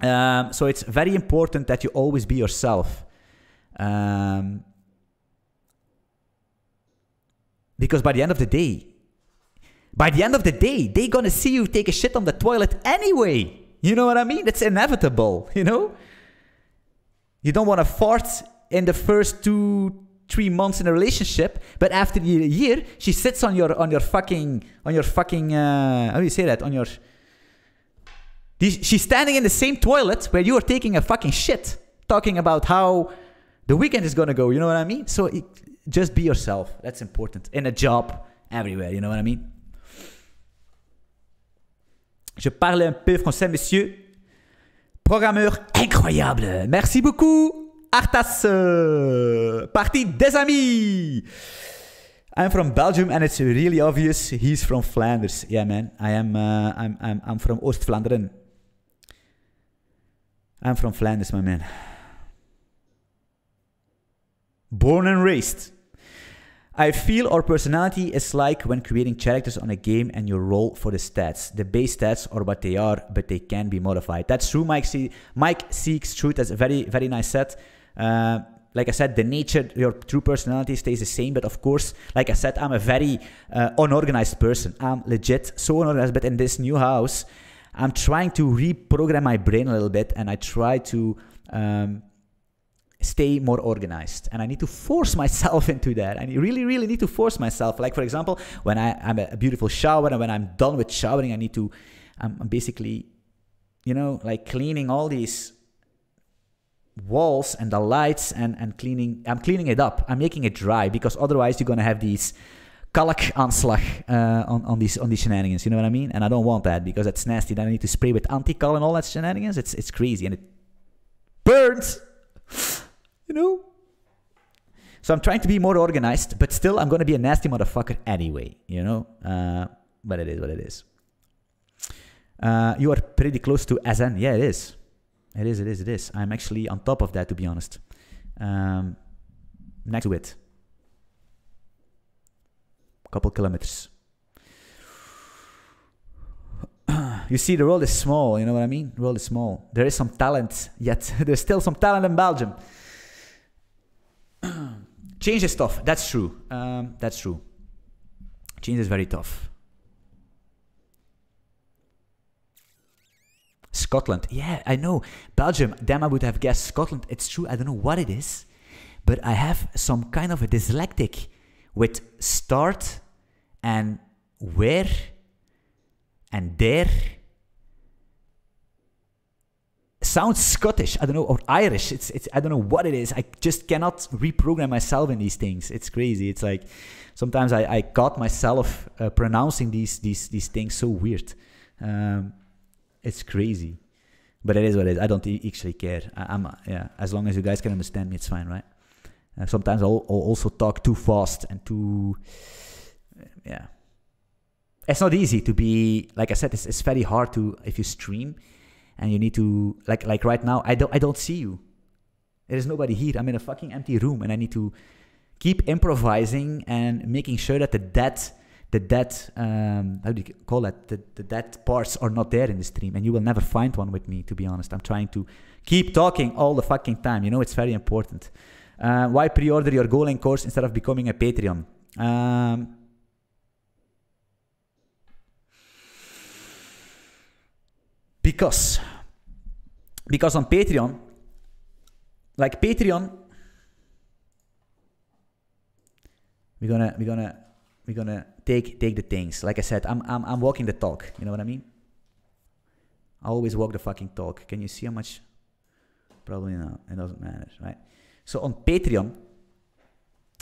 Um, so it's very important that you always be yourself. Um, because by the end of the day, by the end of the day, they're gonna see you take a shit on the toilet anyway. You know what I mean? It's inevitable, you know? You don't want to fart in the first two... three months in a relationship, but after a year, she sits on your on your fucking on your fucking uh, how do you say that? On your, she's standing in the same toilet where you are taking a fucking shit, talking about how the weekend is gonna go. You know what I mean? So it, just be yourself. That's important in a job, everywhere. You know what I mean? Je parle un peu français, monsieur. Programmeur incroyable. Merci beaucoup, Artas. Uh, party des amis. I'm from Belgium, and it's really obvious he's from Flanders. Yeah, man. I am. Uh, I'm. I'm. I'm from Oost-Flanderen. I'm from Flanders, my man. Born and raised. I feel our personality is like when creating characters on a game and your role for the stats. The base stats are what they are, but they can be modified. That's true, Mike. See, Mike seeks truth. That's a very, very nice set. Uh, like I said, the nature, your true personality stays the same. But of course, like I said, I'm a very uh, unorganized person. I'm legit so unorganized. But in this new house, I'm trying to reprogram my brain a little bit, and I try to um, stay more organized. And I need to force myself into that. I really, really need to force myself. Like, for example, when I, I'm a beautiful shower, and when I'm done with showering, I need to, I'm, I'm basically, you know, like cleaning all these walls and the lights, and, and cleaning, I'm cleaning it up. I'm making it dry, because otherwise you're going to have these kalkaanslag uh, on, on these on these shenanigans, you know what I mean? And I don't want that, because that's nasty. Then I need to spray with anti-kal and all that shenanigans. It's it's crazy, and it burns, you know? So I'm trying to be more organized, but still I'm going to be a nasty motherfucker anyway, you know? Uh, but it is what it is. Uh, you are pretty close to S N. Yeah, it is. It is, it is, it is. I'm actually on top of that, to be honest. Um, next to it. Couple kilometers. You see, the world is small, you know what I mean? The world is small. There is some talent, yet there's still some talent in Belgium. Change is tough, that's true. Um, that's true. Change is very tough. Scotland, yeah, I know. Belgium, damn, I would have guessed Scotland. It's true, I don't know what it is, but I have some kind of a dyslexic with start and where and there. Sounds Scottish, I don't know, or Irish. It's, it's, I don't know what it is. I just cannot reprogram myself in these things. It's crazy. It's like sometimes I, I caught myself uh, pronouncing these, these, these things so weird. Um, it's crazy, but it is what it is. I don't actually care. I, I'm, yeah, as long as you guys can understand me, it's fine, right? Uh, sometimes I'll, I'll also talk too fast and too, uh, yeah. It's not easy to be, like I said, it's, it's very hard to, if you stream and you need to, like like right now, I don't, I don't see you. There's nobody here. I'm in a fucking empty room, and I need to keep improvising and making sure that the dead, the dead, um, how do you call that? The, the dead parts are not there in the stream, and you will never find one with me, to be honest. I'm trying to keep talking all the fucking time. You know, it's very important. Uh, why pre-order your GoLang course instead of becoming a Patreon? Um, because, because on Patreon, like Patreon, we're gonna we're gonna we're gonna take take the things. Like I said, I'm I'm I'm walking the talk. You know what I mean? I always walk the fucking talk. Can you see how much? Probably not. It doesn't matter, right? So on Patreon,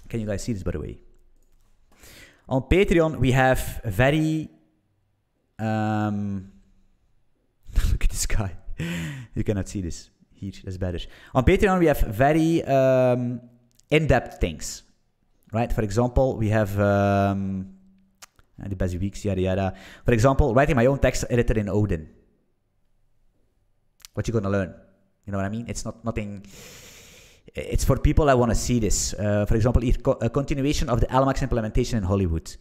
can you guys see this, by the way? On Patreon, we have a very, um, look at this guy. You cannot see this here, that's better. On Patreon, we have very um, in-depth things, right? For example, we have um, the best weeks, yada, yada. For example, writing my own text editor in Odin. What you gonna learn? You know what I mean? It's not nothing. It's for people that want to see this. Uh, for example, a continuation of the L M A X implementation in Hollywood.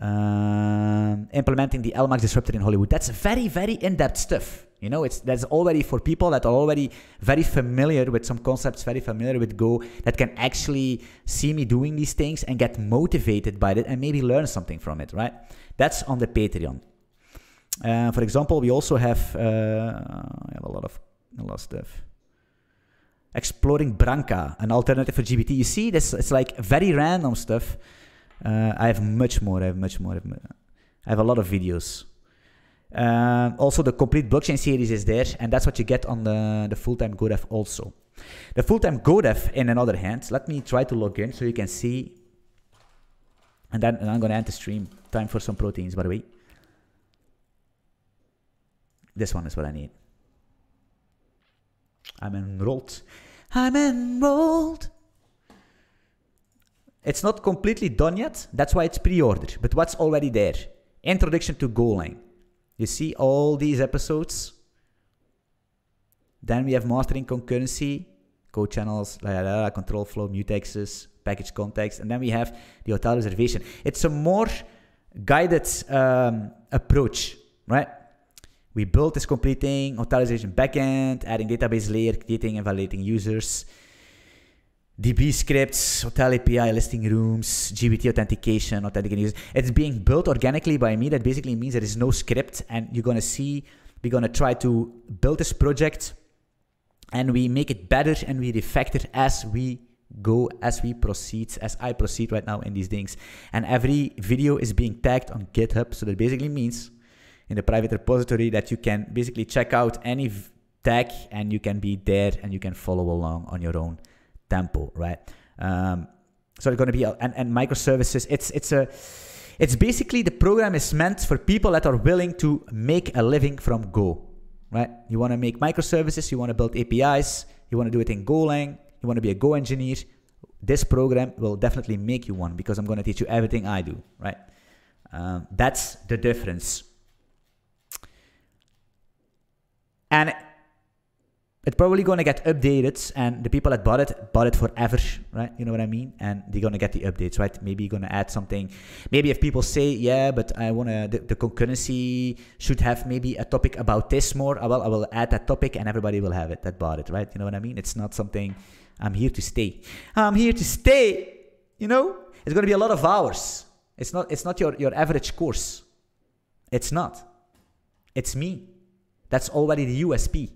Uh, implementing the L M A X disruptor in Hollywood. That's very, very in-depth stuff. You know, it's that's already for people that are already very familiar with some concepts, very familiar with Go, that can actually see me doing these things and get motivated by it and maybe learn something from it, right? That's on the Patreon. Uh, for example, we also have, uh, I have a lot of a lot of stuff. Exploring Branca, an alternative for G B T. You see, this it's like very random stuff. Uh, I have much more. I have much more. I have a lot of videos. Uh, also, the complete blockchain series is there, and that's what you get on the the full-time GoDev. Also, the full-time GoDev. In another hand, let me try to log in so you can see. And then and I'm going to end the stream. Time for some proteins, by the way. This one is what I need. I'm enrolled. I'm enrolled. It's not completely done yet. That's why it's pre-order. But what's already there? Introduction to GoLang. You see all these episodes. Then we have mastering concurrency, code channels, la, la, la, control flow, mutexes, package context, and then we have the hotel reservation. It's a more guided um, approach, right? We built this complete thing, hotel reservation backend, adding database layer, creating and validating users, D B scripts, hotel A P I, listing rooms, G B T authentication, authenticating users. It's being built organically by me. That basically means there is no script, and you're gonna see, we're gonna try to build this project and we make it better and we refactor as we go, as we proceed, as I proceed right now in these things. And every video is being tagged on GitHub. So that basically means in the private repository that you can basically check out any tag and you can be there and you can follow along on your own tempo, right? Um, so it's gonna be, and, and microservices, it's, it's a, it's basically the program is meant for people that are willing to make a living from Go, right? You wanna make microservices, you wanna build A P Is, you wanna do it in GoLang, you wanna be a Go engineer. This program will definitely make you one because I'm gonna teach you everything I do, right? Um, that's the difference. And it's probably gonna get updated, and the people that bought it, bought it forever, right? You know what I mean? And they're gonna get the updates, right? Maybe you're gonna add something. Maybe if people say, yeah, but I wanna, the, the concurrency should have maybe a topic about this more, well, I will add that topic and everybody will have it that bought it, right? You know what I mean? It's not something, I'm here to stay. I'm here to stay, you know? It's gonna be a lot of hours. It's not, it's not your, your average course. It's not. It's me. That's already the U S P.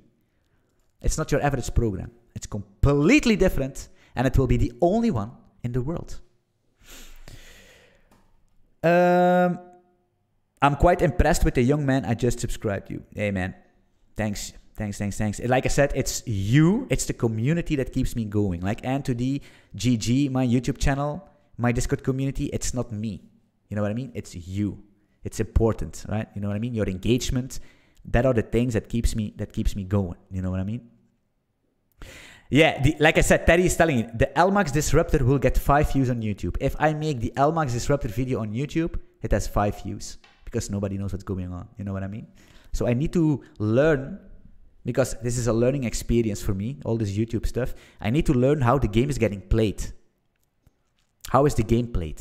It's not your average program. It's completely different, and it will be the only one in the world. Um, I'm quite impressed with the young man I just subscribed to. Hey man, thanks, thanks, thanks, thanks. Like I said, it's you, it's the community that keeps me going. Like Anthony G G, my YouTube channel, my Discord community, it's not me. You know what I mean? It's you. It's important, right? You know what I mean? Your engagement, that are the things that keeps me, that keeps me going. You know what I mean? Yeah, the, like I said, Terry is telling you, the L max Disruptor will get five views on YouTube. If I make the L max Disruptor video on YouTube, it has five views because nobody knows what's going on. You know what I mean? So I need to learn, because this is a learning experience for me, all this YouTube stuff. I need to learn how the game is getting played. How is the game played?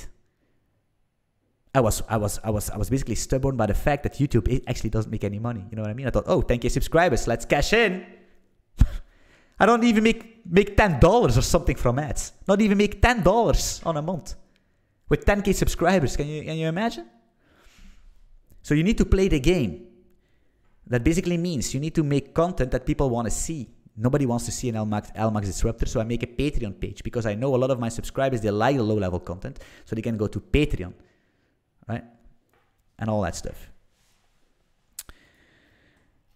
I was, I was, I was, I was basically stubborn by the fact that YouTube, it actually doesn't make any money. You know what I mean? I thought, oh, thank you subscribers, let's cash in. I don't even make, make ten dollars or something from ads. Not even make ten dollars on a month. With ten K subscribers, can you, can you imagine? So you need to play the game. That basically means you need to make content that people want to see. Nobody wants to see an L max, L max Disruptor, so I make a Patreon page because I know a lot of my subscribers, they like the low-level content, so they can go to Patreon. Right? And all that stuff.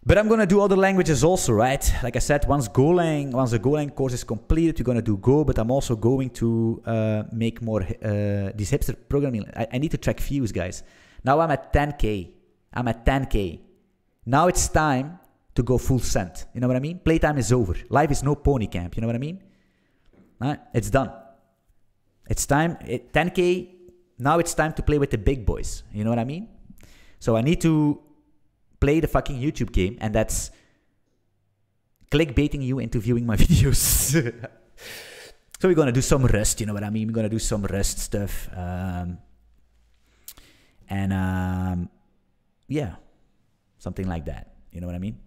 But I'm going to do other languages also, right? Like I said, once GoLang, once the GoLang course is completed, we're going to do Go, but I'm also going to uh, make more, uh, these hipster programming. I, I need to track views, guys. Now I'm at ten K. I'm at ten K. Now it's time to go full send. You know what I mean? Playtime is over. Life is no pony camp. You know what I mean? Right? It's done. It's time. It, ten K. Now it's time to play with the big boys. You know what I mean? So I need to play the fucking YouTube game, and that's clickbaiting you into viewing my videos. So we're going to do some Rust, you know what I mean? We're going to do some Rust stuff. Um, and um, yeah, something like that. You know what I mean?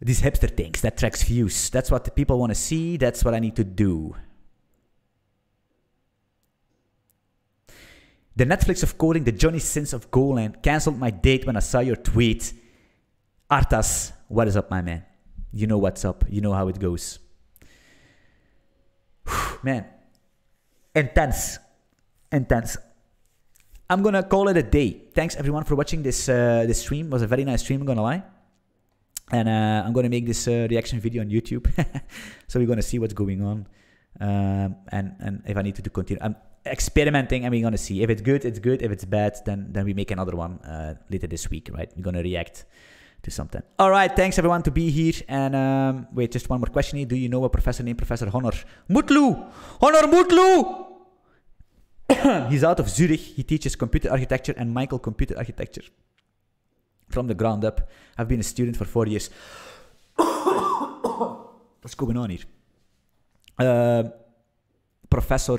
These hipster things, that tracks views. That's what the people want to see. That's what I need to do. The Netflix of coding, the Johnny Sins of GoLang, cancelled my date when I saw your tweet. Artas, what is up, my man? You know what's up. You know how it goes. Whew, man, intense, intense. I'm gonna call it a day. Thanks everyone for watching this uh, this stream. It was a very nice stream, I'm gonna lie. And uh, I'm gonna make this uh, reaction video on YouTube. So we're gonna see what's going on. Um, and and if I need to, to continue, I'm experimenting, and we're gonna see if it's good, it's good. If it's bad, then then we make another one uh, later this week, right? We're gonna react to something. All right, thanks everyone to be here. And um, wait, just one more question here. Do you know a professor named Professor Honor Mutlu? Honor Mutlu! He's out of Zurich. He teaches computer architecture and Michael computer architecture from the ground up. I've been a student for four years. What's going on here? Uh, Professor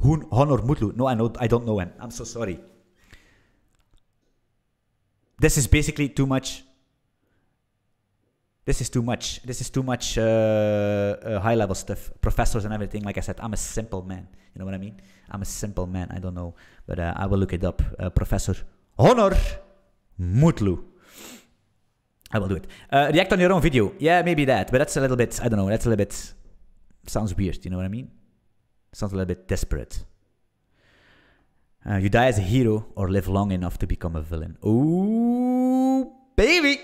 Honor Mutlu. No, I know, I don't know him. I'm so sorry. This is basically too much. This is too much. This is too much uh, uh, high-level stuff, professors and everything. Like I said, I'm a simple man. You know what I mean? I'm a simple man. I don't know, but uh, I will look it up. Uh, Professor Honor Mutlu. I will do it. Uh, react on your own video. Yeah, maybe that. But that's a little bit. I don't know. That's a little bit. Sounds weird. You know what I mean? Sounds a little bit desperate. Uh, you die as a hero or live long enough to become a villain. Ooh, baby.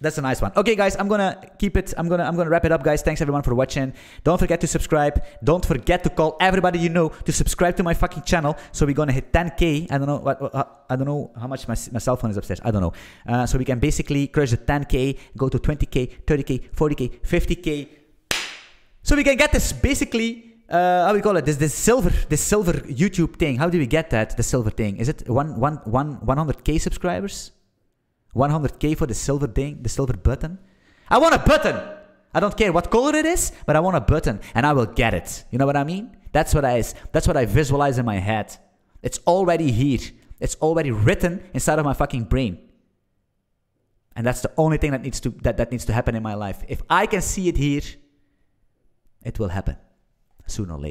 That's a nice one. Okay, guys, I'm gonna keep it. I'm gonna I'm gonna wrap it up, guys. Thanks everyone for watching. Don't forget to subscribe. Don't forget to call everybody you know to subscribe to my fucking channel. So we're gonna hit ten K. I don't know what, what I don't know how much my, my cell phone is upstairs. I don't know. Uh, so we can basically crush the ten K, go to twenty K, thirty K, forty K, fifty K. So we can get this basically. Uh, how do we call it? This this silver this silver YouTube thing. How do we get that? The silver thing. Is it one one one one hundred k subscribers? One hundred k for the silver thing. The silver button. I want a button. I don't care what color it is, but I want a button, and I will get it. You know what I mean? That's what I that's what I visualize in my head. It's already here. It's already written inside of my fucking brain. And that's the only thing that needs to that that needs to happen in my life. If I can see it here, it will happen. Sooner or later.